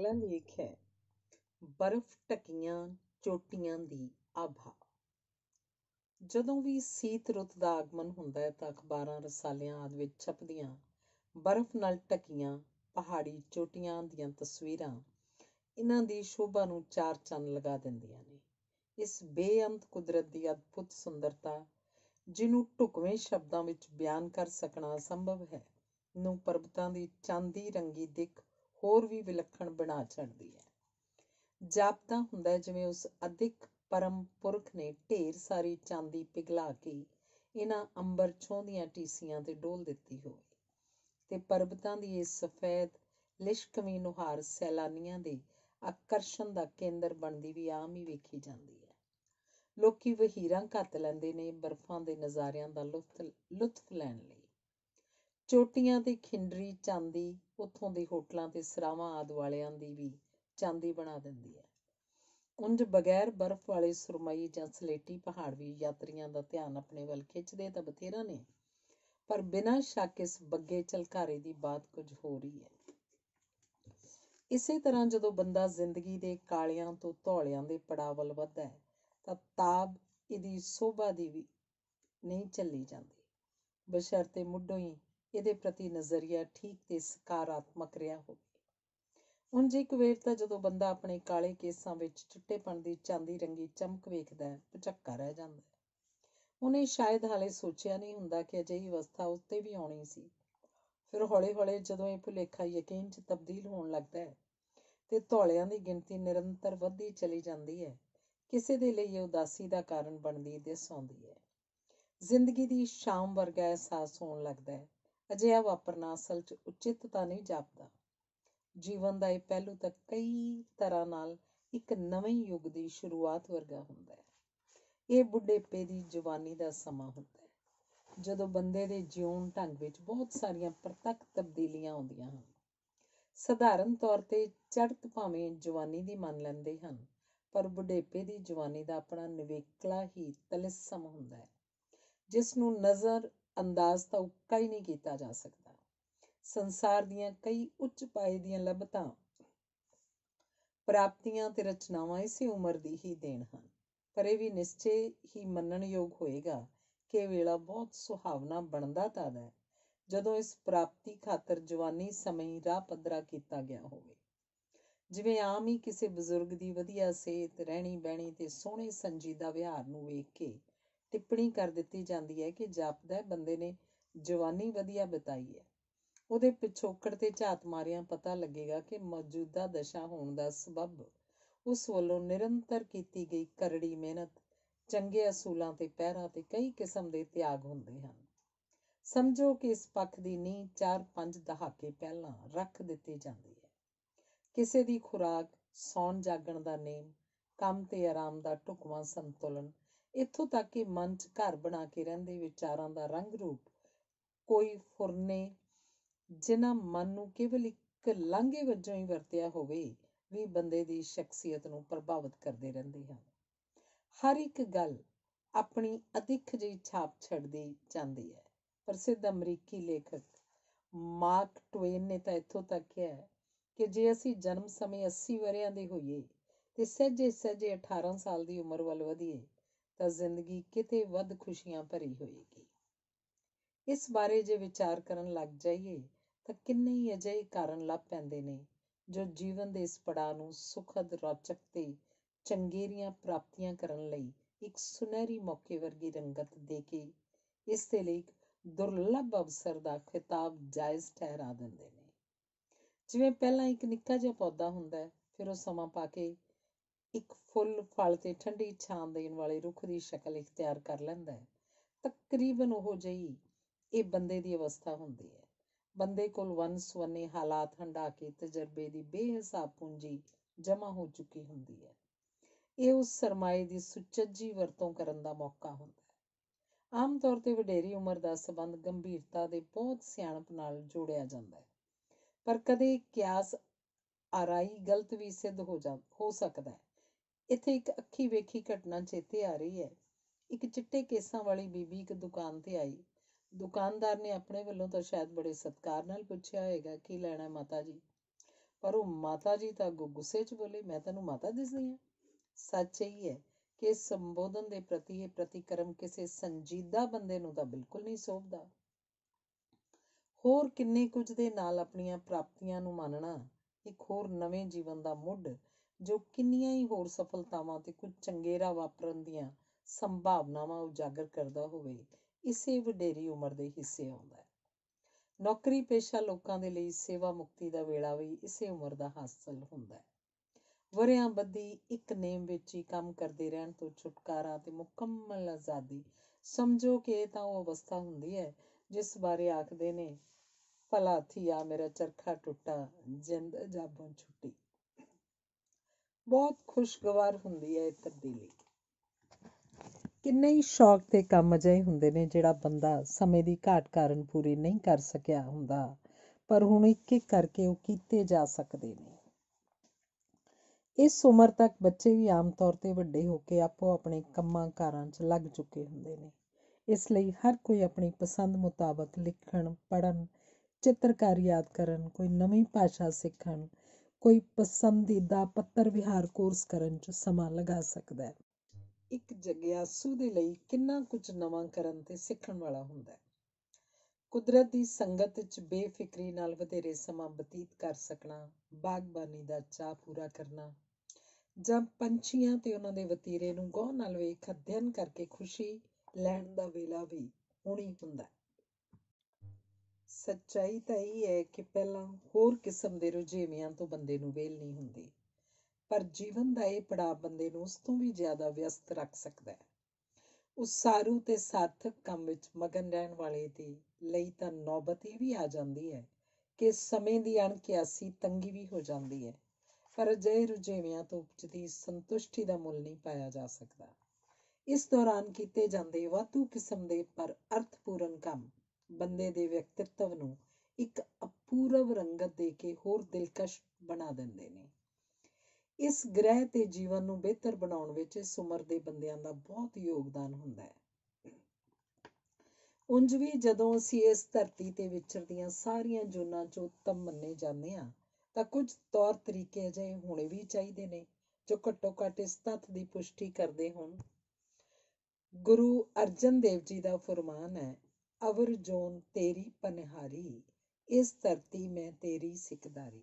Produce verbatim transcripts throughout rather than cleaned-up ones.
अगला लेख है बर्फ ढकियां चोटियां दी आभा। ਜਦੋਂ ਵੀ ਸੀਤ ਰੁੱਤ ਦਾ ਆਗਮਨ ਹੁੰਦਾ ਹੈ ਤਾਂ ਅਖਬਾਰਾਂ, ਰਸਾਲਿਆਂ ਆਦਿ ਵਿੱਚ ਛਪਦੀਆਂ ਬਰਫ਼ ਨਾਲ ਢਕੀਆਂ ਪਹਾੜੀ ਚੋਟੀਆਂ ਦੀਆਂ ਤਸਵੀਰਾਂ ਇਹਨਾਂ ਦੀ ਸ਼ੋਭਾ ਨੂੰ ਚਾਰ ਚੰਨ ਲਗਾ ਦਿੰਦੀਆਂ ਨੇ। ਇਸ ਬੇਅੰਤ ਕੁਦਰਤ ਦੀ ਅਦਭੁਤ ਸੁੰਦਰਤਾ, ਜਿਹਨੂੰ ਢੁਕਵੇਂ ਸ਼ਬਦਾਂ ਵਿੱਚ ਬਿਆਨ ਕਰ ਸਕਣਾ ਸੰਭਵ ਹੈ, ਨੂੰ ਪਰਬਤਾਂ ਦੀ ਚਾਂਦੀ ਰੰਗੀ ਦਿੱਖ ਹੋਰ ਵੀ ਵਿਲੱਖਣ ਬਣਾ ਛੱਡਦੀ ਹੈ। ਜਾਪਦਾ ਹੁੰਦਾ ਜਿਵੇਂ ਉਸ ਅਦਿੱਖ परम पुरख ने ढेर सारी चांदी पिघला के इन्हां अंबर छूंदियां टीसियां ते डोल दित्ती होवे ते परबतां दी इस सफेद लिशकवी नुहार सैलानियां दे आकर्षण दा केंद्र बनदी भी आम ही वेखी जांदी है। लोकी वहीरां घत लैंदे ने बर्फां दे नज़ारियां दा लुत्फ लुत्फ लैण लई। चोटियां ते खिंडरी चांदी उत्थों दे होटलां ते सरावां आदि वालियां दी भी चांदी बना दिंदी है। उंज बगैर बर्फ वाले सुरमई जां सलेटी पहाड़ भी यात्रियां दा ध्यान अपने वल खिचदे तां बथेरा ने, पर बिना शक इस बग्गे झलकारे दी बात कुछ हो रही है। इसे तरह जदों बंदा जिंदगी दे कालियां तो धौलियां दे पड़ाव वल वधदा है तां ताब इहदी शोभा दी भी नहीं झल्ली जांदी, बशर्ते मुढों ही इहदे प्रति नज़रिया ठीक ते सकारात्मक रिहा होवे। ਉਂਝ ਇੱਕ ਵੇਰ ਤਾਂ ਜਦੋਂ ਬੰਦਾ ਆਪਣੇ ਕਾਲੇ ਕੇਸਾਂ ਵਿੱਚ ਚਿੱਟੇਪਣ ਦੀ ਚਾਂਦੀ ਰੰਗੀ ਚਮਕ ਵੇਖਦਾ ਹੈ, ਭੁਚੱਕਾ ਰਹਿ ਜਾਂਦਾ ਹੈ। ਉਹਨੇ ਸ਼ਾਇਦ ਹਾਲੇ ਸੋਚਿਆ ਨਹੀਂ ਹੁੰਦਾ ਕਿ ਅਜਿਹੀ ਅਵਸਥਾ ਉੱਤੇ ਵੀ ਆਉਣੀ ਸੀ। ਫਿਰ ਹੌਲੇ ਹੌਲੇ ਜਦੋਂ ਇਹ ਭੁਲੇਖਾ ਯਕੀਨ 'ਚ ਤਬਦੀਲ ਹੋਣ ਲੱਗਦਾ ਹੈ ਤੇ ਧੌਲਿਆਂ ਦੀ ਗਿਣਤੀ ਨਿਰੰਤਰ ਵੱਧਦੀ ਚਲੀ ਜਾਂਦੀ ਹੈ, ਕਿਸੇ ਦੇ ਲਈ ਇਹ ਉਦਾਸੀ ਦਾ ਕਾਰਨ ਬਣਦੀ ਦਿਸ ਆਉਂਦੀ ਹੈ। ਜ਼ਿੰਦਗੀ ਦੀ ਸ਼ਾਮ ਵਰਗਾ ਅਹਿਸਾਸ ਹੋਣ ਲੱਗਦਾ ਹੈ। ਅਜਿਹਾ ਵਾਪਰਨਾ ਅਸਲ 'ਚ ਉਚਿਤ ਤਾਂ ਨਹੀਂ ਜਾਪਦਾ। ਜੀਵਨ ਦਾ ਇਹ ਪਹਿਲੂ ਤਾਂ ਕਈ ਤਰ੍ਹਾਂ ਨਾਲ ਇੱਕ ਨਵੇਂ ਯੁੱਗ ਦੀ ਸ਼ੁਰੂਆਤ ਵਰਗਾ ਹੁੰਦਾ ਹੈ। ਇਹ ਬੁੱਢੇਪੇ ਦੀ ਜਵਾਨੀ ਦਾ ਸਮਾਂ ਹੁੰਦਾ ਹੈ, ਜਦੋਂ ਬੰਦੇ ਦੇ ਜਿਉਣ ਢੰਗ ਵਿੱਚ ਬਹੁਤ ਸਾਰੀਆਂ ਪ੍ਰਤੱਖ ਤਬਦੀਲੀਆਂ ਆਉਂਦੀਆਂ ਹਨ। ਸਧਾਰਨ ਤੌਰ 'ਤੇ ਚੜ੍ਹਤ ਭਾਵੇਂ ਜਵਾਨੀ ਦੀ ਮੰਨ ਲੈਂਦੇ ਹਨ, ਪਰ ਬੁੱਢੇਪੇ ਦੀ ਜਵਾਨੀ ਦਾ ਆਪਣਾ ਨਿਵੇਕਲਾ ਹੀ ਤਲਿਸਮ ਹੁੰਦਾ ਹੈ, ਜਿਸ ਨੂੰ ਨਜ਼ਰ ਅੰਦਾਜ਼ ਤਾਂ ਉੱਕਾ ਹੀ ਨਹੀਂ ਕੀਤਾ ਜਾ ਸਕਦਾ। ਸੰਸਾਰ ਦੀਆਂ ਕਈ ਉੱਚ ਪਾਏ ਦੀਆਂ ਲੱਭਤਾਂ, ਪ੍ਰਾਪਤੀਆਂ ਤੇ ਰਚਨਾਵਾਂ ਇਸੇ ਉਮਰ ਦੀ ਹੀ ਦੇਣ ਹਨ, ਪਰ ਇਹ ਵੀ ਨਿਸ਼ਚੇ ਹੀ ਮੰਨਣਯੋਗ ਹੋਏਗਾ ਕਿ ਵੇਲਾ ਬਹੁਤ ਸੁਹਾਵਣਾ ਬਣਦਾ ਤਦ ਹੈ ਜਦੋਂ ਇਸ ਪ੍ਰਾਪਤੀ ਖਾਤਰ ਜਵਾਨੀ ਸਮੇਂ ਰਾਹ ਪੱਧਰਾ ਕੀਤਾ ਗਿਆ ਹੋਵੇ। ਜਿਵੇਂ ਆਮ ਹੀ ਕਿਸੇ ਬਜ਼ੁਰਗ ਦੀ ਵਧੀਆ ਸਿਹਤ, ਰਹਿਣੀ ਬਹਿਣੀ ਤੇ ਸੋਹਣੇ ਸੰਜੀਦਾ ਵਿਹਾਰ ਨੂੰ ਵੇਖ ਕੇ ਟਿੱਪਣੀ ਕਰ ਦਿੱਤੀ ਜਾਂਦੀ ਹੈ ਕਿ ਜਾਪਦਾ ਬੰਦੇ ਨੇ ਜਵਾਨੀ ਵਧੀਆ ਬਿਤਾਈ ਹੈ, ਉਹਦੇ ਪਿਛੋਕੜ 'ਤੇ ਝਾਤ ਮਾਰਿਆਂ ਪਤਾ ਲੱਗੇਗਾ ਕਿ ਮੌਜੂਦਾ ਦਸ਼ਾ ਹੋਣ ਦਾ ਸਬੱਬ ਉਸ ਵੱਲੋਂ ਨਿਰੰਤਰ ਕੀਤੀ ਗਈ ਕਰੜੀ ਮਿਹਨਤ, ਚੰਗੇ ਅਸੂਲਾਂ 'ਤੇ ਪਹਿਰਾ ਅਤੇ ਕਈ ਕਿਸਮ ਦੇ ਤਿਆਗ ਹੁੰਦੇ ਹਨ। ਸਮਝੋ ਕਿ ਇਸ ਪੱਖ ਦੀ ਨੀਂਹ ਚਾਰ ਪੰਜ ਦਹਾਕੇ ਪਹਿਲਾਂ ਰੱਖ ਦਿੱਤੀ ਜਾਂਦੀ ਹੈ। ਕਿਸੇ ਦੀ ਖੁਰਾਕ, ਸੌਣ ਜਾਗਣ ਦਾ ਨੇਮ, ਕੰਮ ਤੇ ਆਰਾਮ ਦਾ ਢੁਕਵਾਂ ਸੰਤੁਲਨ, ਇੱਥੋਂ ਤੱਕ ਕਿ ਮਨ 'ਚ ਘਰ ਬਣਾ ਕੇ ਰਹਿੰਦੇ ਵਿਚਾਰਾਂ ਦਾ ਰੰਗ ਰੂਪ, ਕੋਈ ਫੁਰਨੇ ਜਿਨ੍ਹਾਂ ਮਨ ਨੂੰ ਕੇਵਲ ਇੱਕ ਲਾਂਘੇ ਵਜੋਂ ਹੀ ਵਰਤਿਆ ਹੋਵੇ, ਵੀ ਬੰਦੇ ਦੀ ਸ਼ਖਸੀਅਤ ਨੂੰ ਪ੍ਰਭਾਵਿਤ ਕਰਦੇ ਰਹਿੰਦੇ ਹਨ। ਹਰ ਇੱਕ ਗੱਲ ਆਪਣੀ ਅਦਿੱਖ ਜਿਹੀ ਛਾਪ ਛੱਡਦੀ ਜਾਂਦੀ ਹੈ। ਪ੍ਰਸਿੱਧ ਅਮਰੀਕੀ ਲੇਖਕ ਮਾਰਕ ਟਵੇਨ ਨੇ ਤਾਂ ਇੱਥੋਂ ਤੱਕ ਕਿਹਾ ਕਿ ਜੇ ਅਸੀਂ ਜਨਮ ਸਮੇਂ ਅੱਸੀ ਵਰ੍ਹਿਆਂ ਦੇ ਹੋਈਏ ਤੇ ਸਹਿਜੇ ਸਹਿਜੇ ਅਠਾਰਾਂ ਸਾਲ ਦੀ ਉਮਰ ਵੱਲ ਵਧੀਏ ਤਾਂ ਜ਼ਿੰਦਗੀ ਕਿਤੇ ਵੱਧ ਖੁਸ਼ੀਆਂ ਭਰੀ ਹੋਏਗੀ। ਇਸ ਬਾਰੇ ਜੇ ਵਿਚਾਰ ਕਰਨ ਲੱਗ ਜਾਈਏ ਤਾਂ ਕਿੰਨੇ ਹੀ ਅਜਿਹੇ ਕਾਰਨ ਲੱਭ ਪੈਂਦੇ ਨੇ ਜੋ ਜੀਵਨ ਦੇ ਇਸ ਪੜਾਅ ਨੂੰ ਸੁਖਦ, ਰੌਚਕ ਤੇ ਚੰਗੇਰੀਆਂ ਪ੍ਰਾਪਤੀਆਂ ਕਰਨ ਲਈ ਇੱਕ ਸੁਨਹਿਰੀ ਮੌਕੇ ਵਰਗੀ ਰੰਗਤ ਦੇ ਕੇ ਇਸ ਦੇ ਲਈ ਦੁਰਲੱਭ ਅਵਸਰ ਦਾ ਖਿਤਾਬ ਜਾਇਜ਼ ਠਹਿਰਾ ਦਿੰਦੇ ਨੇ। ਜਿਵੇਂ ਪਹਿਲਾਂ ਇੱਕ ਨਿੱਕਾ ਜਿਹਾ ਪੌਦਾ ਹੁੰਦਾ ਹੈ, ਫਿਰ ਉਹ ਸਮਾਂ ਪਾ ਕੇ ਇੱਕ ਫੁੱਲ, ਫਲ ਤੇ ਠੰਡੀ ਛਾਂ ਦੇਣ ਵਾਲੇ ਰੁੱਖ ਦੀ ਸ਼ਕਲ ਇਖਤਿਆਰ ਕਰ ਲੈਂਦਾ ਹੈ, ਤਕਰੀਬਨ ਉਹੋ ਜਿਹੀ ਇਹ ਬੰਦੇ ਦੀ ਅਵਸਥਾ ਹੁੰਦੀ ਹੈ। ਬੰਦੇ ਕੋਲ ਵੰਨ ਸੁਵੰਨੇ ਹਾਲਾਤ ਹੰਢਾ ਕੇ ਤਜਰਬੇ ਦੀ ਬੇਹਿਸਾਬ ਪੂੰਜੀ ਜਮ੍ਹਾਂ ਹੋ ਚੁੱਕੀ ਹੁੰਦੀ ਹੈ। ਇਹ ਉਸ ਸਰਮਾਏ ਦੀ ਸੁਚੱਜੀ ਵਰਤੋਂ ਕਰਨ ਦਾ ਮੌਕਾ ਹੁੰਦਾ ਹੈ। ਆਮ ਤੌਰ 'ਤੇ ਵਡੇਰੀ ਉਮਰ ਦਾ ਸੰਬੰਧ ਗੰਭੀਰਤਾ ਦੇ ਬਹੁਤ ਸਿਆਣਪ ਨਾਲ ਜੋੜਿਆ ਜਾਂਦਾ ਹੈ, ਪਰ ਕਦੇ ਕਿਆਸ ਆਰਾਈ ਗਲਤ ਵੀ ਸਿੱਧ ਹੋ ਜਾ ਹੋ ਸਕਦਾ ਹੈ। ਇੱਥੇ ਇੱਕ ਅੱਖੀ ਵੇਖੀ ਘਟਨਾ ਚੇਤੇ ਆ ਰਹੀ ਹੈ। ਇੱਕ ਚਿੱਟੇ ਕੇਸਾਂ ਵਾਲੀ ਬੀਬੀ ਇੱਕ ਦੁਕਾਨ 'ਤੇ ਆਈ। ਦੁਕਾਨਦਾਰ ਨੇ ਆਪਣੇ ਵੱਲੋਂ ਤਾਂ ਸ਼ਾਇਦ ਬੜੇ ਸਤਿਕਾਰ ਨਾਲ ਪੁੱਛਿਆ ਹੋਏਗਾ, ਕੀ ਲੈਣਾ ਮਾਤਾ ਜੀ? पर वो माता जी तो अगों गुस्से च बोले, मैं तेनों माता दिसदी हां। सच यही है कि इस संबोधन के प्रति यह प्रतिक्रम किसी संजीदा बंदे नूं तां बिल्कुल नहीं शोभदा। होर किन्ने कुछ दे नाल अपणियां प्राप्तियां नूं मानना एक होर नवें जीवन दा मुड जो किन्नियां ही होर सफलतावां ते कुछ चंगेरा वापरन दीआं संभावनावां उजागर करदा होवे इसे वडेरी उमर दे हिस्से आउंदा है। नौकरी पेशा लोकां दे लई सेवा मुक्ति दा वेला भी इसे उमर दा हासिल हुंदा है। वरियां बदी एक नेम विच ही काम करदे रहण तो छुटकारा ते मुकम्मल आज़ादी समझो कि तां ओह अवस्था हुंदी है जिस बारे आखदे ने भला थिया मेरा चरखा टुटा जिंद जाबों छुट्टी। बहुत खुशगवार हुंदी है तब्दीली। किन्ने ही शौक ते काम अजे हुंदे ने जिहड़ा बंदा समय की घाट कारण पूरी नहीं कर सकिया हुंदा पर हुण एक एक करके ओह कीते जा सकदे ने। इस उमर तक बच्चे भी आम तौर ते वड्डे होके आपो अपने कम्मां कारां च लग चुके हुंदे ने। इसलिए हर कोई अपनी पसंद मुताबक लिखण, पढ़न, चित्रकारी याद करन, कोई नवीं भाषा सीखन, कोई पसंदीदा पत्र विहार कोर्स करन च समां लगा सकदा है। एक जगियासू दे लई किन्ना कुछ नवां करन ते सीखण वाला हुंदा है। कुदरत दी संगत च बेफिक्री नाल वधेरे समां बतीत कर सकना, बागबानी दा चाह पूरा करना जां पंछियां ते उन्हां दे वतीरे नूं गौर नाल वेख अध्ययन करके खुशी ਲੈਣ ਦਾ ਵੇਲਾ ਵੀ ਹੁਣੀ ਹੁੰਦਾ। ਸੱਚਾਈ ਤਾਂ ਇਹ ਹੈ ਕਿ ਪਹਿਲਾਂ ਹੋਰ ਕਿਸਮ ਦੇ ਰੁਝੇਵਿਆਂ ਤੋਂ ਬੰਦੇ ਨੂੰ ਵੇਲ ਨਹੀਂ ਹੁੰਦੀ ਪਰ ਜੀਵਨ ਦਾ ਇਹ ਪੜਾਅ ਬੰਦੇ ਨੂੰ ਉਸ ਤੋਂ ਵੀ ਜ਼ਿਆਦਾ ਵਿਅਸਤ ਰੱਖ ਸਕਦਾ ਹੈ। ਉਸਾਰੂ ਤੇ ਸਾਰਥਕ ਕੰਮ ਵਿੱਚ ਮਗਨ ਰਹਿਣ ਵਾਲੇ ਦੇ ਲਈ ਤਾਂ ਨੌਬਤ ਇਹ ਵੀ ਆ ਜਾਂਦੀ ਹੈ ਕਿ ਸਮੇਂ ਦੀ ਅਣਕਿਆਸੀ ਤੰਗੀ ਵੀ ਹੋ ਜਾਂਦੀ ਹੈ ਪਰ ਅਜਿਹੇ ਰੁਝੇਵਿਆਂ ਤੋਂ ਉਪਜਦੀ ਸੰਤੁਸ਼ਟੀ ਦਾ ਮੁੱਲ ਨਹੀਂ ਪਾਇਆ ਜਾ ਸਕਦਾ। इस दौरान किए जाते वाधू किस्म के पर अर्थपूर्ण काम बंदे के व्यक्तित्व को एक अपूरव रंगत दे के होर दिलकश बना देंदे ने। इस ग्रह ते जीवन को बेहतर बनाने विच इस उमर दे बंदियां दा बहुत योगदान हुंदा है। उंज भी जदों असीं इस धरती ते विचरदियां सारियां जूनां चों उत्तम मन्ने जांदे हां तां कुछ तौर तरीके अजे होणे भी चाहीदे ने जो घट्टो घट इस तत्त दी पुष्टि करदे होण। गुरु अर्जन देव जी का फरमान है, अवर जोन तेरी पनहारी, इस धरती में तेरी सिकदारी।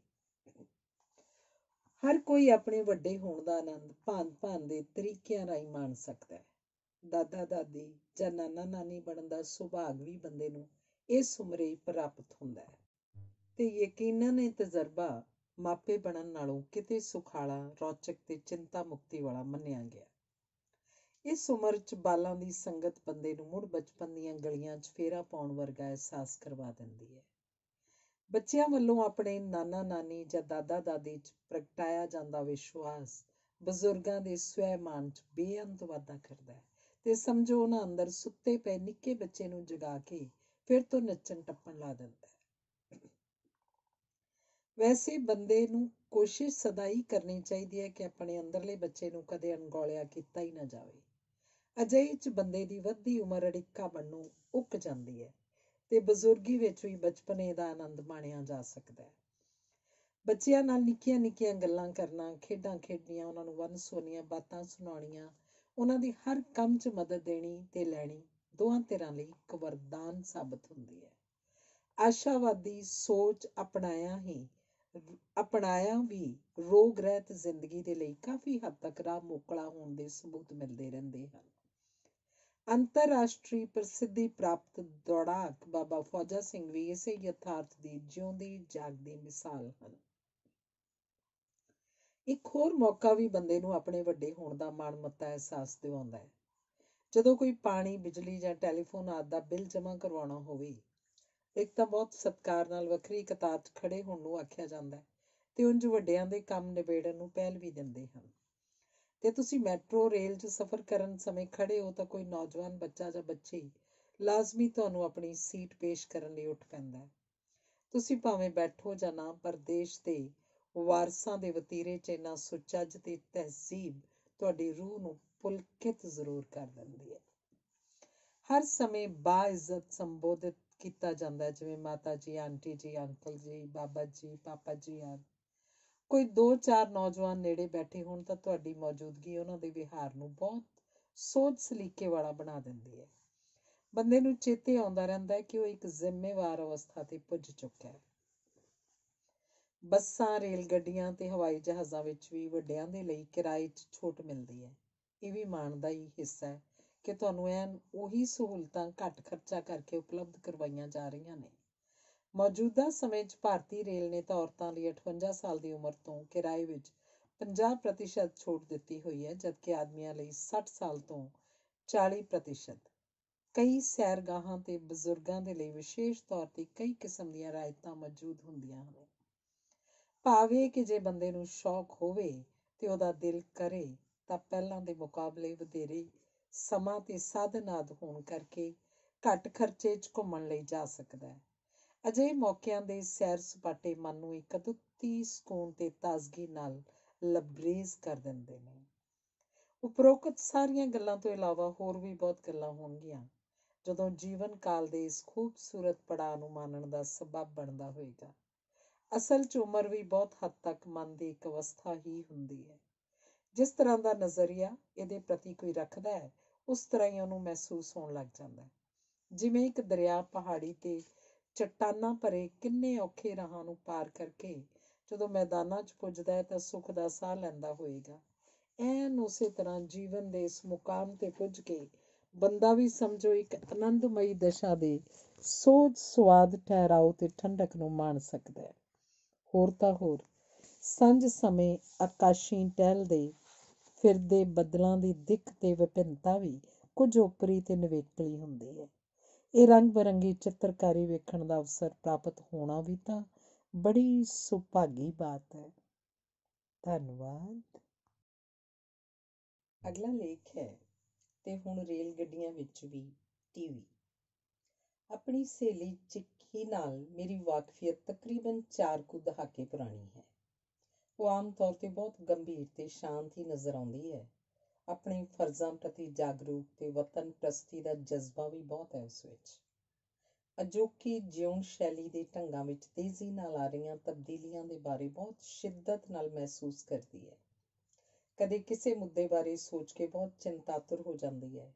हर कोई अपने वड्डे होण दा आनंद भान भान दे तरीकिआं राहीं माण सकदा है। दादा दादी जां नाना नानी बनण दा सुभाग भी बंदे नूं इस उमरे प्राप्त हुंदा है ते यकीनन इह तजर्बा मापे बनण नालों किते सुखाला, रौचक ते चिंता मुक्ति वाला मन्निया गया। इस उमर च बालां दी संगत बंदे नूं मुड़ बचपन दीआं गलियां च फेरा पाउण वर्गा अहसास करवा दिंदी है। बच्चिआं वल्लों अपने नाना नानी जां दादा दादी च प्रगटाया जांदा विश्वास बजुर्गां दे स्वैमान च बेअंत वाधा करदा है ते समझो उन्हां अंदर सुत्ते पए निक्के बच्चे नूं जगा के फिर तो नच्चण टप्पण ला दिंदा है। वैसे बंदे नूं कोशिश सदा ही करनी चाहीदी है कि अपने अंदरले बच्चे नूं कदे अणगौलिया कीता ही ना जावे। ਅਜਿਹੇ ਚ ਬੰਦੇ ਦੀ ਵੱਧਦੀ ਉਮਰ ਅੜਿੱਕਾ ਬਣਨੋਂ ਉੱਕ ਜਾਂਦੀ ਹੈ ਤੇ ਬਜ਼ੁਰਗੀ ਵਿੱਚ ਵੀ ਬਚਪਨੇ ਦਾ ਆਨੰਦ ਮਾਣਿਆ ਜਾ ਸਕਦਾ ਹੈ। ਬੱਚਿਆਂ ਨਾਲ ਨਿੱਕੀਆਂ ਨਿੱਕੀਆਂ ਗੱਲਾਂ ਕਰਨਾ, ਖੇਡਾਂ ਖੇਡਣੀਆਂ, ਉਹਨਾਂ ਨੂੰ ਵੰਨ ਸੁਵੰਨੀਆਂ ਬਾਤਾਂ ਸੁਣਾਉਣੀਆਂ, ਉਹਨਾਂ ਦੀ ਹਰ ਕੰਮ 'ਚ ਮਦਦ ਦੇਣੀ ਤੇ ਲੈਣੀ ਦੋਹਾਂ ਧਿਰਾਂ ਲਈ ਇੱਕ ਵਰਦਾਨ ਸਾਬਤ ਹੁੰਦੀ ਹੈ। ਆਸ਼ਾਵਾਦੀ ਸੋਚ ਅਪਣਾਇਆ ਹੀ ਅਪਣਾਇਆ ਵੀ ਰੋਗ ਰਹਿਤ ਜ਼ਿੰਦਗੀ ਦੇ ਲਈ ਕਾਫੀ ਹੱਦ ਤੱਕ ਰਾਹ ਮੋਕਲਾ ਹੋਣ ਦੇ ਸਬੂਤ ਮਿਲਦੇ ਰਹਿੰਦੇ ਹਨ। अंतरराष्ट्रीय प्रसिद्धि प्राप्त दौड़ाक बाबा फौजा सिंह भी इसे यथार्थ दी जिउंदी जागदी मिसाल हन। एक होर मौका भी बंदे नूं अपने वड्डे होण दा माणमत्ता अहसास दिवाउंदा है। जदों कोई पानी, बिजली जां टैलीफोन आदि दा बिल जमा करवाउणा होवे एक तां बहुत सत्कार नाल वखरी कतार 'ਚ खड़े होण ਨੂੰ ਆਖਿਆ ਜਾਂਦਾ ਹੈ ਤੇ ਉੰਜ ਵੱਡਿਆਂ ਦੇ ਕੰਮ ਨਿਬੇੜਨ ਨੂੰ ਪਹਿਲ ਵੀ ਦਿੰਦੇ ਹਨ। ਤੇ ਤੁਸੀਂ ਮੈਟਰੋ ਰੇਲ 'ਚ ਸਫ਼ਰ ਕਰਨ ਸਮੇਂ ਖੜੇ ਹੋ ਤਾਂ ਕੋਈ ਨੌਜਵਾਨ ਬੱਚਾ ਜਾਂ ਬੱਚੀ ਲਾਜ਼ਮੀ ਤੁਹਾਨੂੰ ਆਪਣੀ ਸੀਟ ਪੇਸ਼ ਕਰਨ ਲਈ ਉੱਠ ਪੈਂਦਾ ਹੈ। ਤੁਸੀਂ ਭਾਵੇਂ ਬੈਠੋ ਜਾਂ ਨਾ ਪਰ ਦੇਸ਼ ਦੇ ਵਾਰਸਾਂ ਦੇ ਵਤੀਰੇ 'ਚ ਇੰਨਾ ਸੁਚੱਜ ਤੇ ਤਹਿਜ਼ੀਬ ਤੁਹਾਡੀ ਰੂਹ ਨੂੰ ਪੁਲਕਿਤ ਜ਼ਰੂਰ ਕਰ ਦਿੰਦੀ ਹੈ। ਹਰ ਸਮੇਂ ਬਾਇਜ਼ਤ ਸੰਬੋਧਿਤ ਕੀਤਾ ਜਾਂਦਾ ਜਿਵੇਂ ਮਾਤਾ ਜੀ, ਆਂਟੀ ਜੀ, ਅੰਕਲ ਜੀ, ਬਾਬਾ ਜੀ, ਪਾਪਾ ਜੀ ਆਦਿ। कोई दो चार नौजवान नेड़े बैठे हों तो तुहाडी मौजूदगी उन्हां दे विहार नूं बहुत सोच सलीके वाला बना दिंदी है। बंदे नूं चेते आउंदा रहिंदा है कि वह एक जिम्मेवार अवस्था ते पुज चुका है। बसां, रेल गड्डियां ते हवाई जहाज़ां विच भी वड्डिआं दे लई किराए च छूट मिलदी है। इह वी माण दा ही हिस्सा है कि तुहानूं ऐन उही सहूलतां घट खर्चा करके उपलब्ध करवाइयां जा रहियां ने। मौजूदा समय च भारती रेल ने तो औरतों लिए अठवंजा साल की उम्र तो किराए में पचास प्रतिशत छूट दी हुई है, जबकि आदमियों लिए साठ साल तो चालीस प्रतिशत। कई सैरगाहां ते बजुर्गों के लिए विशेष तौर पर कई किस्म दी रायतां मौजूद हुंदियां हन। भावें कि जे बंदे नूं शौक होवे ते उहदा दिल करे तां पहलां दे मुकाबले वधेरे समां ते साधन आदि होण करके घट खर्चे च घुम्मण लई जा सकदा है। ਅਜਿਹੇ ਮੌਕਿਆਂ ਦੇ ਸੈਰ ਸਪਾਟੇ ਮਨ ਨੂੰ ਇੱਕ ਅਦੁੱਤੀ ਸਕੂਨ ਤੇ ਤਾਜ਼ਗੀ ਨਾਲ ਲਬਰੇਜ਼ ਕਰ ਦਿੰਦੇ ਨੇ। ਉਪਰੋਕਤ ਸਾਰੀਆਂ ਗੱਲਾਂ ਤੋਂ ਇਲਾਵਾ ਹੋਰ ਵੀ ਬਹੁਤ ਗੱਲਾਂ ਹੋਣਗੀਆਂ ਜਦੋਂ ਜੀਵਨ ਕਾਲ ਦੇ ਇਸ ਖੂਬਸੂਰਤ ਪੜਾਅ ਨੂੰ ਮਾਣਨ ਦਾ ਸਬੱਬ ਬਣਦਾ ਹੋਏਗਾ। ਅਸਲ 'ਚ ਉਮਰ ਵੀ ਬਹੁਤ ਹੱਦ ਤੱਕ ਮਨ ਦੀ ਇੱਕ ਅਵਸਥਾ ਹੀ ਹੁੰਦੀ ਹੈ। ਜਿਸ ਤਰ੍ਹਾਂ ਦਾ ਨਜ਼ਰੀਆ ਇਹਦੇ ਪ੍ਰਤੀ ਕੋਈ ਰੱਖਦਾ ਹੈ ਉਸ ਤਰ੍ਹਾਂ ਹੀ ਉਹਨੂੰ ਮਹਿਸੂਸ ਹੋਣ ਲੱਗ ਜਾਂਦਾ ਹੈ। ਜਿਵੇਂ ਇੱਕ ਦਰਿਆ ਪਹਾੜੀ 'ਤੇ चट्टाना भरे किन्ने औखे राहां नूं पार करके जदों मैदानां 'च पुजदा है तां सुख दा साह लैंदा होएगा। ऐन उसे तरहां जीवन दे इस मुकाम ते पुज के बंदा भी समझो एक आनंदमई दशा दे सोध स्वाद ठहराओ ते ठंडक नूं माण सकदा है। होर तां होर संझ समें आकाशी टहल दे फिरदे बदलां दी दिख ते विभिन्नता भी कुछ उपरी ते नवेकली हुंदी है। ਇਹ ਰੰਗ ਬਿਰੰਗੀ ਚਿੱਤਰਕਾਰੀ ਵੇਖਣ ਦਾ ਅਵਸਰ ਪ੍ਰਾਪਤ ਹੋਣਾ ਵੀ ਤਾਂ ਬੜੀ ਸੁਭਾਗੀ ਬਾਤ ਹੈ। ਧੰਨਵਾਦ। ਅਗਲਾ ਲੇਖ ਹੈ ਤੇ ਹੁਣ ਰੇਲ ਗੱਡੀਆਂ ਵਿੱਚ ਵੀ ਟੀਵੀ। ਆਪਣੀ ਸਹੇਲੀ ਚਿੱਕੀ ਨਾਲ ਮੇਰੀ ਵਾਕਫੀਅਤ ਤਕਰੀਬਨ ਚਾਰ ਕੁ ਦਹਾਕੇ ਪੁਰਾਣੀ ਹੈ। ਉਹ ਆਮ ਤੌਰ 'ਤੇ ਬਹੁਤ ਗੰਭੀਰ ਤੇ ਸ਼ਾਂਤ ਹੀ ਨਜ਼ਰ ਆਉਂਦੀ ਹੈ। अपने फर्जा प्रति जागरूक ते वतन प्रस्ती का जज्बा भी बहुत है उस विच। अजोकी जीवन शैली के ढंगों में तेजी नाल आ रही तब्दीलियां के बारे बहुत शिद्दत नाल महसूस करती है। कदे किसी मुद्दे बारे सोच के बहुत चिंतातुर हो जाती है।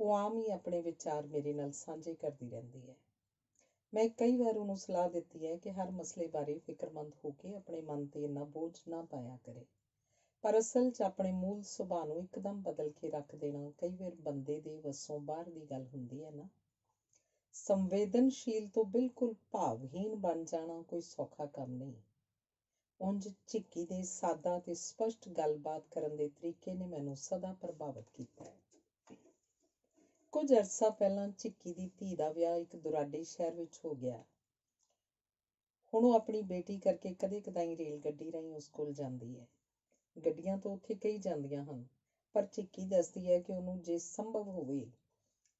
वो आम ही अपने विचार मेरे नाल सांझे करती रहती है। मैं कई बार उन्होंने सलाह दी है कि हर मसले बारे फिक्रमंद होकर अपने मन पर इन्ना बोझ ना पाया करे, पर असल 'ਚ अपने मूल सुभाअ नूं एकदम बदल के रख देना कई बार बंदे दे वसों बाहर दी गल हुंदी है ना। संवेदनशील तो बिल्कुल भावहीन बन जाना कोई सौखा काम नहीं। उंज झिक्की दे सादा ते स्पष्ट गलबात करन दे तरीके ने मैनूं सदा प्रभावित कीता है। कुछ अरसा पहलां झिक्की दी धी दा विआह एक दुराडे शहर विच हो गया। हुण ओह अपनी बेटी करके कदे कदाई रेल गड्डी राहीं उस कोल जांदी है। ਗੱਡੀਆਂ तो ਉੱਥੇ ਕਈ ਜਾਂਦੀਆਂ ਹਨ, पर ਚਿੱਕੀ ਦੱਸਦੀ ਹੈ ਕਿ ਉਹਨੂੰ ਜੇ ਸੰਭਵ ਹੋਵੇ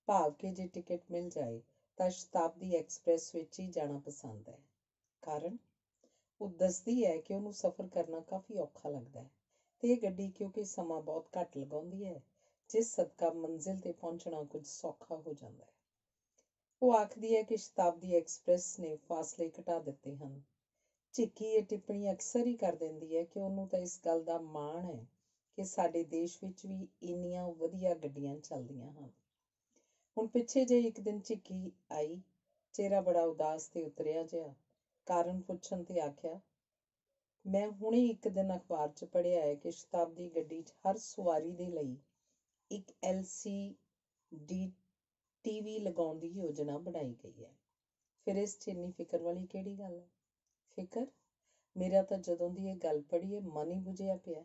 ਭਾਵ ਕਿ ਜੇ ਟਿਕਟ ਮਿਲ ਜਾਏ ਤਾਂ ਸ਼ਤਾਬਦੀ ਐਕਸਪ੍ਰੈਸ ਵਿੱਚ ਹੀ ਜਾਣਾ ਪਸੰਦ ਹੈ। ਕਾਰਨ ਉਹ ਦੱਸਦੀ ਹੈ ਕਿ ਉਹਨੂੰ ਸਫ਼ਰ ਕਰਨਾ ਕਾਫੀ ਔਖਾ ਲੱਗਦਾ ਹੈ ਤੇ ਇਹ ਗੱਡੀ ਕਿਉਂਕਿ ਸਮਾਂ ਬਹੁਤ ਘੱਟ ਲਗਾਉਂਦੀ ਹੈ ਜਿਸ ਸਦਕਾ ਮੰਜ਼ਿਲ ਤੇ ਪਹੁੰਚਣਾ ਕੁਝ ਸੌਖਾ ਹੋ ਜਾਂਦਾ ਹੈ। ਉਹ ਆਖਦੀ ਹੈ ਕਿ ਸ਼ਤਾਬਦੀ ਐਕਸਪ੍ਰੈਸ ਨੇ ਫਾਸਲੇ ਘਟਾ ਦਿੱਤੇ ਹਨ। ਝਿੱਕੀ ਇਹ ਟਿੱਪਣੀ ਅਕਸਰ ਹੀ ਕਰ ਦਿੰਦੀ ਹੈ ਕਿ ਉਹਨੂੰ ਤਾਂ ਇਸ ਗੱਲ ਦਾ ਮਾਣ ਹੈ ਕਿ ਸਾਡੇ ਦੇਸ਼ ਵਿੱਚ ਵੀ ਇੰਨੀਆਂ ਵਧੀਆ ਗੱਡੀਆਂ ਚੱਲਦੀਆਂ ਹਨ। ਹੁਣ ਪਿੱਛੇ ਜੇ ਇੱਕ ਦਿਨ ਝਿੱਕੀ ਆਈ, ਚਿਹਰਾ ਬੜਾ ਉਦਾਸ ਤੇ ਉਤਰਿਆ ਜਿਹਾ। ਕਾਰਨ ਪੁੱਛਣ ਤੇ ਆਖਿਆ, ਮੈਂ ਹੁਣੇ ਇੱਕ ਦਿਨ ਅਖਬਾਰ 'ਚ ਪੜ੍ਹਿਆ ਹੈ ਕਿ ਸ਼ਤਾਬਦੀ ਗੱਡੀ 'ਚ ਹਰ ਸਵਾਰੀ ਦੇ ਲਈ ਇੱਕ L C D T V ਲਗਾਉਣ ਦੀ ਯੋਜਨਾ ਬਣਾਈ ਗਈ ਹੈ। ਫਿਰ ਇਸ 'ਚ ਇੰਨੀ ਫਿਕਰ ਵਾਲੀ ਕਿਹੜੀ ਗੱਲ ਹੈ? ਫਿਕਰ ਮੇਰਾ ਤਾਂ ਜਦੋਂ ਦੀ ਇਹ ਗੱਲ ਪੜ੍ਹੀਏ ਮਨ ਹੀ ਬੁਝਿਆ ਪਿਆ।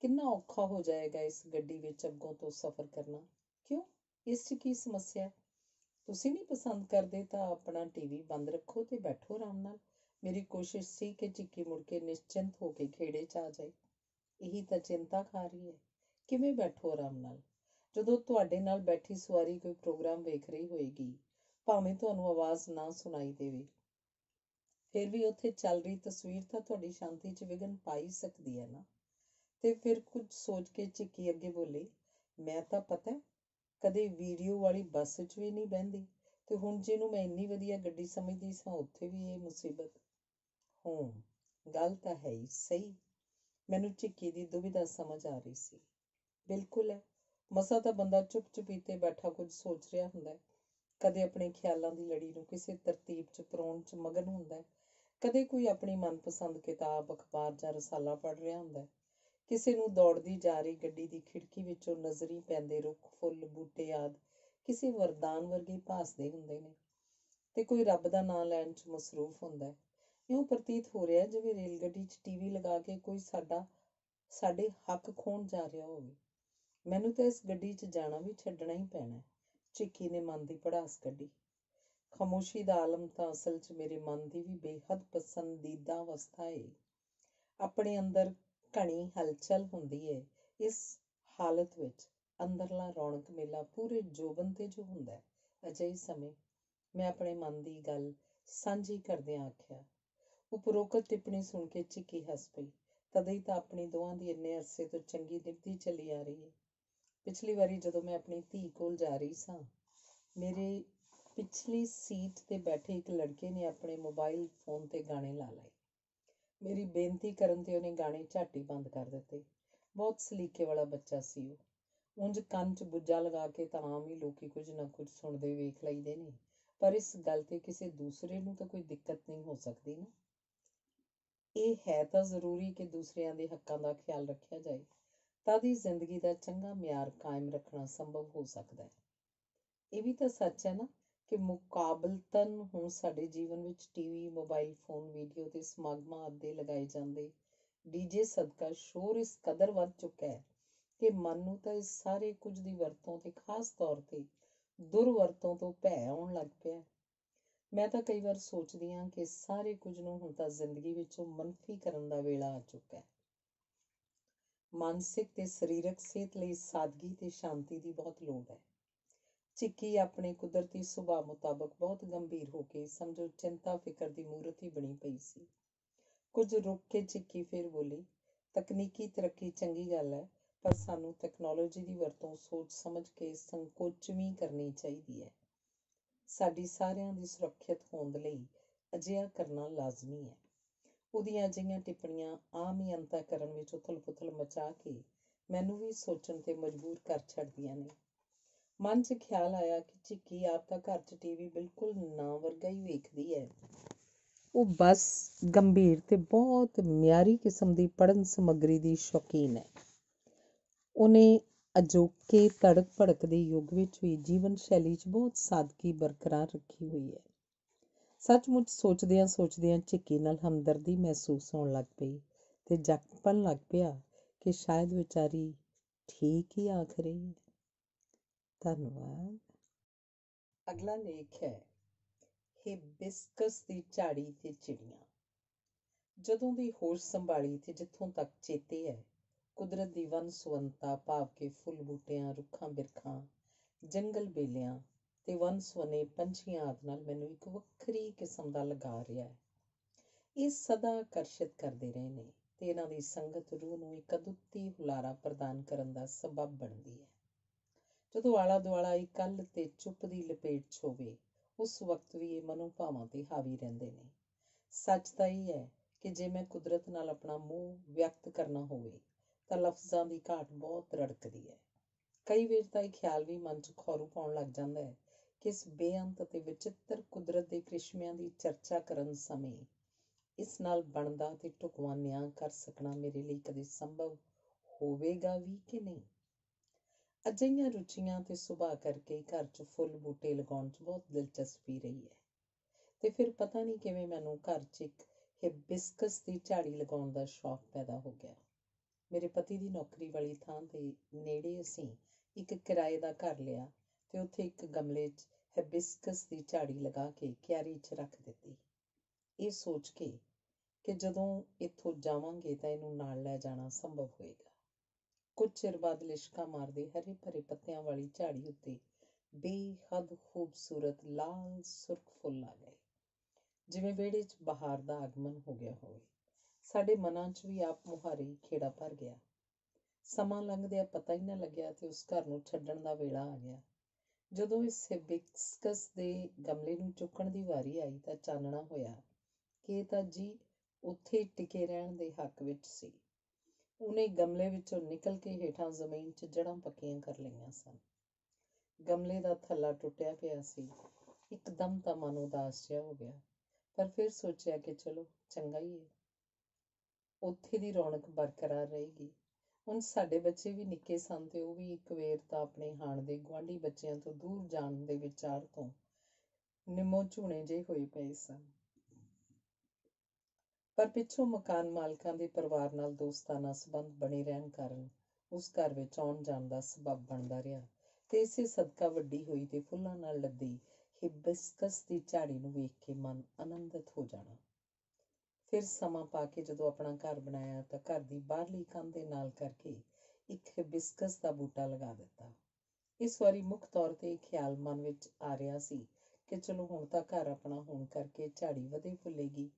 ਕਿੰਨਾ ਔਖਾ ਹੋ ਜਾਏਗਾ ਇਸ ਗੱਡੀ ਵਿੱਚ ਅੱਗੋਂ ਤੋਂ ਸਫ਼ਰ ਕਰਨਾ। ਕਿਉਂ, ਇਸ 'ਚ ਕੀ ਸਮੱਸਿਆ ਹੈ? ਤੁਸੀਂ ਨਹੀਂ ਪਸੰਦ ਕਰਦੇ ਤਾਂ ਆਪਣਾ ਟੀ ਵੀ ਬੰਦ ਰੱਖੋ ਤੇ ਬੈਠੋ ਆਰਾਮ ਨਾਲ। ਮੇਰੀ ਕੋਸ਼ਿਸ਼ ਸੀ ਕਿ ਝਿੱਕੀ ਮੁੜ ਕੇ ਨਿਸ਼ਚਿੰਤ ਹੋ ਕੇ ਖੇੜੇ 'ਚ ਆ ਜਾਏ। ਇਹੀ ਤਾਂ ਚਿੰਤਾ ਖਾ ਰਹੀ ਹੈ, ਕਿਵੇਂ ਬੈਠੋ ਆਰਾਮ ਨਾਲ ਜਦੋਂ ਤੁਹਾਡੇ ਨਾਲ ਬੈਠੀ ਸਵਾਰੀ ਕੋਈ ਪ੍ਰੋਗਰਾਮ ਵੇਖ ਰਹੀ ਹੋਏਗੀ, ਭਾਵੇਂ ਤੁਹਾਨੂੰ ਆਵਾਜ਼ ਨਾ ਸੁਣਾਈ ਦੇਵੇ। फिर भी उत्थे चल रही तस्वीर तो तुहाडी शांति च विघन पा ही सकती है ना। तो फिर कुछ सोच के झिक्की अगे बोली, मैं तो पता है कदे वीडियो वाली बस च भी नहीं बहिंदी ते हुण जिन्हूं मैं इन्नी वधिया गड्डी समझदी सां उत्थे भी ये मुसीबत। हूँ गल तो है ही सही। मैनू झिक्की की दुविधा समझ आ रही सी। बिल्कुल है, मसा तो बंदा चुप चुपीते बैठा कुछ सोच रहा होंदा है, कदे अपने ख्यालों की लड़ी नूं किसी तरतीब च परोण च मगन होंदा है, कदे कोई अपनी मनपसंद किताब अखबार जां रसाला पढ़ रहा होंदा है, किसी नूं दौड़दी जा रही गड्डी की खिड़की विचों नजरी पैंदे रुख फुल बूटे आदि किसी वरदान वर्गी भासदे होंदे ने ते कोई रब दा नाम लैण च मसरूफ होंदा है। यूं प्रतीत हो रहा है जिवें रेलगड्डी च टीवी लगा के कोई साडा साडे हक खोण जा रहा होवे। मैनू तो इस गड्डी च जाना भी छड्डना ही पैना है। झिक्की ने मन की भड़ास कढ़ी। खामोशी का आलम तो असल च मेरे मन की भी बेहद पसंदीदा अवस्था है। अपने अंदर घनी हलचल होंदी है। इस हालत विच अंदरला रौनक मेला पूरे जोबन ते जो हुंदा है। अजे समय मैं अपने मन की गल सांझी करदिआं आखिया। उपरोक्त टिप्पणी सुन के झिक्की हस पई। तदई तां अपनी दोहां दी इन्ने अरसे तो चंगी निभदी चली आ रही है। पिछली बारी जदों मैं अपनी धी कोल जा रही सां, मेरे पिछली सीट ते बैठे एक लड़के ने अपने मोबाइल फोन ते गाने ला लए। मेरी बेनती करन ते उहने गाने झट ही बंद कर दित्ते। बहुत सलीके वाला बच्चा सी ओह। उंज कंन च बुज्जा लगा के तां आम ही लोकी कुछ ना कुछ सुणदे वेख लईदे ने, पर इस गल ते किसी दूसरे नूं तां कोई दिक्कत नहीं हो सकदी ना। ਇਹ ਹੈ ਤਾਂ ਜ਼ਰੂਰੀ ਕਿ ਦੂਸਰਿਆਂ ਦੇ ਹੱਕਾਂ ਦਾ ਖਿਆਲ ਰੱਖਿਆ ਜਾਏ, ਤਾਂ ਦੀ ਜ਼ਿੰਦਗੀ ਦਾ ਚੰਗਾ ਮਿਆਰ ਕਾਇਮ ਰੱਖਣਾ ਸੰਭਵ ਹੋ ਸਕਦਾ ਹੈ। ਇਹ ਵੀ ਤਾਂ ਸੱਚ ਹੈ ਨਾ ਕਿ ਮੁਕਾਬਲਤਨ ਹੁਣ ਸਾਡੇ ਜੀਵਨ ਵਿੱਚ ਟੀਵੀ, ਮੋਬਾਈਲ ਫੋਨ, ਵੀਡੀਓ ਤੇ ਸਮਾਗਮਾਂ ਆਦਿ ਲਗਾਏ ਜਾਂਦੇ ਡੀਜੇ ਸਦਕਾ ਸ਼ੋਰ ਇਸ ਕਦਰ ਵੱਧ ਚੁੱਕਾ ਹੈ ਕਿ ਮਨ ਨੂੰ ਤਾਂ ਇਸ ਸਾਰੇ ਕੁਝ ਦੀ ਵਰਤੋਂ ਤੇ ਖਾਸ ਤੌਰ ਤੇ ਦੁਰਵਰਤੋਂ ਤੋਂ ਭੈ ਆਉਣ ਲੱਗ ਪਿਆ। मैं तो कई बार सोचती हाँ कि सारे कुछ नूं हुण तां जिंदगी विचों मनफी करन दा वेला आ चुका है। मानसिक ते सरीरक सेहत लई सादगी ते शांति दी बहुत लोड़ है। झिक्की अपने कुदरती सुभाव मुताबक बहुत गंभीर होके समझो चिंता फिकर दी मूरत ही बनी पई सी। कुछ रुक के झिक्की फिर बोली, तकनीकी तरक्की चंगी गल है, पर सानू तकनोलॉजी दी वरतों सोच समझ के संकोचवी करनी चाहिदी है। साडी सारियां दी सुरक्षित होंद लई अजिहा करना लाजमी है। उहदियां अजिहियां टिप्पणियां आम ही अंताकरण विच उथल-पुथल मचा के मैनू भी सोचण ते मजबूर कर छड्डदियां ने। मन च ख्याल आया कि झिक्की आप तां घर च टीवी बिल्कुल ना वर्गा ही वेखदी है। ओह बस गंभीर ते बहुत म्यारी किस्म दी पढ़न समग्री दी शौकीन है। उहने अजोके तड़क भड़क के युग विच भी जीवन शैली च बहुत सादगी बरकरार रखी हुई है। सचमुच सोचदियां सोचदियां झिक्की नाल हमदर्दी महसूस होण लग पई ते जकपन लग पिया कि शायद विचारी ठीक ही आख रही है। धन्नवाद। अगला लेख है हिबिस्कस दी झाड़ी ते चिड़ियां। जदों दी होश संभाली ते जिथों तक चेते है कुदरत दी वन सुवनता भाव के फुल बूटियां, रुखां बिरखां, जंगल बेलियां ते वन सुवने पंछियां आदि नाल मैनूं एक वक्खरी किस्म दा लगा रिहा है। इह सदा आकर्षित करदे रहे ने ते इन्हां दी संगत रूह नूं एक अदुत्ती हुलारा प्रदान करन दा सबब बनदी है। जदों आला दुआला इकल ते चुप दी लपेट च होवे उस वक्त भी इह मनोभावां ते हावी रहिंदे ने। सच तां इह है कि जे मैं कुदरत नाल अपना मोह व्यक्त करना होवे तो लफ्ज़ों की घाट बहुत रड़कती है। कई बार तो यह ख्याल भी मन च खौरू पाउण लग जाता है कि इस बेअंत ते विचित्र कुदरत के करिश्मियां की चर्चा करन समय इस नाल बनदा ते ढुकवां न्याय कर सकना मेरे लिए कदे संभव होवेगा भी कि नहीं। अजिहियां रुचियां ते सुभा करके घर च फुल बूटे लगाउण च बहुत दिलचस्पी रही है ते फिर पता नहीं किवें मैनूं घर च इक हिबिस्कस की झाड़ी लगाउण दा शौक पैदा हो गया। मेरे पति की नौकरी वाली थां दे नेड़े असीं एक किराए दा घर लिया ते उत्थे एक गमले च हिबिस्कस की झाड़ी लगा के क्यारी च रख दित्ती, ये सोच के कि जदों इत्थों जावांगे तां इहनूं नाल लै जाना संभव होएगा। कुछ चिर बाद लिशका मारदे हरे भरे पत्तियां वाली झाड़ी उत्ते बेहद खूबसूरत लाल सुरख फुल आ गए, जिवें विहड़े च बहार दा आगमन हो गया होवे। साडे मनां च भी आप मुहारी खेड़ा भर गया। समां लंघदिया पता ही ना लग्या ते उस घर नूं छड्डण दा वेला आ गया। जदों इस हिबिस्कस दे गमले नूं चुकण दी वारी आई तां चानणा होया कि तां जी ਉੱਥੇ ਟਿਕੇ ਰਹਿਣ ਦੇ ਹੱਕ ਵਿੱਚ ਸੀ। ਉਹਨੇ ਗਮਲੇ ਵਿੱਚੋਂ ਨਿਕਲ ਕੇ ਹੇਠਾਂ ਜ਼ਮੀਨ 'ਚ ਜੜ੍ਹਾਂ ਪੱਕੀਆਂ ਕਰ ਲਈਆਂ ਸਨ। ਗਮਲੇ ਦਾ ਥੱਲਾ ਟੁੱਟਿਆ ਪਿਆ ਸੀ। ਇੱਕਦਮ ਤਾਂ ਮਨ ਉਦਾਸ ਜਿਹਾ ਹੋ ਗਿਆ, ਪਰ ਫਿਰ ਸੋਚਿਆ ਕਿ ਚਲੋ ਚੰਗਾ ਹੀ ਹੈ, ਉੱਥੇ ਦੀ ਰੌਣਕ ਬਰਕਰਾਰ ਰਹੇਗੀ। ਹੁਣ ਸਾਡੇ ਬੱਚੇ ਵੀ ਨਿੱਕੇ ਸਨ ਅਤੇ ਉਹ ਵੀ ਇੱਕ ਵੇਰ ਤਾਂ ਆਪਣੇ ਹਾਣ ਦੇ ਗੁਆਂਢੀ ਬੱਚਿਆਂ ਤੋਂ ਦੂਰ ਜਾਣ ਦੇ ਵਿਚਾਰ ਤੋਂ ਨਿੰਮੋ ਝੂਣੇ ਜਿਹੇ ਹੋਏ ਪਏ ਸਨ। ਪਰ ਪਿੱਛੋਂ ਮਕਾਨ ਮਾਲਕਾਂ ਦੇ ਪਰਿਵਾਰ ਨਾਲ ਦੋਸਤਾਨਾ ਸੰਬੰਧ ਬਣੇ ਰਹਿਣ ਕਾਰਨ ਉਸ ਘਰ ਵਿੱਚ ਆਉਣ ਜਾਣ ਦਾ ਸਬੱਬ ਬਣਦਾ ਰਿਹਾ ਅਤੇ ਇਸੇ ਸਦਕਾ ਵੱਡੀ ਹੋਈ ਅਤੇ ਫੁੱਲਾਂ ਨਾਲ ਲੱਦੀ ਹਿਬਿਸਕਸ ਦੀ ਝਾੜੀ ਨੂੰ ਵੇਖ ਕੇ ਮਨ ਆਨੰਦਿਤ ਹੋ ਜਾਣਾ। ਫਿਰ ਸਮਾਂ ਪਾ ਕੇ ਜਦੋਂ ਆਪਣਾ ਘਰ ਬਣਾਇਆ ਤਾਂ ਘਰ ਦੀ ਬਾਹਰਲੀ ਕੰਧ ਦੇ ਨਾਲ ਕਰਕੇ ਇੱਕ ਹਿਬਿਸਕਸ ਦਾ ਬੂਟਾ ਲਗਾ ਦਿੱਤਾ। ਇਸ ਵਾਰੀ ਮੁੱਖ ਤੌਰ 'ਤੇ ਖਿਆਲ ਮਨ ਵਿੱਚ ਆ ਰਿਹਾ ਸੀ ਕਿ ਚਲੋ ਹੁਣ ਤਾਂ ਘਰ ਆਪਣਾ ਹੋਣ ਕਰਕੇ ਝਾੜੀ ਵਧੇ ਫੁੱਲੇਗੀ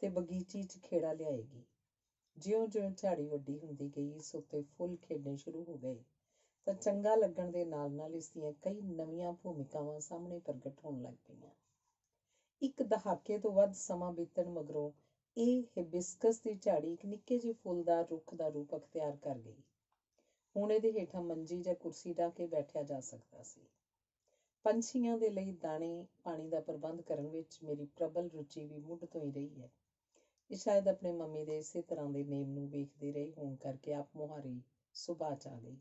ਤੇ ਬਗੀਚੀ 'ਚ ਖੇੜਾ ਲਿਆਏਗੀ। ਜਿਉਂ ਜਿਉਂ ਝਾੜੀ ਵੱਡੀ ਹੁੰਦੀ ਗਈ ਇਸ ਉੱਤੇ ਫੁੱਲ ਖੇਡਣੇ ਸ਼ੁਰੂ ਹੋ ਗਏ ਤਾਂ ਚੰਗਾ ਲੱਗਣ ਦੇ ਨਾਲ ਨਾਲ ਇਸ ਦੀਆਂ ਕਈ ਨਵੀਆਂ ਭੂਮਿਕਾਵਾਂ ਸਾਹਮਣੇ ਪ੍ਰਗਟ ਹੋਣ ਲੱਗ ਪਈਆਂ। ਇੱਕ ਦਹਾਕੇ ਤੋਂ ਵੱਧ ਸਮਾਂ ਬੀਤਣ ਮਗਰੋਂ ਇਹ ਹਿਬਿਸਕਸ ਦੀ ਝਾੜੀ ਇੱਕ ਨਿੱਕੇ ਜਿਹੇ ਫੁੱਲਦਾਰ ਰੁੱਖ ਦਾ ਰੂਪ ਅਖਤਿਆਰ ਕਰ ਗਈ। ਹੁਣ ਇਹਦੇ ਹੇਠਾਂ ਮੰਜੀ ਜਾਂ ਕੁਰਸੀ ਢਾ ਕੇ ਬੈਠਿਆ ਜਾ ਸਕਦਾ ਸੀ। ਪੰਛੀਆਂ ਦੇ ਲਈ ਦਾਣੇ ਪਾਣੀ ਦਾ ਪ੍ਰਬੰਧ ਕਰਨ ਵਿੱਚ ਮੇਰੀ ਪ੍ਰਬਲ ਰੁਚੀ ਵੀ ਮੁੱਢ ਤੋਂ ਹੀ ਰਹੀ ਹੈ। ਇਹ ਸ਼ਾਇਦ ਆਪਣੇ ਮੰਮੀ ਦੇ ਇਸੇ ਤਰ੍ਹਾਂ ਦੇ ਨੇਮ ਨੂੰ ਵੇਖਦੇ ਰਹੇ ਹੋਣ ਕਰਕੇ ਆਪ ਮੁਹਾਰੀ ਸੁਭਾਅ 'ਚ ਆ ਗਈ।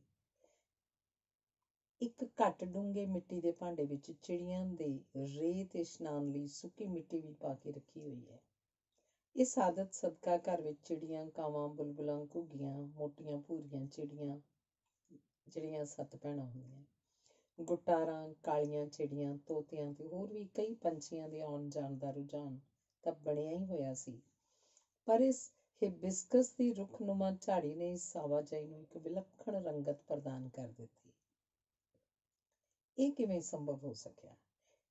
ਇੱਕ ਘੱਟ ਡੂੰਘੇ ਮਿੱਟੀ ਦੇ ਭਾਂਡੇ ਵਿੱਚ ਚਿੜੀਆਂ ਦੇ ਰੇਹ ਤੇ ਇਸ਼ਨਾਨ ਲਈ ਸੁੱਕੀ ਮਿੱਟੀ ਵੀ ਪਾ ਕੇ ਰੱਖੀ ਹੋਈ ਹੈ। ਇਸ ਆਦਤ ਸਦਕਾ ਘਰ ਵਿੱਚ ਚਿੜੀਆਂ, ਕਾਵਾਂ, ਬੁਲਬੁਲਾਂ, ਘੁੱਗੀਆਂ, ਮੋਟੀਆਂ ਭੂਰੀਆਂ ਚਿੜੀਆਂ ਜਿਹੜੀਆਂ ਸੱਤ ਭੈਣਾਂ ਹੁੰਦੀਆਂ, ਗੁਟਾਰਾਂ, ਕਾਲੀਆਂ ਚਿੜੀਆਂ, ਤੋਤਿਆਂ ਅਤੇ ਹੋਰ ਵੀ ਕਈ ਪੰਛੀਆਂ ਦੇ ਆਉਣ ਜਾਣ ਦਾ ਰੁਝਾਨ ਤਾਂ ਬਣਿਆ ਹੀ ਹੋਇਆ ਸੀ। ਪਰ ਇਸ ਹਿਬਿਸਕਸ ਦੀ ਰੁੱਖਨੁਮਾ ਝਾੜੀ ਨੇ ਇਸ ਆਵਾਜਾਈ ਨੂੰ ਇੱਕ ਵਿਲੱਖਣ ਰੰਗਤ ਪ੍ਰਦਾਨ ਕਰ ਦਿੱਤੀ। ਇਹ ਕਿਵੇਂ ਸੰਭਵ ਹੋ ਸਕਿਆ?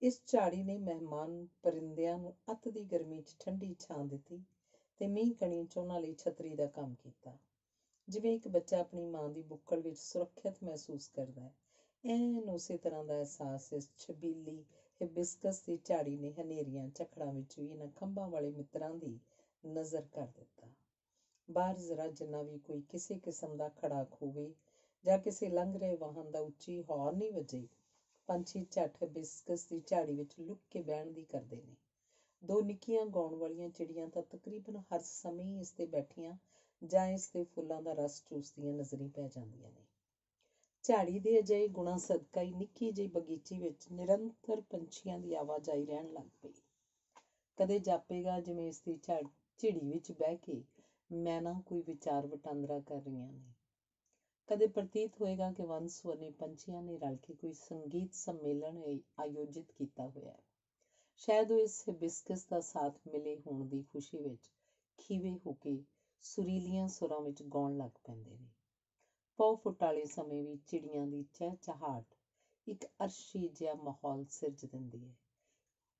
ਇਸ ਝਾੜੀ ਨੇ ਮਹਿਮਾਨ ਪਰਿੰਦਿਆਂ ਨੂੰ ਅੱਤ ਦੀ ਗਰਮੀ 'ਚ ਠੰਡੀ ਛਾਂ ਦਿੱਤੀ ਅਤੇ ਮੀਂਹ ਕਣੀ 'ਚ ਉਹਨਾਂ ਲਈ ਛਤਰੀ ਦਾ ਕੰਮ ਕੀਤਾ। ਜਿਵੇਂ ਇੱਕ ਬੱਚਾ ਆਪਣੀ ਮਾਂ ਦੀ ਬੁੱਕਲ ਵਿੱਚ ਸੁਰੱਖਿਅਤ ਮਹਿਸੂਸ ਕਰਦਾ ਹੈ, ਐਨ ਉਸੇ ਤਰ੍ਹਾਂ ਦਾ ਅਹਿਸਾਸ ਇਸ ਛਬੀਲੀ ਹਿਬਿਸਕਸ ਦੀ ਝਾੜੀ ਨੇ ਹਨੇਰੀਆਂ ਝੱਖੜਾਂ ਵਿੱਚ ਵੀ ਇਹਨਾਂ ਖੰਭਾਂ ਵਾਲੇ ਮਿੱਤਰਾਂ ਦੀ ਨਜ਼ਰ ਕਰ ਦਿੱਤਾ। ਬਾਹਰ ਜ਼ਰਾ ਜਿੰਨਾ ਵੀ ਕੋਈ ਕਿਸੇ ਕਿਸਮ ਦਾ ਖੜਾਕ ਹੋਵੇ ਜਾਂ ਕਿਸੇ ਲੰਘ ਰਹੇ ਵਾਹਨ ਦਾ ਉੱਚੀ ਹੌਰਨ ਹੀ ਵੱਜੇ, ਪੰਛੀ ਝੱਟ ਹਿਬਿਸਕਸ ਦੀ ਝਾੜੀ ਵਿੱਚ ਲੁੱਕ ਕੇ ਬਹਿਣ ਦੀ ਕਰਦੇ ਨੇ। ਦੋ ਨਿੱਕੀਆਂ ਗਾਉਣ ਵਾਲੀਆਂ ਚਿੜੀਆਂ ਤਾਂ ਤਕਰੀਬਨ ਹਰ ਸਮੇਂ ਇਸ 'ਤੇ ਬੈਠੀਆਂ ਜਾਂ ਇਸ ਦੇ ਫੁੱਲਾਂ ਦਾ ਰਸ ਚੂਸਦੀਆਂ ਨਜ਼ਰੀ ਪੈ ਜਾਂਦੀਆਂ ਨੇ। ਝਾੜੀ ਦੇ ਅਜਿਹੇ ਗੁਣਾਂ ਸਦਕਾ ਹੀ ਨਿੱਕੀ ਜਿਹੀ ਬਗੀਚੀ ਵਿੱਚ ਨਿਰੰਤਰ ਪੰਛੀਆਂ ਦੀ ਆਵਾਜਾਈ ਰਹਿਣ ਲੱਗ ਪਈ। ਕਦੇ ਜਾਪੇਗਾ ਜਿਵੇਂ ਇਸ ਦੀ ਝਾੜ ਝਿੜੀ ਵਿੱਚ ਬਹਿ ਕੇ ਮੈਂ ਨਾ ਕੋਈ ਵਿਚਾਰ ਵਟਾਂਦਰਾ ਕਰ ਰਹੀਆਂ ਨੇ। ਕਦੇ ਪ੍ਰਤੀਤ ਹੋਏਗਾ ਕਿ ਵੰਨ-ਸੁਵੰਨੇ ਪੰਛੀਆਂ ਨੇ ਰਲ ਕੇ ਕੋਈ ਸੰਗੀਤ ਸੰਮੇਲਨ ਆਯੋਜਿਤ ਕੀਤਾ ਹੋਇਆ ਹੈ। ਸ਼ਾਇਦ ਉਹ ਇਸ ਹਿਬਿਸਕਸ ਦਾ ਸਾਥ ਮਿਲੇ ਹੋਣ ਦੀ ਖੁਸ਼ੀ ਵਿੱਚ ਖੀਵੇ ਹੋ ਕੇ ਸੁਰੀਲੀਆਂ ਸੁਰਾਂ ਵਿੱਚ ਗਾਉਣ ਲੱਗ ਪੈਂਦੇ ਨੇ। ਪਹੁ ਫੁੱਟ ਵਾਲੇ ਸਮੇਂ ਵੀ ਚਿੜੀਆਂ ਦੀ ਚਹਿਚਹਾਟ ਇੱਕ ਅਰਸ਼ੀ ਜਿਹਾ ਮਾਹੌਲ ਸਿਰਜ ਦਿੰਦੀ ਹੈ।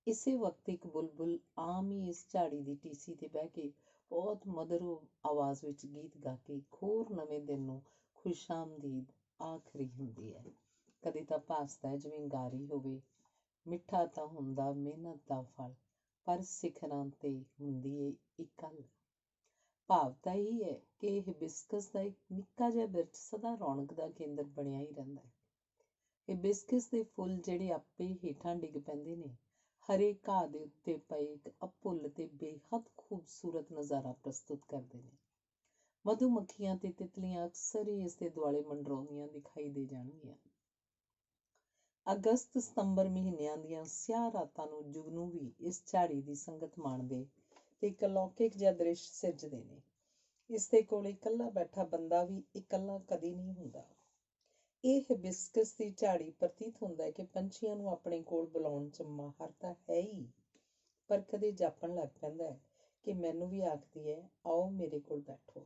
ਇਸੇ ਵਕਤ ਇੱਕ ਬੁਲਬੁਲ ਆਮ ਹੀ ਇਸ ਝਾੜੀ ਦੀ ਟੀਸੀ 'ਤੇ ਬਹਿ ਕੇ ਬਹੁਤ ਮਧੁਰ ਆਵਾਜ਼ ਵਿੱਚ ਗੀਤ ਗਾ ਕੇ ਘੋਰ ਨਵੇਂ ਦਿਨ ਨੂੰ ਖੁਸ਼ਾਮਦੀਦ ਆਖਰੀ ਹੁੰਦੀ ਹੈ। ਕਦੇ ਤਾਂ ਭਾਸਦਾ ਹੈ ਜਿਵੇਂ ਗਾਰੀ ਹੋਵੇ। ਮਿੱਠਾ ਤਾਂ ਹੁੰਦਾ ਮਿਹਨਤ ਦਾ ਫਲ, ਪਰ ਸਿਖਰਾਂ 'ਤੇ ਹੁੰਦੀ ਏ ਇਕੱਲ। ਭਾਵ ਤਾਂ ਇਹੀ ਹੈ ਕਿ ਹਿਬਿਸਕਸ ਦਾ ਇੱਕ ਨਿੱਕਾ ਜਿਹਾ ਬਿਰਛ ਸਦਾ ਰੌਣਕ ਦਾ ਕੇਂਦਰ ਬਣਿਆ ਹੀ ਰਹਿੰਦਾ ਹੈ। ਹਿਬਿਸਕਸ ਦੇ ਫੁੱਲ ਜਿਹੜੇ ਆਪੇ ਹੇਠਾਂ ਡਿੱਗ ਪੈਂਦੇ ਨੇ, ਹਰੇ ਘਾਹ ਦੇ ਉੱਤੇ ਪਏ ਇੱਕ ਅਭੁੱਲ ਅਤੇ ਬੇਹੱਦ ਖੂਬਸੂਰਤ ਨਜ਼ਾਰਾ ਪ੍ਰਸਤੁਤ ਕਰਦੇ ਨੇ। ਮਧੂ ਮੱਖੀਆਂ ਅਤੇ ਤਿਤਲੀਆਂ ਅਕਸਰ ਹੀ ਇਸ ਦੇ ਦੁਆਲੇ ਮੰਡਰਾਉਂਦੀਆਂ ਦਿਖਾਈ ਦੇ ਜਾਣਗੀਆਂ। ਅਗਸਤ ਸਤੰਬਰ ਮਹੀਨਿਆਂ ਦੀਆਂ ਸਿਆਹ ਰਾਤਾਂ ਨੂੰ ਜੁਗਨੂ ਵੀ ਇਸ ਝਾੜੀ ਦੀ ਸੰਗਤ ਮਾਣਦੇ ਅਤੇ ਇੱਕ ਅਲੌਕਿਕ ਜਿਹਾ ਦ੍ਰਿਸ਼ ਸਿਰਜਦੇ ਨੇ। ਇਸ ਦੇ ਕੋਲ ਇਕੱਲਾ ਬੈਠਾ ਬੰਦਾ ਵੀ ਇਕੱਲਾ ਕਦੇ ਨਹੀਂ ਹੁੰਦਾ। ਇਹ ਹਿਬਿਸਕਸ ਦੀ ਝਾੜੀ ਪ੍ਰਤੀਤ ਹੁੰਦਾ ਹੈ ਕਿ ਪੰਛੀਆਂ ਨੂੰ ਆਪਣੇ ਕੋਲ ਬੁਲਾਉਣ 'ਚ ਮਾਹਰ ਤਾਂ ਹੈ ਹੀ, ਪਰ ਕਦੇ ਜਾਪਣ ਲੱਗ ਪੈਂਦਾ ਹੈ ਕਿ ਮੈਨੂੰ ਵੀ ਆਖਦੀ ਹੈ, ਆਓ ਮੇਰੇ ਕੋਲ ਬੈਠੋ,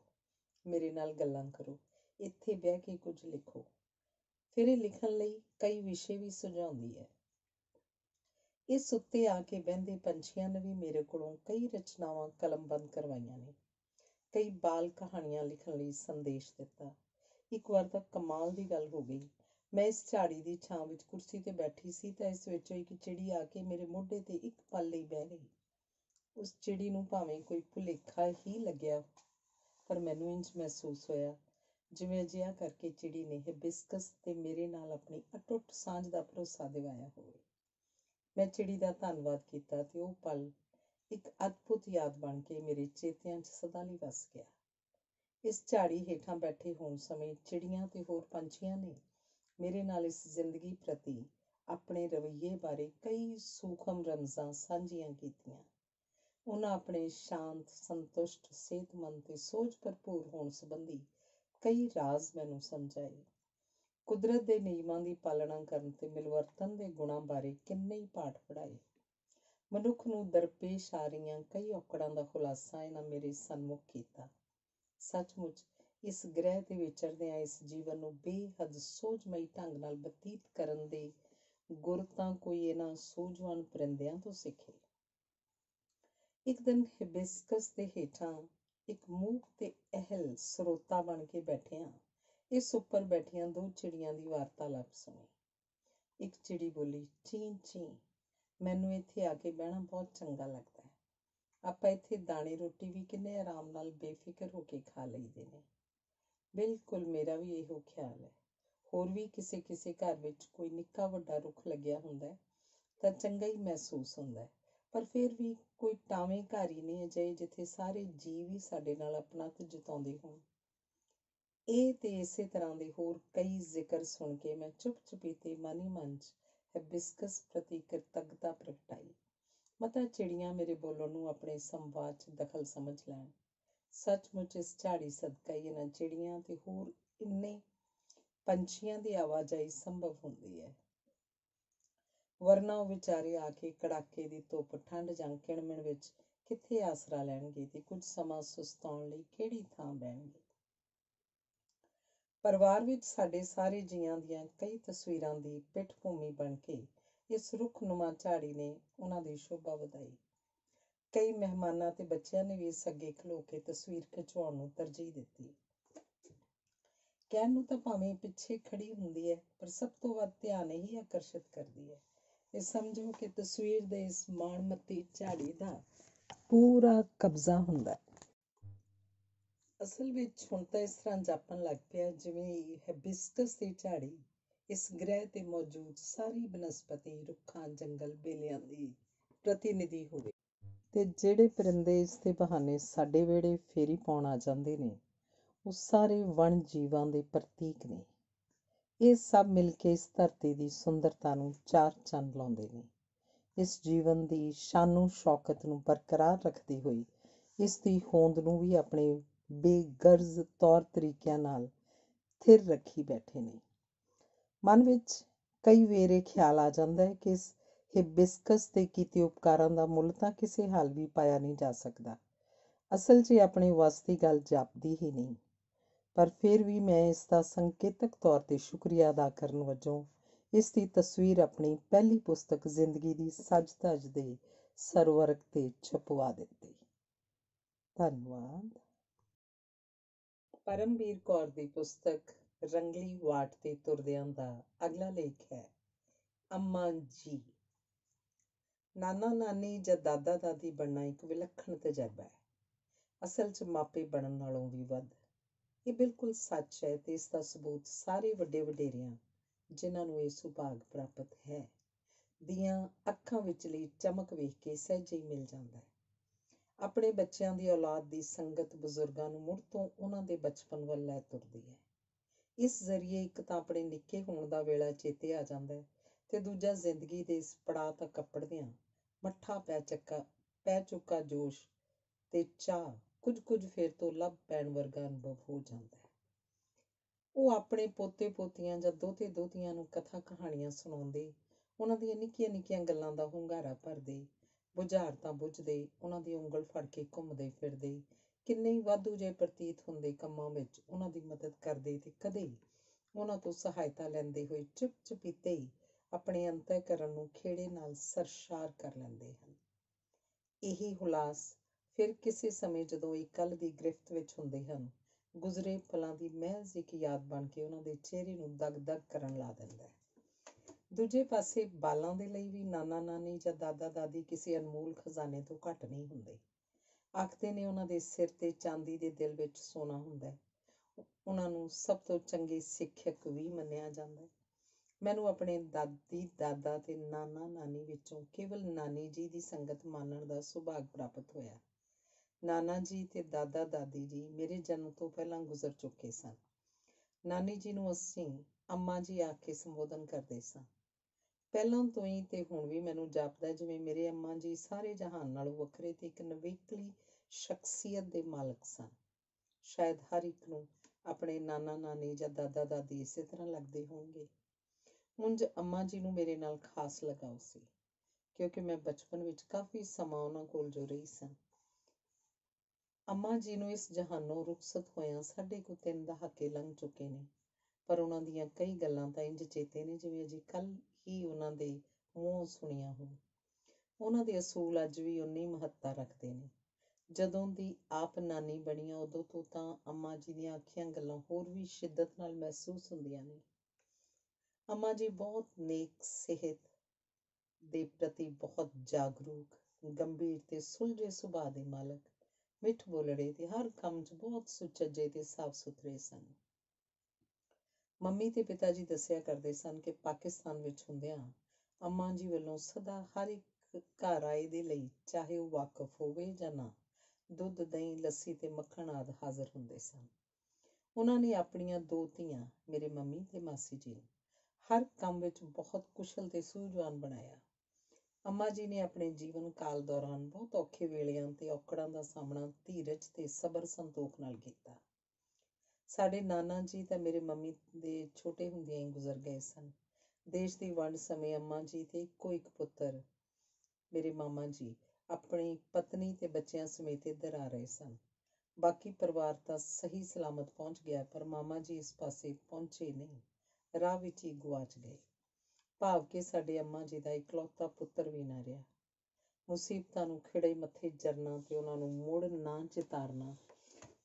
ਮੇਰੇ ਨਾਲ ਗੱਲਾਂ ਕਰੋ, ਇੱਥੇ ਬਹਿ ਕੇ ਕੁਝ ਲਿਖੋ। ਫਿਰ ਇਹ ਲਿਖਣ ਲਈ ਕਈ ਵਿਸ਼ੇ ਵੀ ਸੁਝਾਉਂਦੀ ਹੈ। ਇਸ ਉੱਤੇ ਆ ਕੇ ਬਹਿੰਦੇ ਪੰਛੀਆਂ ਨੇ ਵੀ ਮੇਰੇ ਕੋਲੋਂ ਕਈ ਰਚਨਾਵਾਂ ਕਲਮਬੰਦ ਕਰਵਾਈਆਂ ਨੇ। ਕਈ ਬਾਲ ਕਹਾਣੀਆਂ ਲਿਖਣ ਲਈ ਸੰਦੇਸ਼ ਦਿੱਤਾ। ਇੱਕ ਵਾਰ ਤਾਂ ਕਮਾਲ ਦੀ ਗੱਲ ਹੋ ਗਈ, ਮੈਂ ਇਸ ਝਾੜੀ ਦੀ ਛਾਂ ਵਿੱਚ ਕੁਰਸੀ 'ਤੇ ਬੈਠੀ ਸੀ ਤਾਂ ਇਸ ਵਿੱਚੋਂ ਇੱਕ ਚਿੜੀ ਆ ਕੇ ਮੇਰੇ ਮੋਢੇ 'ਤੇ ਇੱਕ ਪਲ ਲਈ ਬਹਿ ਗਈ। उस चिड़ी नूं भावें कोई भुलेखा ही लग्या, पर मैनूं इंज महसूस होया जिवें अजिहा करके चिड़ी ने हिबिस्कस ते मेरे नाल अपनी अटुट सांझ दा भरोसा दिवाया होवे। मैं चिड़ी दा धन्नवाद कीता ते ओह पल एक अद्भुत याद बन के मेरे चेतियां च सदा लई वस गया। इस झाड़ी हेठां बैठे होण समें चिड़ियां ते होर पंछियां ने मेरे नाल इस जिंदगी प्रति अपने रवैये बारे कई सूखम रमजां सांझियां कीतियां। उन्हां अपने शांत, संतुष्ट, सेहतमंद ते सोच भरपूर होण संबंधी कई राज मैनूं समझाए। कुदरत दे नियमां दी पालना करन ते मिलवर्तन दे गुणां बारे किन्ने ही पाठ पढ़ाए। मनुख नूं दरपेश आ रहीआं कई औकड़ां दा खुलासा इन्हां मेरे सन्मुख कीता। सचमुच इस ग्रह ते विचरदिआं इस जीवन नूं बेहद सोझमई ढंग नाल बतीत करन दे गुर तां कोई इन्हां सूझवान परिंदिआं तों सिखे। एक दिन हिबिस्कस दे हेठां एक मूक ते अहल स्रोता बन के बैठिआं इस उपर बैठिआं दो चिड़ियां दी वार्तालाप सुणी। एक चिड़ी बोली, चीं चीं, मैनूं इत्थे आके बहना बहुत चंगा लगदा है। आपां इत्थे दाणे रोटी भी किन्ने आराम नाल बेफिक्र होके खा लईदे ने। बिल्कुल मेरा भी इहो ख्याल है। होर भी किसे किसे घर विच कोई निक्का वड्डा रुख लग्या हुंदा है तां चंगा ही महसूस हुंदा है, पर फिर भी कोई टावें घर ही नहीं अजे जिथे सारे जीव ही साडे नाल अपना ते जताउंदे होण। इह ते इसे तरहां दे होर कई जिक्र सुण के मैं चुप चुपीते मन ही मन च हिबिस्कस प्रति कृतज्ञता प्रगटाई। मता चिड़ियां मेरे बोलण नूं अपने संवाद च दखल समझ लैण। सचमुच इस झाड़ी सदका ही इन्हां चिड़ियां ते होर इन्ने पंछियां दी आवाजाही संभव हुंदी है, वरना ओह विचारे आके कड़ाके दी धुप, ठंड जां किणमिण विच किथे आसरा लैणगे ते कुछ समां सुस्ताउण लई किहड़ी थां बैणगे। परिवार विच साडे सारे जीआं दीआं कई तस्वीरां दी पिठ भूमी बण के इस रुख नुमा झाड़ी ने उन्हां दी शोभा वधाई। कई मेहमानां ते बच्चियां ने भी इस अगे खलो के तस्वीर खिचवाउण नूं तरजीह दित्ती। कहण नूं तां भावें पिछे खड़ी हुंदी है, पर सब तों वध ध्यान ही आकर्षित करदी है। ते समझो कि तस्वीर दे इस माणमती झाड़ी दा पूरा कब्जा हुंदा है। असल विच हुण तां इस तरहां जापण लग पिਆ जिवें हिबिस्कस दी झाड़ी इस ग्रह ते मौजूद सारी बनस्पति, रुखां, जंगल, बेलियां दी प्रतिनिधि होवे ते जेड़े परिंदे इस दे बहाने साडे वेड़े फेरी पाउण आ जांदे ने ओह सारे वण जीवां दे प्रतीक ने। इह सब मिल के इस धरती दी सुंदरता नूं चार चंद लाउंदे ने। इस जीवन दी शानो शौकत नूं बरकरार रखदी होई इस दी होंद नूं भी अपने बेगर्ज तौर तरीकिਆਂ ਨਾਲ स्थिर रखी बैठे ने। मन विच कई वेरे ख्याल आ जांदा है कि इस हिबिस्कस ते कीते उपकारां दा मुल तां किसी हाल भी पाया नहीं जा सकदा। असल 'ਚ अपने वास्ते गल जापदी ही नहीं, पर फिर भी मैं इस दा संकेतक तौर ते शुक्रिया अदा करन वजों इस दी तस्वीर अपनी पहली पुस्तक जिंदगी दी सज धज दे सरवर्ग ते छपवा दित्ती। धन्नवाद। परमवीर कौर दी पुस्तक रंगली वाट ते तुरदिआं दा अगला लेख है अम्मा जी। नाना नानी जां दादा दादी बनना एक विलक्षण तजर्बा है, असल 'ਚ मापे बनन नालों भी ਵੱਧ। ਇਹ ਬਿਲਕੁਲ ਸੱਚ ਹੈ ਤੇ ਇਸ ਦਾ ਸਬੂਤ ਸਾਰੇ ਵੱਡੇ ਵਡੇਰਿਆਂ ਜਿਨ੍ਹਾਂ ਨੂੰ ਇਹ ਸੁਭਾਗ ਪ੍ਰਾਪਤ ਹੈ ਦੀਆਂ ਅੱਖਾਂ ਵਿੱਚਲੀ ਚਮਕ ਵੇਖ ਕੇ ਸਹਿਜੇ ਹੀ ਮਿਲ ਜਾਂਦਾ ਹੈ। ਆਪਣੇ ਬੱਚਿਆਂ ਦੀ ਔਲਾਦ ਦੀ ਸੰਗਤ ਬਜ਼ੁਰਗਾਂ ਨੂੰ ਮੁੜ ਤੋਂ ਉਹਨਾਂ ਦੇ ਬਚਪਨ ਵੱਲ ਲੈ ਤੁਰਦੀ ਹੈ। इस जरिए एक तो अपने निक्के होण दा वेला चेते आ जांदा है ते दूजा जिंदगी दे इस पड़ाव तक कपड़दियां मट्ठा पै चुका पै चुका जोश ते चाह कुछ कुछ फिर तो लभ पैण वर्गा अनुभव हो जांदा है। ਉਹ ਆਪਣੇ ਪੋਤੇ ਪੋਤੀਆਂ ਜਾਂ ਦੋਤੇ ਦੋਤੀਆਂ ਨੂੰ ਕਥਾ ਕਹਾਣੀਆਂ ਸੁਣਾਉਂਦੇ, ਉਹਨਾਂ ਦੀਆਂ ਨਿੱਕੀਆਂ ਨਿੱਕੀਆਂ ਗੱਲਾਂ ਦਾ ਹੁੰਗਾਰਾ ਭਰਦੇ, ਬੁਝਾਰਤਾਂ ਬੁੱਝਦੇ, ਉਹਨਾਂ ਦੀ ਉਂਗਲ ਫੜ ਕੇ ਘੁੰਮਦੇ ਫਿਰਦੇ, ਕਿੰਨੇ ਹੀ ਵਾਧੂ ਜਿਹੇ ਪ੍ਰਤੀਤ ਹੁੰਦੇ ਕੰਮਾਂ ਵਿੱਚ ਉਹਨਾਂ ਦੀ ਮਦਦ ਕਰਦੇ ਤੇ ਕਦੇ ਉਹਨਾਂ ਤੋਂ ਸਹਾਇਤਾ ਲੈਂਦੇ ਹੋਏ ਚੁੱਪ ਚੁਪੀਤੇ ਹੀ ਆਪਣੇ ਅੰਤਕਰਨ ਨੂੰ ਖੇੜੇ ਨਾਲ ਸਰਸ਼ਾਰ ਕਰ ਲੈਂਦੇ ਹਨ। ਇਹੀ ਹੁਲਾਸ ਫਿਰ ਕਿਸੇ ਸਮੇਂ ਜਦੋਂ ਇਹ ਕੱਲ ਦੀ ਗ੍ਰਿਫਤ ਵਿੱਚ ਹੁੰਦੇ ਹਨ, ਗੁਜ਼ਰੇ ਪਲਾਂ ਦੀ ਮਹਿਜ਼ ਇੱਕ ਯਾਦ ਬਣ ਕੇ ਉਹਨਾਂ ਦੇ ਚਿਹਰੇ ਨੂੰ ਦਗ ਦਗ ਕਰਨ ਲਾ ਦਿੰਦਾ ਹੈ। दूजे पासे बालों के लिए भी नाना नानी या दादा दादी किसी अनमोल खजाने तो घट नहीं होंगे। आखते ने उन्होंने सिर ते चांदी के दिल में सोना होंगे। उन्होंने सब तो चंगे सिखियक भी मनिया जाता है। मैनू अपने दादी दादा ते नाना नानी विचों केवल नानी जी की संगत मानण का सुभाग प्राप्त होया। नाना जी ते दादा दादी जी मेरे जन्म तो पहलां गुजर चुके सन। नानी जी नूं असीं अम्मा जी आके संबोधन करदे सां। पहलां तो ही ते हुण भी मैनू जापदा जिवें मेरे अम्मा जी सारे जहान नालों वखरे ते इक नवेकली शख्सियत दे मालक सन। शायद हर एक नूं अपने नाना नानी या दादा दादी इसे तरह लगदे होणगे। मुंज अम्मा जी नूं मेरे नाल खास लगाव सी क्योंकि मैं बचपन विच काफ़ी समां उन्हां कोल जो रही सां। अम्मा जी नूं इस जहानों रुखसत होया साढ़े को तीन दहाके लंघ चुके ने, पर उन्हां दीयां कई गल्लां तां इंज चेते ने जिवें अजे कल ही उन्हां दे मूँहों सुणिया होण। उन्हां दे असूल अज भी उन्नी महत्ता रखदे ने। जदों दी आप नानी बणिया उदों तो तां अम्मा जी दीयां आखियां गल्लां होर भी शिद्दत नाल महसूस हुंदियां ने। अम्मा जी बहुत नेक, सेहत दे प्रति बहुत जागरूक, गंभीर ते सुलझे सुभा दे मालक, मिठ बोलड़े ते हर काम च बहुत सुचज्जे ते साफ सुथरे सन। मम्मी ते पिता जी दस्सिया करदे सन कि पाकिस्तान विच हुंदियां अम्मा जी वल्लों सदा हर एक घर आए दे लई चाहे वह वाकफ होवे जां ना दुध, दही, लस्सी ते मक्खण आदि हाज़र हुंदे सन। उन्हां ने अपणियां दो धीआं मेरे मम्मी ते मासी जी हर काम विच बहुत कुशल ते सूझवान बनाया। अम्मा जी ने अपने जीवन काल दौरान बहुत औखे वेलियां ते औकड़ां दा सामना धीरज ते सबर संतोख नाल कीता। साडे नाना जी तां मेरे मम्मी दे छोटे हुंदियां ही गुजर गए सन। देश दी वंड समें अम्मा जी ते कोई इक पुत्तर मेरे मामा जी अपनी पत्नी ते बच्चियां समेत इधर आ रहे सन। बाकी परिवार तां सही सलामत पहुंच गया, पर मामा जी इस पासे पहुंचे नहीं, राह विच ही गुआच गए। भाव के साडे अम्मा जी दा इकलौता पुत्तर भी ना रहा। मुसीबतां नूं खिड़े मत्थे जरना ते उन्हां नूं मुड़ ना चितारना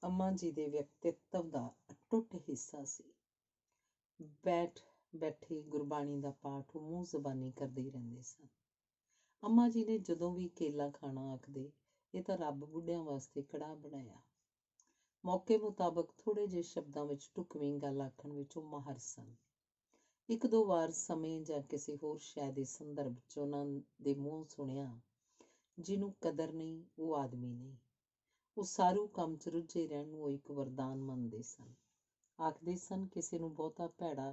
अम्मा जी दे व्यक्तित्व दा अटुट हिस्सा सी। बैठ बैठे गुरबाणी दा पाठ मूंह ज़बानी करदे रहिंदे सन। अम्मा जी ने जदों भी केला खाना आखदे इह तां रब बुढ़ियां वास्ते कड़ाह बनाया। मौके मुताबक थोड़े जे शब्दां विच ढुकवीं गल आखण विच ओह माहर सन। एक दो बार समय जां किसी होर शै दे संदर्भ च उन्हां दे मूँहों सुणिया जिन्हूं कदर नहीं वह आदमी नहीं। वह सारू काम च रुझे रहण नूं इक वरदान मनदे सन। आखदे सन किसी नूं बहुता भैड़ा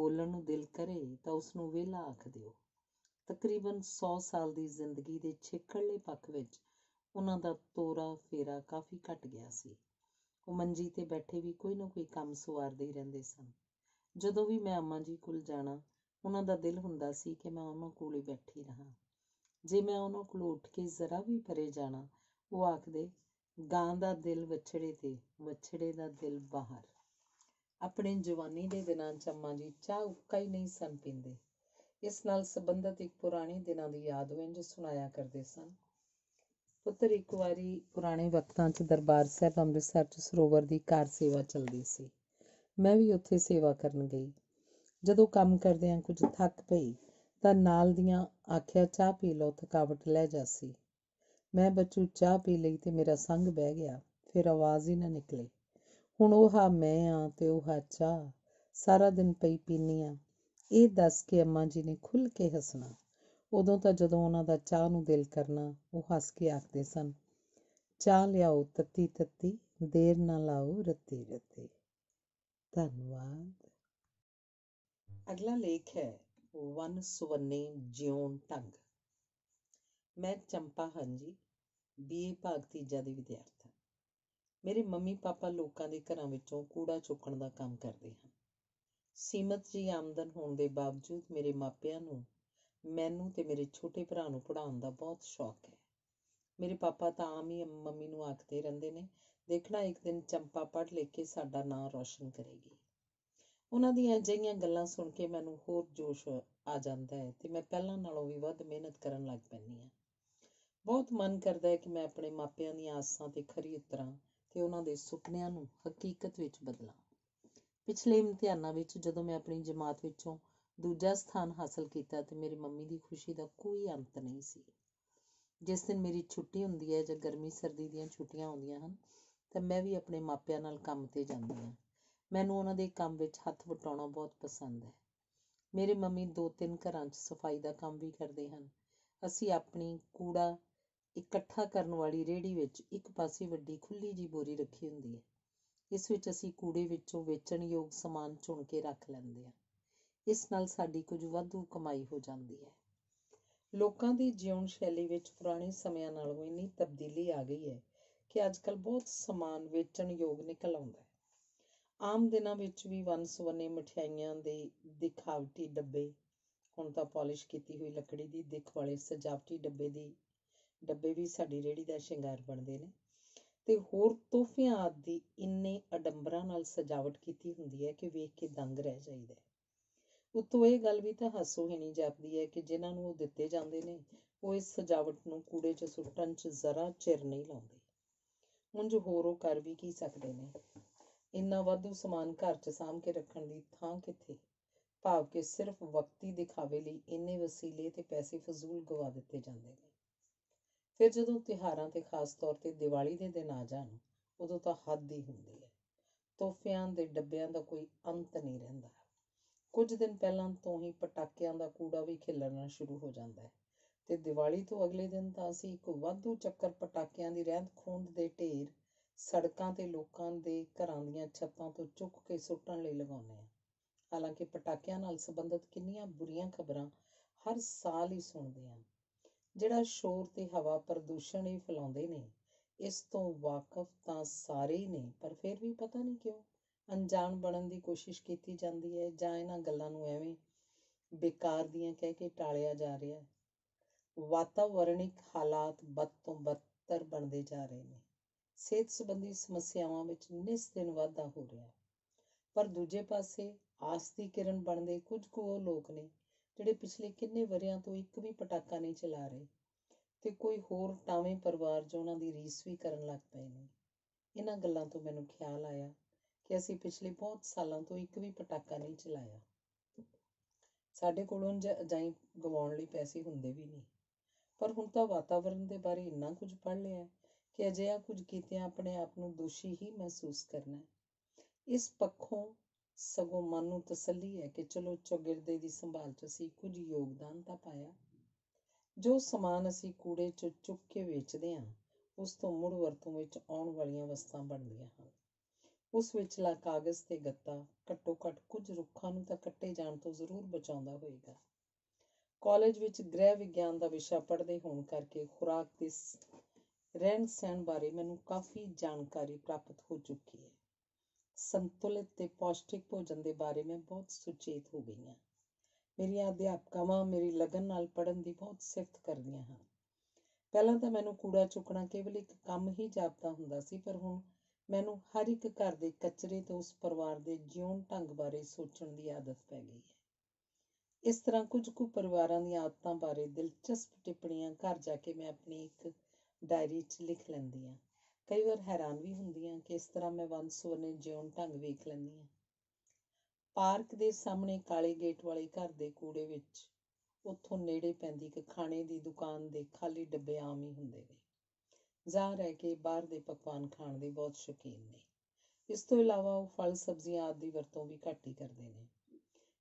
बोलण नूं दिल करे तां उस नूं वेला आख दिओ। तकरीबन सौ साल की जिंदगी के छेकड़ले पक्ख विच उन्हां दा तोरा फेरा काफ़ी घट गया सी। वह मंजी ते बैठे भी कोई ना कोई काम सवारदे रहिंदे सन। ਜਦੋਂ ਵੀ मैं अम्मा जी ਕੋਲ ਜਾਣਾ ਉਹਨਾਂ ਦਾ ਦਿਲ ਹੁੰਦਾ ਸੀ ਕਿ ਮੈਂ ਉਹਨਾਂ ਕੋਲ ਹੀ ਬੈਠੀ ਰਹਾਂ। ਜੇ ਮੈਂ ਉਹਨਾਂ ਕੋਲ ਉੱਠ ਕੇ ਜ਼ਰਾ ਵੀ ਪਰੇ ਜਾਣਾ ਉਹ ਆਖਦੇ ਗਾਂ ਦਾ ਦਿਲ ਵਛੜੇ ਤੇ ਵਛੜੇ ਦਾ ਦਿਲ ਬਾਹਰ। ਆਪਣੇ ਜਵਾਨੀ ਦੇ ਦਿਨਾਂ 'ਚ ਅੰਮਾ ਜੀ ਚਾਹ ਉੱਕਾ ਹੀ ਨਹੀਂ ਸਨ ਪੀਂਦੇ। ਇਸ ਨਾਲ ਸੰਬੰਧਿਤ ਇੱਕ ਪੁਰਾਣੇ ਦਿਨਾਂ ਦੀ ਯਾਦ ਉਹ ਇੰਜ ਸੁਣਾਇਆ ਕਰਦੇ ਸਨ। ਪੁੱਤਰ ਇੱਕ ਵਾਰੀ ਪੁਰਾਣੇ ਵਕਤਾਂ 'ਚ ਦਰਬਾਰ ਸਾਹਿਬ ਅੰਮ੍ਰਿਤਸਰ 'ਚ ਸਰੋਵਰ ਦੀ ਕਾਰ ਸੇਵਾ ਚੱਲਦੀ ਸੀ। मैं भी उत्थे सेवा करन गई। जदों काम करदियां कुछ थक पई तां नाल दियां आखिया चाह पी लो, थकावट लै जासी। मैं बच्चू चाह पी लई ते मेरा संग बह गया, फिर आवाज़ ही ना निकले। हुण ओह मैं आं ते ओह चाह सारा दिन पई पीनी आ। इह दस के अम्मा जी ने खुल के हसना। उदों तां जदों उन्हां दा चाह नूं दिल करना ओह हस के आखदे सन चाह लियाओ तत्ती तत्ती, देर ना लाओ रत्ती रत्ती। धन्यवाद। अगला लेख है वन सुवन्ने ज्योन ढंग। मैं चंपा हां जी बीए भाग तीजा दी विद्यार्थी। मेरे मम्मी पापा लोकां दे घरां विचों कूड़ा चुकण दा काम करदे हन। सीमित जी आमदन होण दे बावजूद मेरे मापिਆਂ ਨੂੰ ਮੈਨੂੰ ਤੇ ਮੇਰੇ ਛੋਟੇ ਭਰਾ ਨੂੰ ਪੜ੍ਹਾਉਣ ਦਾ ਬਹੁਤ ਸ਼ੌਕ ਹੈ। ਮੇਰੇ ਪਾਪਾ ਤਾਂ ਆਮ ਹੀ ਮੰਮੀ ਨੂੰ ਆਖਦੇ ਰਹਿੰਦੇ ਨੇ देखना एक दिन चंपा पढ़ लेके साडा नां रोशन करेगी। उन्हां दीयां अजिहियां गल्लां सुण के मैनूं होर जोश आ जांदा है ते मैं पहलां नालों भी वध मेहनत करन लग पैंदी हां। बहुत मन करदा है कि मैं अपने मापियां दीयां आसां ते खरी उतरां ते उन्हां दे सुपनियां नूं हकीकत विच बदलां। पिछले इम्तिहानां विच जदों मैं अपनी जमात विचों दूजा स्थान हासिल किया तो मेरी मम्मी की खुशी का कोई अंत नहीं सी। जिस दिन मेरी छुट्टी होंदी है जां गर्मी सर्दी दीआं छुट्टियां होंदियां हन तो मैं भी अपने मापियां नाल काम ते जांदी हां। मैनूं उन्हां दे काम विच हथ वटाउणा बहुत पसंद है। मेरी मम्मी दो तीन घरां च सफाई दा काम भी करदे हन। असीं अपनी कूड़ा इकट्ठा करन वाली रेहड़ी विच एक पासे वड्डी खुली जी बोरी रखी हुंदी है। इस विच असीं कूड़े विचों वेचण योग समान चुन के रख लैंदे हां। इस नाल साडी कुछ वाधू कमाई हो जांदी है। लोगों की जीवन शैली में पुराने समय नालों इन्नी तब्दीली आ गई है कि आजकल बहुत समान वेचण योग निकल आउंदा है। आम दिनों भी वन सवने मिठाइयां दे दिखावटी डब्बे हुण तां पॉलिश कीती हुई लकड़ी की दिख वाले सजावटी डब्बे दी डब्बे भी साडी रेहड़ी दा शिंगार बनदे ने ते होर तोहफियां आदि इन्ने अडंबरां नाल सजावट कीती हुंदी है कि वेख के दंग रह जाईदा है। उत्तों यह गल भी तो हासो ही नहीं जापती है कि जिन्होंने वो दिते जाते हैं वो इस सजावट में कूड़े च सुट्टन च जरा चिर नहीं लाते। उंज होर वो कर भी की सकते हैं। इन्ना वाधू समान घर च सामभ के रखने की थां किथे, भाव के सिर्फ वक्ती दिखावे लई इन्ने वसीले ते पैसे फजूल गवा दिते जाते हैं। फिर जदों त्योहारां ते खास तौर पर दिवाली दे दिन आ जाण उदों तां हद ही हुंदी है। तोहफियां दे डब्बियां दा कोई अंत नहीं रहिंदा। कुछ दिन पहला तो ही पटाकियां का कूड़ा भी खिलरना शुरू हो जाता है तो दिवाली तो अगले दिन तो असी एक वाधू चक्कर पटाकियां दी रहंद खूंद दे ढेर सड़कों ते लोगों दे घरां दीआं छत्तां तो चुक के सुट्टण लई लगाउणे आ। हालांकि पटाकियां नाल संबंधित किन्नियां बुरीआं खबरां हर साल ही सुणदे आ। जिहड़ा शोर ते हवा प्रदूषण ही फैलाउंदे ने इस तो वाकफ तां सारे ही ने, पर फिर भी पता नहीं क्यों अनजान बनने की कोशिश की जाती है जां इन्हां गल्लां नूं एवें बेकार दियां कह के टालिया जा रहा है। वातावरणिक हालात बद तो बदतर बनते जा रहे हैं। सेहत संबंधी समस्यावां विच निस दिन वाधा हो रहा है। पर दूजे पासे आस की किरण बनते कुछ कुछ वो लोग ने जिहड़े पिछले किन्ने वरियां तो एक भी पटाका नहीं चला रहे ते कोई होर टावें परिवार जो उन्हां दी रीस भी करन लग पए ने। इन्हां गल्लां तो मैनूं ख्याल आया कि असीं पिछले बहुत सालों तो एक भी पटाका नहीं चलाया। साढ़े कोलों जाई गवाउण लई पैसे हुंदे भी नहीं, पर हुण तां वातावरण दे बारे इन्ना कुछ पढ़ लिया कि अजिहा कुछ कीतियां अपने आप नूं दोषी ही महसूस करना है। इस पक्षों सगों मन नूं तसल्ली है कि चलो चौगिरदे दी संभाल च असीं कुछ योगदान तां पाया। जो समान असीं कूड़े चों चुक के वेचदे हां उस तो मुड़ वरतों विच आउण वालीआं वस्तां बनदियां हन। उस विचला कागज़ ते गत्ता घट्टो घट कुछ रुखां नूं तां कट्टे जाण तों ਜ਼ਰੂਰ ਬਚਾਉਂਦਾ ਹੋਏਗਾ। ਕਾਲਜ ਵਿੱਚ ਗ੍ਰਹਿ ਵਿਗਿਆਨ ਦਾ ਵਿਸ਼ਾ ਪੜ੍ਹਦੇ ਹੋਣ ਕਰਕੇ ਖੁਰਾਕ ਤੇ ਰਹਿਣ ਸਹਿਣ ਬਾਰੇ ਮੈਨੂੰ ਕਾਫੀ ਜਾਣਕਾਰੀ ਪ੍ਰਾਪਤ ਹੋ ਚੁੱਕੀ ਹੈ। ਸੰਤੁਲਿਤ ਤੇ ਪੌਸ਼ਟਿਕ ਭੋਜਨ ਦੇ ਬਾਰੇ ਮੈਂ ਬਹੁਤ ਸੁਚੇਤ ਹੋ ਗਈ ਹਾਂ। ਮੇਰੀਆਂ ਅਧਿਆਪਕਾਵਾਂ ਮੇਰੀ ਲਗਨ ਨਾਲ ਪੜ੍ਹਨ ਦੀ ਬਹੁਤ ਸਿਫਤ ਕਰਦੀਆਂ ਹਨ। ਪਹਿਲਾਂ ਤਾਂ ਮੈਨੂੰ ਕੂੜਾ ਚੁੱਕਣਾ ਕੇਵਲ ਇੱਕ ਕੰਮ ਹੀ ਜਾਪਦਾ ਹੁੰਦਾ ਸੀ, ਪਰ ਹੁਣ ਮੈਨੂੰ ਹਰ ਇੱਕ ਘਰ ਦੇ ਕਚਰੇ ਤੋਂ ਉਸ ਪਰਿਵਾਰ ਦੇ ਜਿਉਣ ਢੰਗ ਬਾਰੇ ਸੋਚਣ ਦੀ ਆਦਤ ਪੈ ਗਈ ਹੈ। ਇਸ ਤਰ੍ਹਾਂ ਕੁਝ ਕੁ ਪਰਿਵਾਰਾਂ ਦੀਆਂ ਆਦਤਾਂ ਬਾਰੇ ਦਿਲਚਸਪ ਟਿੱਪਣੀਆਂ ਘਰ ਜਾ ਕੇ ਮੈਂ ਆਪਣੀ ਇੱਕ ਡਾਇਰੀ 'ਚ ਲਿਖ ਲੈਂਦੀ ਹਾਂ। ਕਈ ਵਾਰ ਹੈਰਾਨ ਵੀ ਹੁੰਦੀ ਹਾਂ ਕਿ ਇਸ ਤਰ੍ਹਾਂ ਮੈਂ ਵੰਨ ਸੁਵੰਨੇ ਜਿਉਣ ਢੰਗ ਵੇਖ ਲੈਂਦੀ ਹਾਂ। ਪਾਰਕ ਦੇ ਸਾਹਮਣੇ ਕਾਲੇ ਗੇਟ ਵਾਲੇ ਘਰ ਦੇ ਕੂੜੇ ਵਿੱਚ ਉੱਥੋਂ ਨੇੜੇ ਪੈਂਦੀ ਇੱਕ ਖਾਣੇ ਦੀ ਦੁਕਾਨ ਦੇ ਖਾਲੀ ਡੱਬੇ ਆਮ ਹੀ ਹੁੰਦੇ ਨੇ। ਜ਼ਾਹਰ है कि बाहर के पकवान खाने के बहुत शौकीन ने। इस तो इलावा वो फल सब्जियां आदि वरतों भी घट ही करते हैं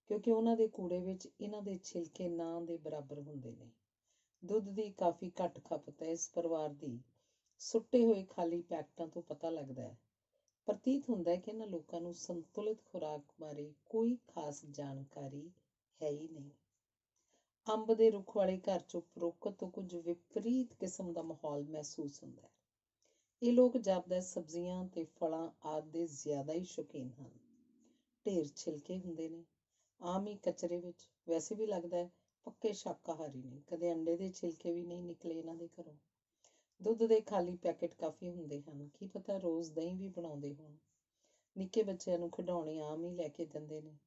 क्योंकि उन्हां दे कूड़े विच इन्हां दे छिलके ना दे बराबर हुंदे ने। दुध की काफ़ी घट खपत है। इस परिवार की सुट्टे हुए खाली पैकेटां तो पता लगता है प्रतीत हुंदा है कि इन्हां लोकां नूं संतुलित खुराक बारे कोई खास जानकारी है ही नहीं। ਅੰਬ ਦੇ ਰੁੱਖ ਵਾਲੇ ਘਰ ਚੋਂ ਉਪਰੋਕਤ ਤੋਂ ਕੁਝ ਵਿਪਰੀਤ ਕਿਸਮ ਦਾ ਮਾਹੌਲ ਮਹਿਸੂਸ ਹੁੰਦਾ ਹੈ। ਇਹ ਲੋਕ ਜਾਪਦਾ ਸਬਜ਼ੀਆਂ ਤੇ ਫਲਾਂ ਆਦਿ ਦੇ ਜ਼ਿਆਦਾ ਹੀ ਸ਼ੌਕੀਨ ਹਨ। ਢੇਰ ਛਿਲਕੇ ਹੁੰਦੇ ਨੇ ਆਮ ਹੀ ਕਚਰੇ ਵਿੱਚ। ਵੈਸੇ ਵੀ ਲੱਗਦਾ ਹੈ ਪੱਕੇ ਸ਼ਾਕਾਹਾਰੀ ਨੇ, ਕਦੇ ਅੰਡੇ ਦੇ ਛਿਲਕੇ ਵੀ ਨਹੀਂ ਨਿਕਲੇ ਇਹਨਾਂ ਦੇ ਘਰੋਂ। ਦੁੱਧ ਦੇ ਖਾਲੀ ਪੈਕੇਟ ਕਾਫੀ ਹੁੰਦੇ ਹਨ। ਕੀ ਪਤਾ ਰੋਜ਼ ਦਹੀਂ ਵੀ ਬਣਾਉਂਦੇ ਹੋਣ। ਨਿੱਕੇ ਬੱਚਿਆਂ ਨੂੰ ਖਿਡੌਣੇ ਆਮ ਹੀ ਲੈ ਕੇ ਦਿੰਦੇ ਨੇ।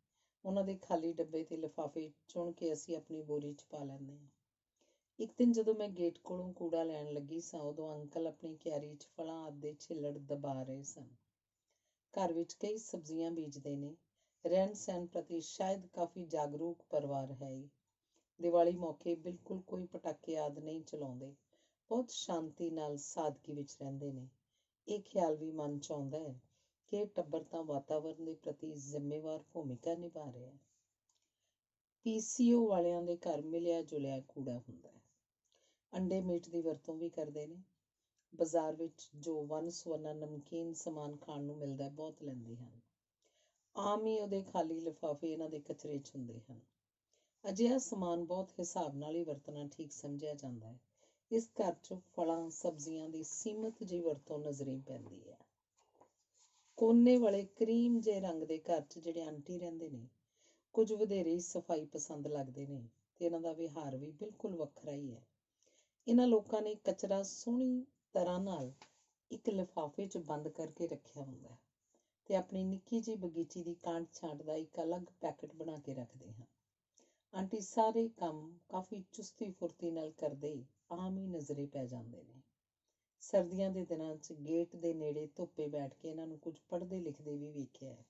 उन्होंने खाली डब्बे ते लिफाफे चुन के असी अपनी बोरी च पा लैंदे हां। एक दिन जदों मैं गेट कोलों कूड़ा लैण लगी सां उदों अंकल अपनी क्यारी च फलां आदि छिल्लड़ दबा रहे सन। घर विच कई सब्जियां बीजदे ने ਰਹਿਣ ਸਹਿਣ ਪ੍ਰਤੀ ਸ਼ਾਇਦ ਕਾਫੀ ਜਾਗਰੂਕ ਪਰਿਵਾਰ ਹੈ। ਦੀਵਾਲੀ ਮੌਕੇ ਬਿਲਕੁਲ ਕੋਈ ਪਟਾਕੇ ਆਦਿ ਨਹੀਂ ਚਲਾਉਂਦੇ, ਬਹੁਤ ਸ਼ਾਂਤੀ ਨਾਲ ਸਾਦਗੀ ਵਿੱਚ ਰਹਿੰਦੇ ਨੇ। ਇਹ ਖਿਆਲ ਵੀ ਮਨ 'ਚ ਆਉਂਦਾ ਹੈ ਕਿ ਟੱਬਰ ਤਾਂ ਵਾਤਾਵਰਨ ਦੇ ਪ੍ਰਤੀ ਜ਼ਿੰਮੇਵਾਰ ਭੂਮਿਕਾ ਨਿਭਾ ਰਿਹਾ ਹੈ। ਪੀ ਸੀ ਓ ਵਾਲਿਆਂ ਦੇ ਘਰ ਮਿਲਿਆ ਜੁਲਿਆ ਕੂੜਾ ਹੁੰਦਾ ਹੈ। ਅੰਡੇ ਮੀਟ ਦੀ ਵਰਤੋਂ ਵੀ ਕਰਦੇ ਨੇ। ਬਾਜ਼ਾਰ ਵਿੱਚ ਜੋ ਵੰਨ ਸੁਵੰਨਾ ਨਮਕੀਨ ਸਮਾਨ ਖਾਣ ਨੂੰ ਮਿਲਦਾ ਬਹੁਤ ਲੈਂਦੇ ਹਨ। ਆਮ ਹੀ ਉਹਦੇ ਖਾਲੀ ਲਿਫਾਫੇ ਇਹਨਾਂ ਦੇ ਕਚਰੇ 'ਚ ਹੁੰਦੇ ਹਨ। ਅਜਿਹਾ ਸਮਾਨ ਬਹੁਤ ਹਿਸਾਬ ਨਾਲ ਹੀ ਵਰਤਣਾ ਠੀਕ ਸਮਝਿਆ ਜਾਂਦਾ ਹੈ। ਇਸ ਘਰ 'ਚ ਫਲਾਂ ਸਬਜ਼ੀਆਂ ਦੀ ਸੀਮਤ ਜਿਹੀ ਵਰਤੋਂ ਨਜ਼ਰੀ ਪੈਂਦੀ ਹੈ। ਕੋਨੇ ਵਾਲੇ ਕਰੀਮ ਜਿਹੇ ਰੰਗ ਦੇ ਘਰ 'ਚ ਜਿਹੜੇ ਆਂਟੀ ਰਹਿੰਦੇ ਨੇ, ਕੁਝ ਵਧੇਰੇ ਸਫਾਈ ਪਸੰਦ ਲੱਗਦੇ ਨੇ ਤੇ ਇਹਨਾਂ ਦਾ ਵਿਹਾਰ ਵੀ ਬਿਲਕੁਲ ਵੱਖਰਾ ਹੀ ਹੈ। ਇਹਨਾਂ ਲੋਕਾਂ ਨੇ ਕਚਰਾ ਸੋਹਣੀ ਤਰ੍ਹਾਂ ਨਾਲ ਇੱਕ ਲਿਫਾਫੇ 'ਚ ਬੰਦ ਕਰਕੇ ਰੱਖਿਆ ਹੁੰਦਾ ਹੈ ਤੇ ਆਪਣੀ ਨਿੱਕੀ ਜਿਹੀ ਬਗੀਚੀ ਦੀ ਕਾਂਟ ਛਾਂਟ ਦਾ ਇੱਕ ਅਲੱਗ ਪੈਕਟ ਬਣਾ ਕੇ ਰੱਖਦੇ ਹਨ। ਆਂਟੀ ਸਾਰੇ ਕੰਮ ਕਾਫੀ ਚੁਸਤੀ ਫੁਰਤੀ ਨਾਲ ਕਰਦੇ ਆਮ ਹੀ ਨਜ਼ਰੇ ਪੈ ਜਾਂਦੇ ਨੇ। ਸਰਦੀਆਂ ਦੇ ਦਿਨਾਂ 'ਚ ਗੇਟ ਦੇ ਨੇੜੇ ਧੁੱਪੇ ਬੈਠ ਕੇ ਇਹਨਾਂ ਨੂੰ ਕੁਝ ਪੜ੍ਹਦੇ ਲਿਖਦੇ ਵੀ ਵੇਖਿਆ ਹੈ।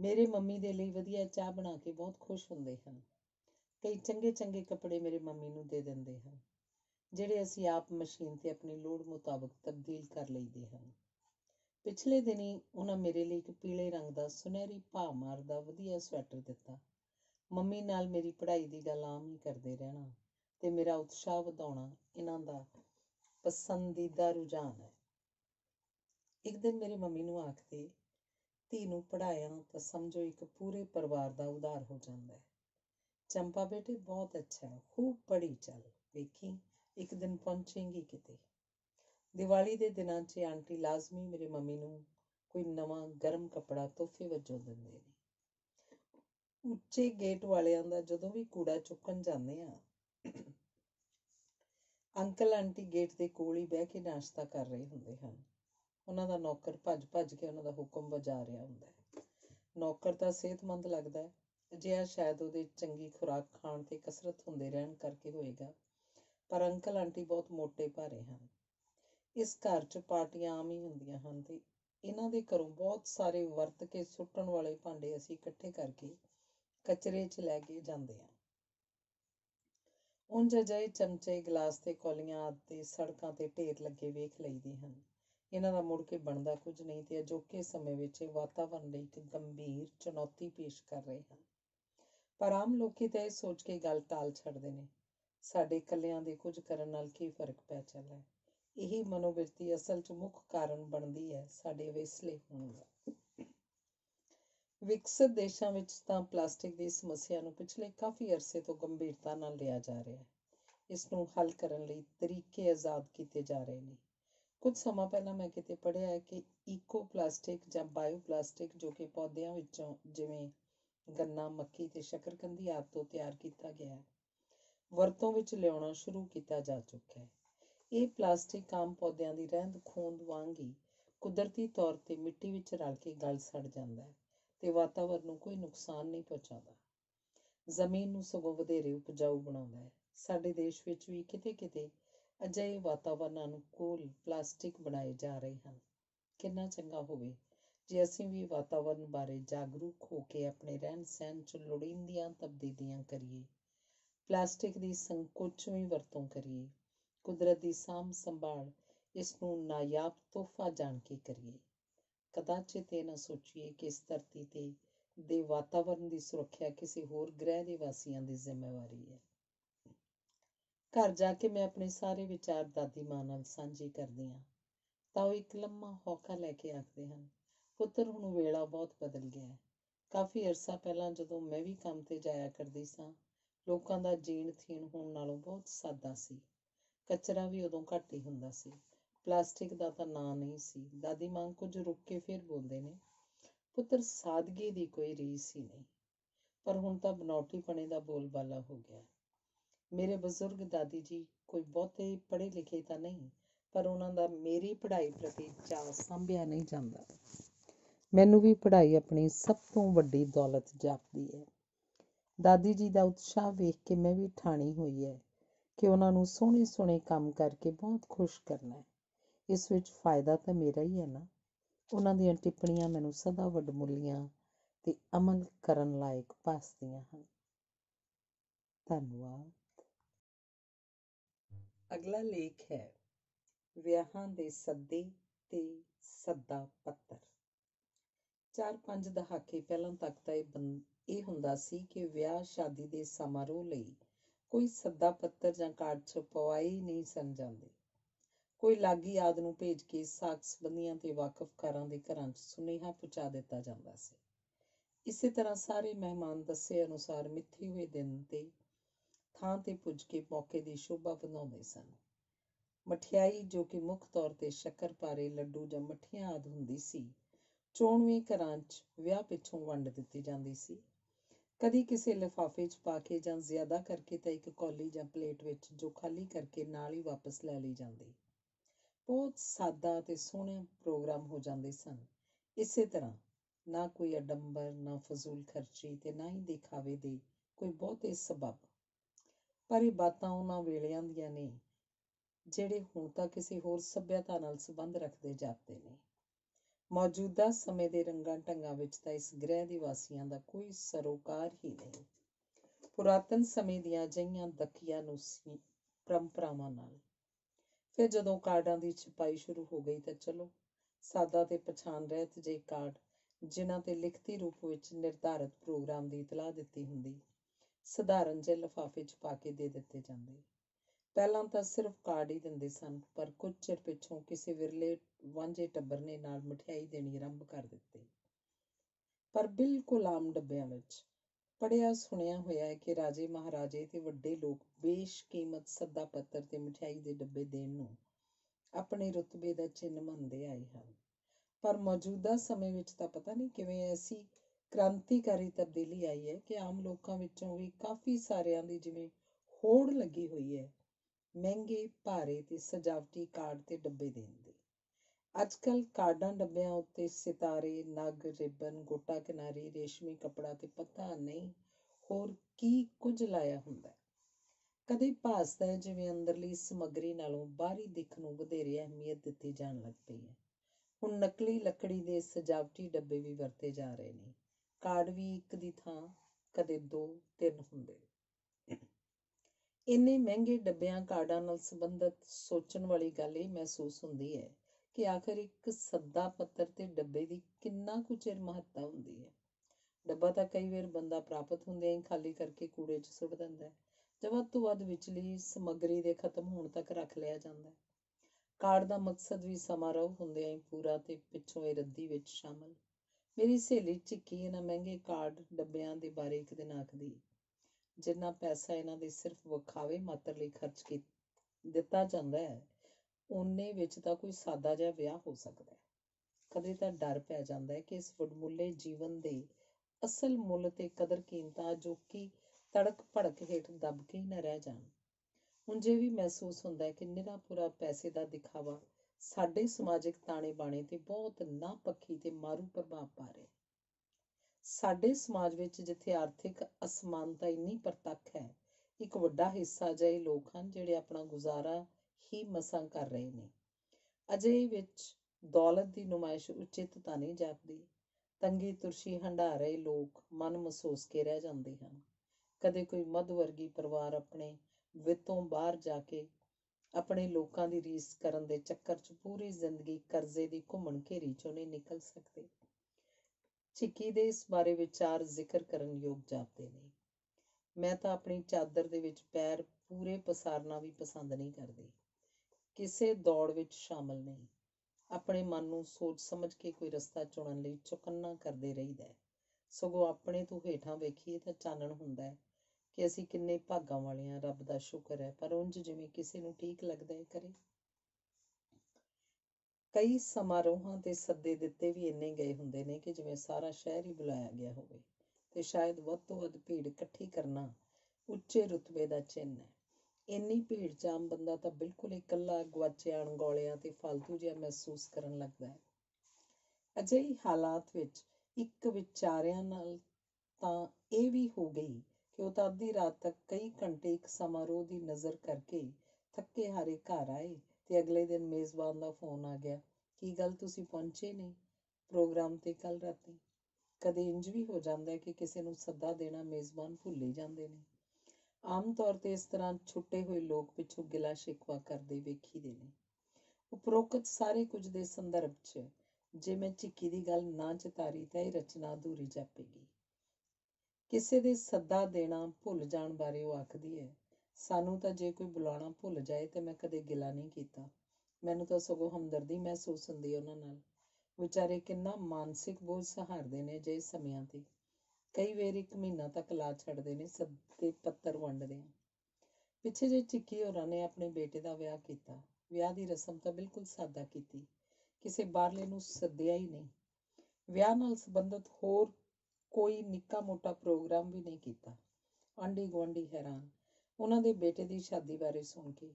ਮੇਰੇ ਮੰਮੀ ਦੇ ਲਈ ਵਧੀਆ ਚਾਹ ਬਣਾ ਕੇ ਬਹੁਤ ਖੁਸ਼ ਹੁੰਦੇ ਹਨ। ਕਈ ਚੰਗੇ ਚੰਗੇ ਕੱਪੜੇ ਮੇਰੇ ਮੰਮੀ ਨੂੰ ਦੇ ਦਿੰਦੇ ਹਨ, ਜਿਹੜੇ ਅਸੀਂ ਆਪ ਮਸ਼ੀਨ 'ਤੇ ਆਪਣੀ ਲੋੜ ਮੁਤਾਬਕ ਤਬਦੀਲ ਕਰ ਲਈਦੇ ਹਨ। ਪਿਛਲੇ ਦਿਨੀਂ ਉਹਨਾਂ ਮੇਰੇ ਲਈ ਇੱਕ ਪੀਲੇ ਰੰਗ ਦਾ ਸੁਨਹਿਰੀ ਭਾਅ ਮਾਰਦਾ ਵਧੀਆ ਸਵੈਟਰ ਦਿੱਤਾ। ਮੰਮੀ ਨਾਲ ਮੇਰੀ ਪੜ੍ਹਾਈ ਦੀ ਗੱਲ ਆਮ ਹੀ ਕਰਦੇ ਰਹਿਣਾ ਤੇ ਮੇਰਾ ਉਤਸ਼ਾਹ ਵਧਾਉਣਾ ਇਹਨਾਂ ਦਾ ਪਸੰਦੀਦਾ ਰੁਝਾਨ ਹੈ। ਇੱਕ ਦਿਨ ਮੇਰੀ ਮੰਮੀ ਨੂੰ ਆਖਦੇ, ਧੀ ਨੂੰ ਪੜ੍ਹਾਇਆ ਤਾਂ ਸਮਝੋ ਇੱਕ ਪੂਰੇ ਪਰਿਵਾਰ ਦਾ ਉਧਾਰ ਹੋ ਜਾਂਦਾ ਹੈ। ਚੰਪਾ ਬੇਟੇ ਬਹੁਤ ਅੱਛਾ ਹੈ, ਖੂਬ ਪੜ੍ਹੀ ਚੱਲ, ਵੇਖੀ ਇੱਕ ਦਿਨ ਪਹੁੰਚੇਗੀ ਕਿਤੇ। ਦੀਵਾਲੀ ਦੇ ਦਿਨਾਂ 'ਚ ਆਂਟੀ ਲਾਜ਼ਮੀ ਮੇਰੇ ਮੰਮੀ ਨੂੰ ਕੋਈ ਨਵਾਂ ਗਰਮ ਕੱਪੜਾ ਤੋਹਫੇ ਵਜੋਂ ਦਿੰਦੇ ਨੇ। ਉੱਚੇ ਗੇਟ ਵਾਲਿਆਂ ਦਾ ਜਦੋਂ ਵੀ ਕੂੜਾ ਚੁੱਕਣ ਜਾਂਦੇ ਆ, ਅੰਕਲ ਆਂਟੀ ਗੇਟ ਦੇ ਕੋਲ ਹੀ ਬਹਿ ਕੇ ਨਾਸ਼ਤਾ ਕਰ ਰਹੇ ਹੁੰਦੇ ਹਨ। ਉਹਨਾਂ ਦਾ ਨੌਕਰ ਭੱਜ ਭੱਜ ਕੇ ਉਹਨਾਂ ਦਾ ਹੁਕਮ ਵਜਾ ਰਿਹਾ ਹੁੰਦਾ ਹੈ। ਨੌਕਰ ਤਾਂ ਸਿਹਤਮੰਦ ਲੱਗਦਾ ਹੈ, ਅਜਿਹਾ ਸ਼ਾਇਦ ਉਹਦੇ ਚੰਗੀ ਖੁਰਾਕ ਖਾਣ ਤੇ ਕਸਰਤ ਹੁੰਦੇ ਰਹਿਣ ਕਰਕੇ ਹੋਏਗਾ, ਪਰ ਅੰਕਲ ਆਂਟੀ ਬਹੁਤ ਮੋਟੇ ਭਾਰੇ ਹਨ। ਇਸ ਘਰ 'ਚ ਪਾਰਟੀਆਂ ਆਮ ਹੀ ਹੁੰਦੀਆਂ ਹਨ ਤੇ ਇਹਨਾਂ ਦੇ ਘਰੋਂ ਬਹੁਤ ਸਾਰੇ ਵਰਤ ਕੇ ਸੁੱਟਣ ਵਾਲੇ ਭਾਂਡੇ ਅਸੀਂ ਇਕੱਠੇ ਕਰਕੇ ਕਚਰੇ 'ਚ ਲੈ ਕੇ ਜਾਂਦੇ ਹਾਂ। ਉਂਝ ਅਜਿਹੇ ਚਮਚੇ, ਗਲਾਸ ਤੇ ਕੌਲੀਆਂ ਆਦਿ ਤੇ ਸੜਕਾਂ ਤੇ ਢੇਰ ਲੱਗੇ ਵੇਖ ਲਈਦੇ ਹਨ। ਇਹਨਾਂ ਦਾ ਮੁੜ ਕੇ ਬਣਦਾ ਕੁਝ ਨਹੀਂ ਤੇ ਅਜੋਕੇ ਸਮੇਂ ਵਿੱਚ ਇਹ ਵਾਤਾਵਰਨ ਲਈ ਇੱਕ ਗੰਭੀਰ ਚੁਣੌਤੀ ਪੇਸ਼ ਕਰ ਰਹੇ ਹਨ। ਪਰ ਆਮ ਲੋਕੀ ਤਾਂ ਇਹ ਸੋਚ ਕੇ ਗੱਲ ਟਾਲ ਛੱਡਦੇ ਨੇ, ਸਾਡੇ ਇਕੱਲਿਆਂ ਦੇ ਕੁਝ ਕਰਨ ਨਾਲ ਕੀ ਫਰਕ ਪੈ ਚੱਲਾ ਹੈ। ਇਹੀ ਮਨੋਵਿਰਤੀ ਅਸਲ 'ਚ ਮੁੱਖ ਕਾਰਨ ਬਣਦੀ ਹੈ ਸਾਡੇ ਵੇਸਲੇ ਹੋਣ ਦਾ। ਵਿਕਸਿਤ ਦੇਸ਼ਾਂ ਵਿੱਚ ਤਾਂ ਪਲਾਸਟਿਕ ਦੀ ਸਮੱਸਿਆ ਨੂੰ ਪਿਛਲੇ ਕਾਫੀ ਅਰਸੇ ਤੋਂ ਗੰਭੀਰਤਾ ਨਾਲ ਲਿਆ ਜਾ ਰਿਹਾ ਹੈ। ਇਸ ਨੂੰ ਹੱਲ ਕਰਨ ਲਈ ਤਰੀਕੇ ਆਜ਼ਾਦ ਕੀਤੇ ਜਾ ਰਹੇ ਨੇ। ਕੁਝ ਸਮਾਂ ਪਹਿਲਾਂ ਮੈਂ ਕਿਤੇ ਪੜ੍ਹਿਆ ਹੈ ਕਿ ਈਕੋ ਪਲਾਸਟਿਕ ਜਾਂ ਬਾਇਓ ਪਲਾਸਟਿਕ, ਜੋ ਕਿ ਪੌਦਿਆਂ ਵਿੱਚੋਂ ਜਿਵੇਂ ਗੰਨਾ, ਮੱਕੀ ਤੇ ਸ਼ੱਕਰਕੰਦੀ ਆਦਿ ਤੋਂ ਤਿਆਰ ਕੀਤਾ ਗਿਆ ਹੈ, ਵਰਤੋਂ ਵਿੱਚ ਲਿਆਉਣਾ ਸ਼ੁਰੂ ਕੀਤਾ ਜਾ ਚੁੱਕਾ ਹੈ। ਇਹ ਪਲਾਸਟਿਕ ਆਮ ਪੌਦਿਆਂ ਦੀ ਰਹਿੰਦ ਖੂੰਹਦ ਵਾਂਗ ਹੀ ਕੁਦਰਤੀ ਤੌਰ 'ਤੇ ਮਿੱਟੀ ਵਿੱਚ ਰਲ ਕੇ ਗਲ ਸੜ ਜਾਂਦਾ ਹੈ ਤੇ ਵਾਤਾਵਰਨ ਨੂੰ ਕੋਈ ਨੁਕਸਾਨ ਨਹੀਂ ਪਹੁੰਚਾਉਂਦਾ, ਜ਼ਮੀਨ ਨੂੰ ਸਗੋਂ ਵਧੇਰੇ ਉਪਜਾਊ ਬਣਾਉਂਦਾ ਹੈ। ਸਾਡੇ ਦੇਸ਼ ਵਿੱਚ ਵੀ ਕਿਤੇ ਕਿਤੇ ਅਜਿਹੇ ਵਾਤਾਵਰਨ ਅਨੁਕੂਲ ਪਲਾਸਟਿਕ ਬਣਾਏ ਜਾ ਰਹੇ ਹਨ। ਕਿੰਨਾ ਚੰਗਾ ਹੋਵੇ ਜੇ ਅਸੀਂ ਵੀ ਵਾਤਾਵਰਨ ਬਾਰੇ ਜਾਗਰੂਕ ਹੋ ਕੇ ਆਪਣੇ ਰਹਿਣ ਸਹਿਣ 'ਚ ਲੋੜੀਂਦੀਆਂ ਤਬਦੀਲੀਆਂ ਕਰੀਏ, ਪਲਾਸਟਿਕ ਦੀ ਸੰਕੋਚਵੀਂ ਵਰਤੋਂ ਕਰੀਏ, ਕੁਦਰਤ ਦੀ ਸਾਂਭ ਸੰਭਾਲ ਇਸ ਨੂੰ ਨਾਯਾਬ ਤੋਹਫਾ ਜਾਣ ਕੇ ਕਰੀਏ। ਕਦਾਚਿਤ ਇਹ ਨਾ ਸੋਚੀਏ ਕਿ ਇਸ ਧਰਤੀ 'ਤੇ ਦੇ ਵਾਤਾਵਰਨ ਦੀ ਸੁਰੱਖਿਆ ਕਿਸੇ ਹੋਰ ਗ੍ਰਹਿ ਦੇ ਵਾਸੀਆਂ ਦੀ ਜ਼ਿੰਮੇਵਾਰੀ ਹੈ। ਘਰ ਜਾ ਕੇ ਮੈਂ ਆਪਣੇ ਸਾਰੇ ਵਿਚਾਰ ਦਾਦੀ ਮਾਂ ਨਾਲ ਸਾਂਝੇ ਕਰਦੀ ਹਾਂ ਤਾਂ ਉਹ ਇੱਕ ਲੰਮਾ ਹੌਕਾ ਲੈ ਕੇ ਆਖਦੇ ਹਨ, ਪੁੱਤਰ ਹੁਣ ਵੇਲਾ ਬਹੁਤ ਬਦਲ ਗਿਆ ਹੈ। ਕਾਫੀ ਅਰਸਾ ਪਹਿਲਾਂ ਜਦੋਂ ਮੈਂ ਵੀ ਕੰਮ 'ਤੇ ਜਾਇਆ ਕਰਦੀ ਸਾਂ, ਲੋਕਾਂ ਦਾ ਜੀਣ ਥੀਣ ਹੋਣ ਨਾਲੋਂ ਬਹੁਤ ਸਾਦਾ ਸੀ। ਕਚਰਾ ਵੀ ਉਦੋਂ ਘੱਟ ਹੀ ਹੁੰਦਾ ਸੀ, ਪਲਾਸਟਿਕ ਦਾ ਤਾਂ ਨਾਂ ਨਹੀਂ ਸੀ। ਦਾਦੀ ਮਾਂ ਕੁਝ ਰੁਕ ਕੇ ਫਿਰ ਬੋਲਦੇ ਨੇ, ਪੁੱਤਰ ਸਾਦਗੀ ਦੀ ਕੋਈ ਰੀਸ ਹੀ ਨਹੀਂ, ਪਰ ਹੁਣ ਤਾਂ ਬਨੌਟੀਪਣੇ ਦਾ ਬੋਲਬਾਲਾ ਹੋ ਗਿਆ। ਮੇਰੇ ਬਜ਼ੁਰਗ ਦਾਦੀ ਜੀ ਕੋਈ ਬਹੁਤੇ ਪੜ੍ਹੇ ਲਿਖੇ ਤਾਂ ਨਹੀਂ, ਪਰ ਉਹਨਾਂ ਦਾ ਮੇਰੀ ਪੜ੍ਹਾਈ ਪ੍ਰਤੀ ਚਾਅ ਸਾਂਭਿਆ ਨਹੀਂ ਜਾਂਦਾ। ਮੈਨੂੰ ਵੀ ਪੜ੍ਹਾਈ ਆਪਣੀ ਸਭ ਤੋਂ ਵੱਡੀ ਦੌਲਤ ਜਾਪਦੀ ਹੈ। ਦਾਦੀ ਜੀ ਦਾ ਉਤਸ਼ਾਹ ਵੇਖ ਕੇ ਮੈਂ ਵੀ ਠਾਣੀ ਹੋਈ ਹੈ ਕਿ ਉਹਨਾਂ ਨੂੰ ਸੋਹਣੇ ਸੋਹਣੇ ਕੰਮ ਕਰਕੇ ਬਹੁਤ ਖੁਸ਼ ਕਰਨਾ ਹੈ। ਇਸ ਵਿੱਚ ਫਾਇਦਾ ਤਾਂ ਮੇਰਾ ਹੀ ਹੈ ਨਾ। ਉਹਨਾਂ ਦੀਆਂ ਟਿੱਪਣੀਆਂ ਮੈਨੂੰ ਸਦਾ ਵੱਡਮੁੱਲੀਆਂ ਤੇ ਅਮਲ ਕਰਨ ਲਾਇਕ ਪਾਸਦੀਆਂ ਹਨ। ਧੰਨਵਾਦ। ਅਗਲਾ ਲੇਖ ਹੈ ਵਿਆਹਾਂ ਦੇ ਸੱਦੇ ਤੇ ਸੱਦਾ ਪੱਤਰ। ਚਾਰ ਪੰਜ ਦਹਾਕੇ ਪਹਿਲਾਂ ਤੱਕ ਤਾਂ ਇਹ ਬੰ ਇਹ ਹੁੰਦਾ ਸੀ ਕਿ ਵਿਆਹ ਸ਼ਾਦੀ ਦੇ ਸਮਾਰੋਹ ਲਈ ਕੋਈ ਸੱਦਾ ਪੱਤਰ ਜਾਂ ਕਾਰਡ ਛਪਵਾਏ ਨਹੀਂ ਸਨ ਜਾਂਦੇ। ਕੋਈ ਲਾਗੀ ਯਾਦ ਨੂੰ ਭੇਜ ਕੇ ਸਾਕ ਸੰਬੰਧੀਆਂ ਤੇ ਵਾਕਫਕਾਰਾਂ ਦੇ ਘਰਾਂ 'ਚ ਸੁਨੇਹਾ ਪਹੁੰਚਾ ਦਿੱਤਾ ਜਾਂਦਾ ਸੀ। ਇਸੇ ਤਰ੍ਹਾਂ ਸਾਰੇ ਮਹਿਮਾਨ ਦੱਸੇ ਅਨੁਸਾਰ ਮਿੱਥੇ ਹੋਏ ਦਿਨ ਤੇ ਥਾਂ 'ਤੇ ਪੁੱਜ ਕੇ ਮੌਕੇ ਦੀ ਸ਼ੋਭਾ ਵਧਾਉਂਦੇ ਸਨ। ਮਠਿਆਈ, ਜੋ ਕਿ ਮੁੱਖ ਤੌਰ 'ਤੇ ਸ਼ੱਕਰਪਾਰੇ, ਲੱਡੂ ਜਾਂ ਮੱਠੀਆਂ ਆਦਿ ਹੁੰਦੀ ਸੀ, ਚੋਣਵੇਂ ਘਰਾਂ 'ਚ ਵਿਆਹ ਪਿੱਛੋਂ ਵੰਡ ਦਿੱਤੀ ਜਾਂਦੀ ਸੀ। ਕਦੀ ਕਿਸੇ ਲਿਫਾਫੇ 'ਚ ਪਾ ਕੇ ਜਾਂ ਜ਼ਿਆਦਾ ਕਰਕੇ ਤਾਂ ਇੱਕ ਕੌਲੀ ਜਾਂ ਪਲੇਟ ਵਿੱਚ, ਜੋ ਖਾਲੀ ਕਰਕੇ ਨਾਲ ਹੀ ਵਾਪਸ ਲੈ ਲਈ ਜਾਂਦੀ। ਬਹੁਤ ਸਾਦਾ ਅਤੇ ਸੋਹਣੇ ਪ੍ਰੋਗਰਾਮ ਹੋ ਜਾਂਦੇ ਸਨ। ਇਸੇ ਤਰ੍ਹਾਂ ਨਾ ਕੋਈ ਅਡੰਬਰ, ਨਾ ਫਜ਼ੂਲ ਖਰਚੀ ਤੇ ਨਾ ਹੀ ਦਿਖਾਵੇ ਦੇ ਕੋਈ ਬਹੁਤੇ ਸਬਬ। ਪਰ ਇਹ ਬਾਤਾਂ ਉਹਨਾਂ ਵੇਲਿਆਂ ਦੀਆਂ ਨੇ ਜਿਹੜੇ ਹੁਣ ਤਾਂ ਕਿਸੇ ਹੋਰ ਸੱਭਿਅਤਾ ਨਾਲ ਸੰਬੰਧ ਰੱਖਦੇ ਜਾਪਦੇ ਨੇ। ਮੌਜੂਦਾ ਸਮੇਂ ਦੇ ਰੰਗਾਂ ਢੰਗਾਂ ਵਿੱਚ ਤਾਂ ਇਸ ਗ੍ਰਹਿ ਦੇ ਵਾਸੀਆਂ ਦਾ ਕੋਈ ਸਰੋਕਾਰ ਹੀ ਨਹੀਂ। ਪੁਰਾਤਨ ਸਮੇਂ ਦੀਆਂ ਅਜਿਹੀਆਂ ਦਕੀਆਂ ਨੂੰ ਸੀ ਪਰੰਪਰਾਵਾਂ ਨਾਲ। ਫਿਰ ਜਦੋਂ ਕਾਰਡਾਂ ਦੀ ਛਪਾਈ ਸ਼ੁਰੂ ਹੋ ਗਈ ਤਾਂ ਚਲੋ ਸਾਦਾ ਤੇ ਪਛਾਣ ਰਹਿਤ ਜਿਹੇ ਕਾਰਡ, ਜਿਨ੍ਹਾਂ ਤੇ ਲਿਖਤੀ ਰੂਪ ਵਿੱਚ ਨਿਰਧਾਰਤ ਪ੍ਰੋਗਰਾਮ ਦੀ ਇਤਲਾਹ ਦਿੱਤੀ ਹੁੰਦੀ, ਸਧਾਰਨ ਜਿਹੇ ਲਿਫਾਫੇ 'ਚ ਪਾ ਕੇ ਦੇ ਦਿੱਤੇ ਜਾਂਦੇ। ਪਹਿਲਾਂ ਤਾਂ ਸਿਰਫ ਕਾਰਡ ਹੀ ਦਿੰਦੇ ਸਨ, ਪਰ ਕੁਝ ਚਿਰ ਪਿੱਛੋਂ ਕਿਸੇ ਵਿਰਲੇ ਵਾਂਝੇ ਟੱਬਰ ਨੇ ਨਾਲ ਮਠਿਆਈ ਦੇਣੀ ਆਰੰਭ ਕਰ ਦਿੱਤੀ, ਪਰ ਬਿਲਕੁਲ ਆਮ ਡੱਬਿਆਂ ਵਿੱਚ। ਪੜ੍ਹਿਆ ਸੁਣਿਆ ਹੋਇਆ ਹੈ ਕਿ ਰਾਜੇ ਮਹਾਰਾਜੇ ਤੇ ਵੱਡੇ ਲੋਕ ਬੇਸ਼ਕੀਮਤ ਸੱਦਾ ਪੱਤਰ ਤੇ ਮਠਿਆਈ ਦੇ ਡੱਬੇ ਦੇਣ ਨੂੰ ਆਪਣੇ ਰੁਤਬੇ ਦਾ ਚਿੰਨ੍ਹ ਮੰਨਦੇ ਆਏ ਹਨ। ਪਰ ਮੌਜੂਦਾ ਸਮੇਂ ਵਿੱਚ ਤਾਂ ਪਤਾ ਨਹੀਂ ਕਿਵੇਂ ਐਸੀ ਕ੍ਰਾਂਤੀਕਾਰੀ ਤਬਦੀਲੀ ਆਈ ਹੈ ਕਿ ਆਮ ਲੋਕਾਂ ਵਿੱਚੋਂ ਵੀ ਕਾਫੀ ਸਾਰਿਆਂ ਦੀ ਜਿਵੇਂ ਹੋੜ ਲੱਗੀ ਹੋਈ ਹੈ ਮਹਿੰਗੇ, ਭਾਰੇ ਤੇ ਸਜਾਵਟੀ ਕਾਰਡ ਤੇ ਡੱਬੇ ਦੇਣ ਦੇ। ਅੱਜ ਕੱਲ੍ਹ ਕਾਰਡਾਂ ਡੱਬਿਆਂ ਉੱਤੇ ਸਿਤਾਰੇ, ਨਗ, ਰਿਬਨ, ਗੋਟਾ ਕਿਨਾਰੀ, ਰੇਸ਼ਮੀ ਕੱਪੜਾ ਤੇ ਪਤਾ ਨਹੀਂ ਹੋਰ ਕੀ ਕੁਝ ਲਾਇਆ ਹੁੰਦਾ। ਕਦੇ ਭਾਸਦਾ ਹੈ ਜਿਵੇਂ ਅੰਦਰਲੀ ਸਮੱਗਰੀ ਨਾਲੋਂ ਬਾਹਰੀ ਦਿੱਖ ਨੂੰ ਵਧੇਰੇ ਅਹਿਮੀਅਤ ਦਿੱਤੀ ਜਾਣ ਲੱਗ ਪਈ ਹੈ। ਹੁਣ ਨਕਲੀ ਲੱਕੜੀ ਦੇ ਸਜਾਵਟੀ ਡੱਬੇ ਵੀ ਵਰਤੇ ਜਾ ਰਹੇ ਨੇ। ਕਾਰਡ ਵੀ ਇੱਕ ਦੀ ਥਾਂ ਕਦੇ ਦੋ ਤਿੰਨ ਹੁੰਦੇ। ਇੰਨੇ ਮਹਿੰਗੇ ਡੱਬਿਆਂ ਕਾਰਡਾਂ ਨਾਲ ਸੰਬੰਧਿਤ ਸੋਚਣ ਵਾਲੀ ਗੱਲ ਇਹ ਮਹਿਸੂਸ ਹੁੰਦੀ ਹੈ ਕਿ ਆਖਰ ਇੱਕ ਸੱਦਾ ਪੱਤਰ ਤੇ ਡੱਬੇ ਦੀ ਕਿੰਨਾ ਕੁ ਚਿਰ ਮਹੱਤਤਾ ਹੁੰਦੀ ਹੈ। ਡੱਬਾ ਤਾਂ ਕਈ ਵਾਰ ਬੰਦਾ ਪ੍ਰਾਪਤ ਹੁੰਦਿਆਂ ਹੀ ਖਾਲੀ ਕਰਕੇ ਕੂੜੇ 'ਚ ਸੁੱਟ ਦਿੰਦਾ ਹੈ ਜਾਂ ਵੱਧ ਤੋਂ ਵੱਧ ਵਿਚਲੀ ਸਮੱਗਰੀ ਦੇ ਖਤਮ ਹੋਣ ਤੱਕ ਰੱਖ ਲਿਆ ਜਾਂਦਾ ਹੈ। ਕਾਰਡ ਦਾ ਮਕਸਦ ਵੀ ਸਮਾਰੋਹ ਹੁੰਦਿਆਂ ਹੀ ਪੂਰਾ ਤੇ ਪਿੱਛੋਂ ਇਹ ਰੱਦੀ ਵਿੱਚ ਸ਼ਾਮਲ। ਮੇਰੀ ਸਹੇਲੀ ਝਿੱਕੀ ਇਹਨਾਂ ਮਹਿੰਗੇ ਕਾਰਡ ਡੱਬਿਆਂ ਦੇ ਬਾਰੇ ਇੱਕ ਦਿਨ ਆਖਦੀ, ਜਿੰਨਾ ਪੈਸਾ ਇਹਨਾਂ ਦੇ ਸਿਰਫ ਵਿਖਾਵੇ ਮਾਤਰ ਲਈ ਖਰਚ ਕੀ ਦਿੱਤਾ ਜਾਂਦਾ ਹੈ, ਓਨੇ ਵਿੱਚ ਤਾਂ ਕੋਈ ਸਾਦਾ ਜਿਹਾ ਵਿਆਹ ਹੋ ਸਕਦਾ ਹੈ। ਕਦੇ ਤਾਂ ਡਰ ਪੈ ਜਾਂਦਾ ਹੈ ਕਿ ਇਸ ਵਡਮੁੱਲੇ ਜੀਵਨ ਦੇ ਅਸਲ ਮੁੱਲ ਤੇ ਕਦਰ ਕੀਮਤਾਂ ਜੋ ਕਿ ਤੜਕ ਭੜਕ ਹੇਠ ਦੱਬ ਕੇ ਹੀ ਨਾ ਰਹਿ ਜਾਣ। ਉਂਝ ਵੀ ਮਹਿਸੂਸ ਹੁੰਦਾ ਹੈ ਕਿ ਨਿਰਾ ਪੂਰਾ ਪੈਸੇ ਦਾ ਦਿਖਾਵਾ ਸਾਡੇ ਸਮਾਜਿਕ ਤਾਣੇ ਬਾਣੇ ਤੇ ਬਹੁਤ ਨਾਪੱਖੀ ਤੇ ਮਾਰੂ ਪ੍ਰਭਾਵ ਪਾ ਰਿਹਾ। ਸਾਡੇ ਸਮਾਜ ਵਿੱਚ ਜਿੱਥੇ ਆਰਥਿਕ ਅਸਮਾਨਤਾ ਇੰਨੀ ਪ੍ਰਤੱਖ ਹੈ, ਇੱਕ ਵੱਡਾ ਹਿੱਸਾ ਜਿਹੇ ਲੋਕ ਹਨ ਜਿਹੜੇ ਆਪਣਾ ਗੁਜ਼ਾਰਾ ਹੀ ਮਸਾਂ ਕਰ ਰਹੇ ਨੇ। ਅਜੇ ਵਿੱਚ ਦੌਲਤ ਦੀ ਨੁਮਾਇਸ਼ ਉਚਿਤ ਤਾਂ ਨਹੀਂ ਜਾਪਦੀ। ਤੰਗੀ ਤੁਰਸ਼ੀ ਹੰਢਾ ਰਹੇ ਲੋਕ ਮਨ ਮਹਿਸੂਸ ਕੇ ਰਹਿ ਜਾਂਦੇ ਹਨ। ਕਦੇ ਕੋਈ ਮੱਧ ਵਰਗੀ ਪਰਿਵਾਰ ਆਪਣੇ ਵਿੱਤੋਂ ਬਾਹਰ ਜਾ ਕੇ ਆਪਣੇ ਲੋਕਾਂ ਦੀ ਰੀਸ ਕਰਨ ਦੇ ਚੱਕਰ 'ਚ ਪੂਰੀ ਜ਼ਿੰਦਗੀ ਕਰਜ਼ੇ ਦੀ ਘੁੰਮਣ ਘੇਰੀ 'ਚੋਂ ਨਹੀਂ ਨਿਕਲ ਸਕਦੇ। ਚਿੱਕੀ ਦੇ ਇਸ ਬਾਰੇ ਵਿਚਾਰ ਜ਼ਿਕਰ ਕਰਨ ਯੋਗ ਜਾਪਦੇ ਨੇ। ਮੈਂ ਤਾਂ ਆਪਣੀ ਚਾਦਰ ਦੇ ਵਿੱਚ ਪੈਰ ਪੂਰੇ ਪਸਾਰਨਾ ਵੀ ਪਸੰਦ ਨਹੀਂ ਕਰਦੀ। ਕਿਸੇ ਦੌੜ ਵਿੱਚ ਸ਼ਾਮਲ ਨਹੀਂ। ਆਪਣੇ ਮਨ ਨੂੰ ਸੋਚ ਸਮਝ ਕੇ ਕੋਈ ਰਸਤਾ ਚੁਣਨ ਲਈ ਚੁਕੰਨਾ ਕਰਦੇ ਰਹੀਦਾ ਹੈ। ਸਗੋਂ ਆਪਣੇ ਤੋਂ ਹੇਠਾਂ ਵੇਖੀਏ ਤਾਂ ਚਾਨਣ ਹੁੰਦਾ ਹੈ ਕਿ ਅਸੀਂ ਕਿੰਨੇ ਭਾਗਾਂ ਵਾਲੇ ਹਾਂ। ਰੱਬ ਦਾ ਸ਼ੁਕਰ ਹੈ, ਪਰ ਉਂਝ ਜਿਵੇਂ ਕਿਸੇ ਨੂੰ ਠੀਕ ਲੱਗਦਾ ਹੈ ਕਰੇ। ਕਈ ਸਮਾਰੋਹਾਂ ਤੇ ਸੱਦੇ ਦਿੱਤੇ ਵੀ ਇੰਨੇ ਗਏ ਹੁੰਦੇ ਨੇ ਕਿ ਜਿਵੇਂ ਸਾਰਾ ਸ਼ਹਿਰ ਹੀ ਬੁਲਾਇਆ ਗਿਆ ਹੋਵੇ ਤੇ ਸ਼ਾਇਦ ਵੱਧ ਤੋਂ ਵੱਧ ਭੀੜ ਇਕੱਠੀ ਕਰਨਾ ਉੱਚੇ ਰੁਤਬੇ ਦਾ ਚਿੰਨ੍ਹ ਹੈ। ਇੰਨੀ ਭੀੜ 'ਚ ਆਮ ਬੰਦਾ ਤਾਂ ਬਿਲਕੁਲ ਇਕੱਲਾ, ਗੁਆਚਿਆ, ਅਣਗੌਲਿਆ ਤੇ ਫਾਲਤੂ ਜਿਹਾ ਮਹਿਸੂਸ ਕਰਨ ਲੱਗਦਾ ਹੈ। ਅਜਿਹੀ ਹਾਲਾਤ ਵਿੱਚ ਇੱਕ ਵਿਚਾਰਿਆਂ ਨਾਲ ਤਾਂ ਇਹ ਵੀ ਹੋ ਗਈ ਕਿ ਉਹ ਤਾਂ ਅੱਧੀ ਰਾਤ ਤੱਕ ਕਈ ਘੰਟੇ ਇੱਕ ਸਮਾਰੋਹ ਦੀ ਨਜ਼ਰ ਕਰਕੇ ਥੱਕੇ ਹਾਰੇ ਘਰ ਆਏ ਤੇ ਅਗਲੇ ਦਿਨ ਮੇਜ਼ਬਾਨ ਦਾ ਫੋਨ ਆ ਗਿਆ, ਕੀ ਗੱਲ ਤੁਸੀਂ ਪਹੁੰਚੇ ਨਹੀਂ ਪ੍ਰੋਗਰਾਮ ਤੇ ਕੱਲ ਰਾਤੀ? कदे इंज भी हो जाता है कि किसी को सदा देना मेज़बान भुल ही जाते हैं। आम तौर पर इस तरह छुट्टे हुए लोग पिछों गिला शिकवा करते वेखी दे ने। उपरोक्त सारे कुछ के संदर्भ च जे मैं झिकी की गल ना चितारी तो यह रचना अधूरी जापेगी। किसी दे सदा देना भुल जाण बारे वो आखदी है, सानू तो जे कोई बुलाना भुल जाए तो मैं कदे गिला नहीं कीता। मैनू तो सगों हमदर्दी महसूस हुंदी है उन्हां नाल। ਵਿਚਾਰੇ ਕਿੰਨਾ ਮਾਨਸਿਕ ਬੋਝ ਸਹਾਰਦੇ ਨੇ ਜੇ ਸਮਿਆਂ ਤੇ। ਕਈ ਵਾਰ ਇੱਕ ਮਹੀਨਾ ਤੱਕ ਲਾ ਛੱਡਦੇ ਨੇ ਸੱਦੇ ਪੱਤਰ ਵੰਡਦੇ। ਪਿੱਛੇ ਜੇ ਚਿੱਕੀ ਹੋਰਾਂ ਨੇ ਆਪਣੇ ਬੇਟੇ ਦਾ ਵਿਆਹ ਕੀਤਾ, ਵਿਆਹ ਦੀ ਰਸਮ ਤਾਂ ਬਿਲਕੁਲ ਸਾਦਾ ਕੀਤੀ, ਕਿਸੇ ਬਾਹਰਲੇ ਨੂੰ ਸੱਦਿਆ ਹੀ ਨਹੀਂ। ਵਿਆਹ ਨਾਲ ਸੰਬੰਧਿਤ ਹੋਰ ਕੋਈ ਨਿੱਕਾ ਮੋਟਾ ਪ੍ਰੋਗਰਾਮ ਵੀ ਨਹੀਂ ਕੀਤਾ। ਆਂਢੀ ਗੁਆਂਢੀ ਹੈਰਾਨ ਉਹਨਾਂ ਦੇ ਬੇਟੇ ਦੀ ਸ਼ਾਦੀ ਬਾਰੇ ਸੁਣ ਕੇ।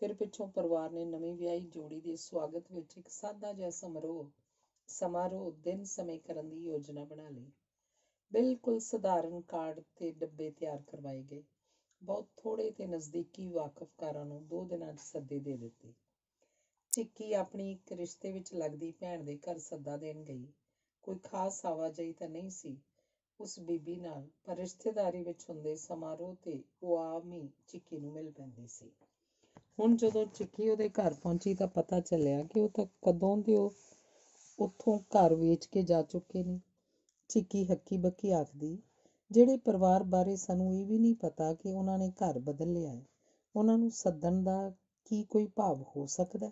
ਫਿਰ ਪਿੱਛੋਂ ਪਰਿਵਾਰ ਨੇ ਨਵੀਂ ਵਿਆਹੀ ਜੋੜੀ ਦੇ ਸਵਾਗਤ ਵਿੱਚ ਇੱਕ ਸਾਦਾ ਜਿਹਾ ਸਮਾਰੋਹ समारोह दिन समय करने की योजना बना ली। बिल्कुल सधारण कार्ड ते डब्बे तैयार करवाए गए। बहुत थोड़े ते नज़दीकी वाकफकारां नूं दो दिनां च सद्दे दे दित्ते। चिक्की अपनी एक रिश्ते विच लगदी भैण दे घर सद्दा देण गई। कोई खास आवाजाई तां नहीं सी उस बीबी नाल, पर रिश्तेदारी विच हुंदे समारोह ते ओह आम ही चिक्की नूं मिल पैंदी सी। हुण जदों चिक्की उहदे घर पहुंची तां पता चलिया कि उह तां कदों दे ओह ਉੱਥੋਂ ਘਰ ਵੇਚ ਕੇ ਜਾ ਚੁੱਕੇ ਨੇ। ਚਿੱਕੀ ਹੱਕੀ ਬੱਕੀ ਆਖਦੀ, ਜਿਹੜੇ ਪਰਿਵਾਰ ਬਾਰੇ ਸਾਨੂੰ ਇਹ ਵੀ ਨਹੀਂ ਪਤਾ ਕਿ ਉਹਨਾਂ ਨੇ ਘਰ ਬਦਲ ਲਿਆ ਹੈ, ਉਹਨਾਂ ਨੂੰ ਸੱਦਣ ਦਾ ਕੀ ਕੋਈ ਭਾਵ ਹੋ ਸਕਦਾ?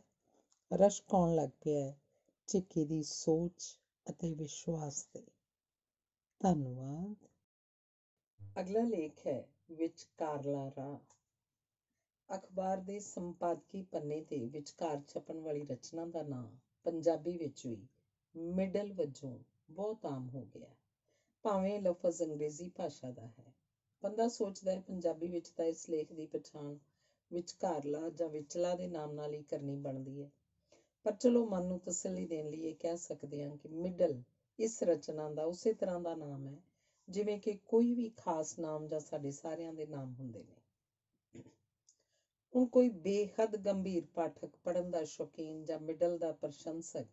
ਰਸ਼ਕ ਆਉਣ ਲੱਗ ਪਿਆ ਹੈ ਚਿੱਕੀ ਦੀ ਸੋਚ ਅਤੇ ਵਿਸ਼ਵਾਸ 'ਤੇ। ਧੰਨਵਾਦ। ਅਗਲਾ ਲੇਖ ਹੈ ਵਿਚਕਾਰਲਾ ਰਾਹ। ਅਖਬਾਰ ਦੇ ਸੰਪਾਦਕੀ ਪੰਨੇ 'ਤੇ ਵਿਚਕਾਰ ਛਪਣ ਵਾਲੀ ਰਚਨਾ ਦਾ ਨਾਂ पंजाबी विच भी मिडल वजों बहुत आम हो गया। भावें लफज अंग्रेजी भाषा का है। बंदा सोचता है पंजाबी विच तां इस लेख की पछाण विचकारला जां विचला दे नाम नाल ही करनी बनती है, पर चलो मन नूं तसली देण लई इह कह सकते हैं कि मिडल इस रचना का उस तरह का नाम है जिवें कि कोई भी खास नाम जां साडे सारिआं दे नाम हुंदे ने। ਹੁਣ ਕੋਈ ਬੇਹੱਦ ਗੰਭੀਰ ਪਾਠਕ ਪੜ੍ਹਨ ਦਾ ਸ਼ੌਕੀਨ ਜਾਂ ਮਿਡਲ ਦਾ ਪ੍ਰਸ਼ੰਸਕ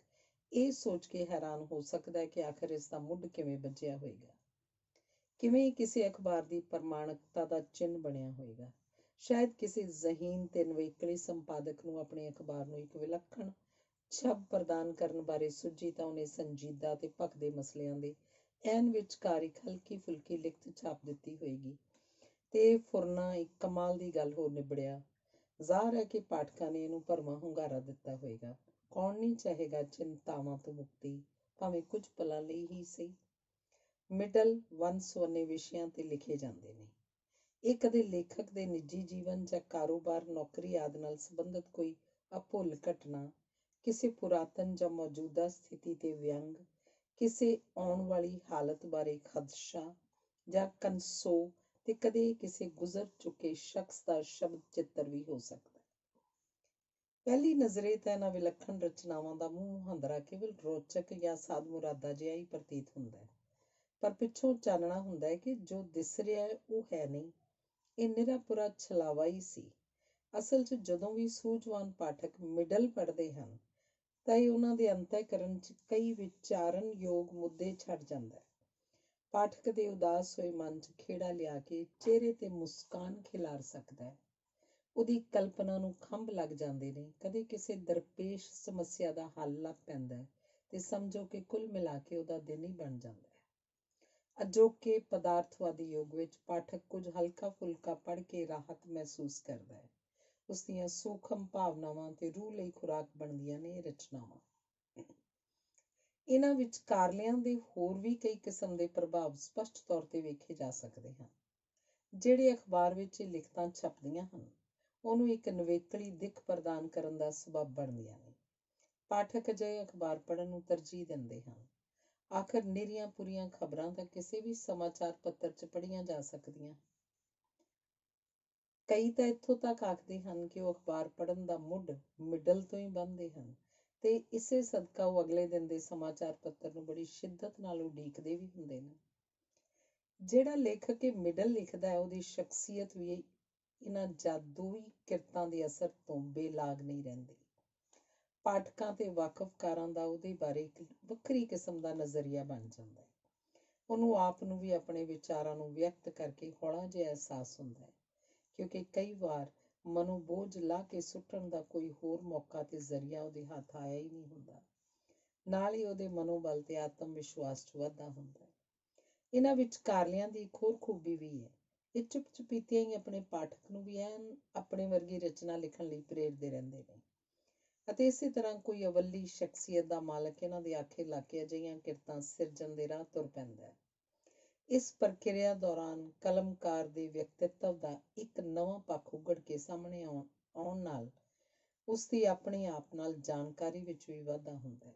ਇਹ ਸੋਚ ਕੇ ਹੈਰਾਨ ਹੋ ਸਕਦਾ ਹੈ ਕਿ ਆਖਰ ਇਸ ਦਾ ਮੁੱਢ ਕਿਵੇਂ ਬੱਝਿਆ ਹੋਏਗਾ, ਕਿਵੇਂ ਕਿਸੇ ਅਖਬਾਰ ਦੀ ਪ੍ਰਮਾਣਿਕਤਾ ਦਾ ਚਿੰਨ੍ਹ ਬਣਿਆ ਹੋਏਗਾ। ਸ਼ਾਇਦ ਕਿਸੇ ਜ਼ਹੀਨ ਤੇ ਨਵੇਕਲੇ ਸੰਪਾਦਕ ਨੂੰ ਆਪਣੇ ਅਖਬਾਰ ਨੂੰ ਇੱਕ ਵਿਲੱਖਣ ਛਬ ਪ੍ਰਦਾਨ ਕਰਨ ਬਾਰੇ ਸੁੱਝੀ ਤਾਂ ਉਹਨੇ ਸੰਜੀਦਾ ਤੇ ਭਖਦੇ ਮਸਲਿਆਂ ਦੇ ਐਨ ਵਿਚਕਾਰ ਇੱਕ ਹਲਕੀ ਫੁਲਕੀ ਲਿਖਤ ਛਾਪ ਦਿੱਤੀ ਹੋਏਗੀ ਤੇ ਫੁਰਨਾ ਇੱਕ ਕਮਾਲ ਦੀ ਗੱਲ ਹੋ ਨਿਬੜਿਆ। ਜ਼ਾਹਰ है कि पाठकों ने इनू भरवा हुंगारा दिता होएगा। कौन नहीं चाहेगा चिंतावां तो मुक्ति, भावें कुछ पलां लई ही सही। मिडल वन सवन्ने विषयां ते लिखे जांदे ने। इह कदे लेखक दे निजी जीवन जां कारोबार, नौकरी आदि नाल संबंधित कोई अभुल घटना, किसी पुरातन जां मौजूदा स्थिति ते व्यंग, किसी आउण वाली हालत बारे खदशा जां कंसो ਤੇ ਕਦੇ ਕਿਸੇ ਗੁਜ਼ਰ ਚੁੱਕੇ ਸ਼ਖਸ ਦਾ ਸ਼ਬਦ ਚਿੱਤਰ ਵੀ ਹੋ ਸਕਦਾ ਹੈ। ਪਹਿਲੀ ਨਜ਼ਰੇ ਤਾਂ ਇਹਨਾਂ ਵਿਲੱਖਣ ਰਚਨਾਵਾਂ ਦਾ ਮੂੰਹੰਦਰਾ ਕੇਵਲ ਰੋਚਕ ਜਾਂ ਸਾਧ ਮੁਰਾਦਾ ਜਿਹਾ ਹੀ ਪ੍ਰਤੀਤ ਹੁੰਦਾ ਹੈ, ਪਰ ਪਿੱਛੋਂ ਚਾਨਣਾ ਹੁੰਦਾ ਹੈ ਕਿ ਜੋ ਦਿਸ ਰਿਹਾ ਹੈ ਉਹ ਹੈ ਨਹੀਂ, ਇਹ ਨਿਰਾ ਪੂਰਾ ਛਲਾਵਾ ਹੀ ਸੀ। ਅਸਲ 'ਚ ਜਦੋਂ ਵੀ ਸੂਝਵਾਨ ਪਾਠਕ ਮਿਡਲ ਪੜ੍ਹਦੇ ਹਨ ਤਾਂ ਇਹ ਉਹਨਾਂ ਦੇ ਅੰਤਕਰਨ 'ਚ ਕਈ ਵਿਚਾਰਨਯੋਗ ਮੁੱਦੇ ਛੱਡ ਜਾਂਦਾ ਹੈ। पाठक के उदास हुए मन च खेड़ा लिया के चेहरे ते मुस्कान खिलार सकता है। उहदी कल्पना नूं खंभ लग जाते हैं। कदे किसी दरपेश समस्या का हल लभ पैंदा है ते समझो कि कुल मिला के उहदा दिन ही बन जाता है। अजोके पदार्थवादी योग विच पाठक कुछ हल्का फुल्का पढ़ के राहत महसूस करता है। उस दीआं सूखम भावनावां ते रूह लई खुराक बनदियां ने इह रचनावां। इन्हां विचकारलियां दे होर भी कई किस्म के प्रभाव स्पष्ट तौर पर वेखे जा सकते हैं। जिहड़े अखबार विच लिखतां छपदियां हन उहनूं एक नवेकली दिख प्रदान करन दा सबब बनदियां ने। पाठक अजे अखबार पढ़न नूं तरजीह दिंदे हन। आखर निरीआं पूरीआं खबरां तां किसी भी समाचार पत्र 'ਚ पढ़ीआं जा सकदियां। कई तां इत्थों तक आखदे हन कि उह अखबार पढ़न दा मुੱਢ ਮਿਡਲ ਤੋਂ ਹੀ ਬੰਨ੍ਹਦੇ ਹਨ ਤੇ ਇਸੇ ਸਦਕਾ ਉਹ ਅਗਲੇ ਦਿਨ ਦੇ ਸਮਾਚਾਰ ਪੱਤਰ ਨੂੰ ਬੜੀ ਸ਼ਿੱਦਤ ਨਾਲ ਉਡੀਕਦੇ ਵੀ ਹੁੰਦੇ ਨੇ। ਜਿਹੜਾ ਲੇਖਕ ਇਹ ਮਿਡਲ ਲਿਖਦਾ ਹੈ ਉਹਦੀ ਸ਼ਖਸੀਅਤ ਵੀ ਇਹਨਾਂ ਜਾਦੂਈ ਕਿਰਤਾਂ ਦੇ ਅਸਰ ਤੋਂ ਬੇਲਾਗ ਨਹੀਂ ਰਹਿੰਦੀ। ਪਾਠਕਾਂ ਤੇ ਵਾਕਫਕਾਰਾਂ ਦਾ ਉਹਦੇ ਬਾਰੇ ਇੱਕ ਵੱਖਰੀ ਕਿਸਮ ਦਾ ਨਜ਼ਰੀਆ ਬਣ ਜਾਂਦਾ ਹੈ। ਉਹਨੂੰ ਆਪ ਨੂੰ ਵੀ ਆਪਣੇ ਵਿਚਾਰਾਂ ਨੂੰ ਵਿਅਕਤ ਕਰਕੇ ਹੌਲਾ ਜਿਹਾ ਅਹਿਸਾਸ ਹੁੰਦਾ ਹੈ, ਕਿਉਂਕਿ ਕਈ ਵਾਰ ਮਨੋਂ ਬੋਝ ਲਾ ਕੇ ਸੁੱਟਣ ਦਾ ਕੋਈ ਹੋਰ ਮੌਕਾ ਤੇ ਜ਼ਰੀਆ ਉਹਦੇ ਹੱਥ ਆਇਆ ਹੀ ਨਹੀਂ ਹੁੰਦਾ। ਨਾਲ ਹੀ ਉਹਦੇ ਮਨੋਬਲ ਤੇ ਆਤਮ ਵਿਸ਼ਵਾਸ 'ਚ ਵਾਧਾ ਹੁੰਦਾ ਹੈ। ਇਹਨਾਂ ਵਿਚਕਾਰਲਿਆਂ ਦੀ ਇੱਕ ਹੋਰ ਖੂਬੀ ਵੀ ਹੈ, ਇਹ ਚੁੱਪ ਚੁਪੀਤਿਆਂ ਹੀ ਆਪਣੇ ਪਾਠਕ ਨੂੰ ਵੀ ਐਨ ਆਪਣੇ ਵਰਗੀ ਰਚਨਾ ਲਿਖਣ ਲਈ ਪ੍ਰੇਰਦੇ ਰਹਿੰਦੇ ਨੇ। ਅਤੇ ਇਸੇ ਤਰ੍ਹਾਂ ਕੋਈ ਅਵੱਲੀ ਸ਼ਖਸੀਅਤ ਦਾ ਮਾਲਕ ਇਹਨਾਂ ਦੇ ਆਖੇ ਲਾ ਕੇ ਅਜਿਹੀਆਂ ਕਿਰਤਾਂ ਸਿਰਜਣ ਦੇ ਰਾਹ ਤੁਰ ਪੈਂਦਾ ਹੈ। ਇਸ ਪ੍ਰਕਿਰਿਆ ਦੌਰਾਨ ਕਲਮਕਾਰ ਦੇ ਵਿਅਕਤੀਤਵ ਦਾ ਇੱਕ ਨਵਾਂ ਪੱਖ ਉਗੜ ਕੇ ਸਾਹਮਣੇ ਆਉਣ ਆਉਣ ਨਾਲ ਉਸ ਦੀ ਆਪਣੇ ਆਪ ਨਾਲ ਜਾਣਕਾਰੀ ਵਿੱਚ ਵੀ ਵਾਧਾ ਹੁੰਦਾ ਹੈ।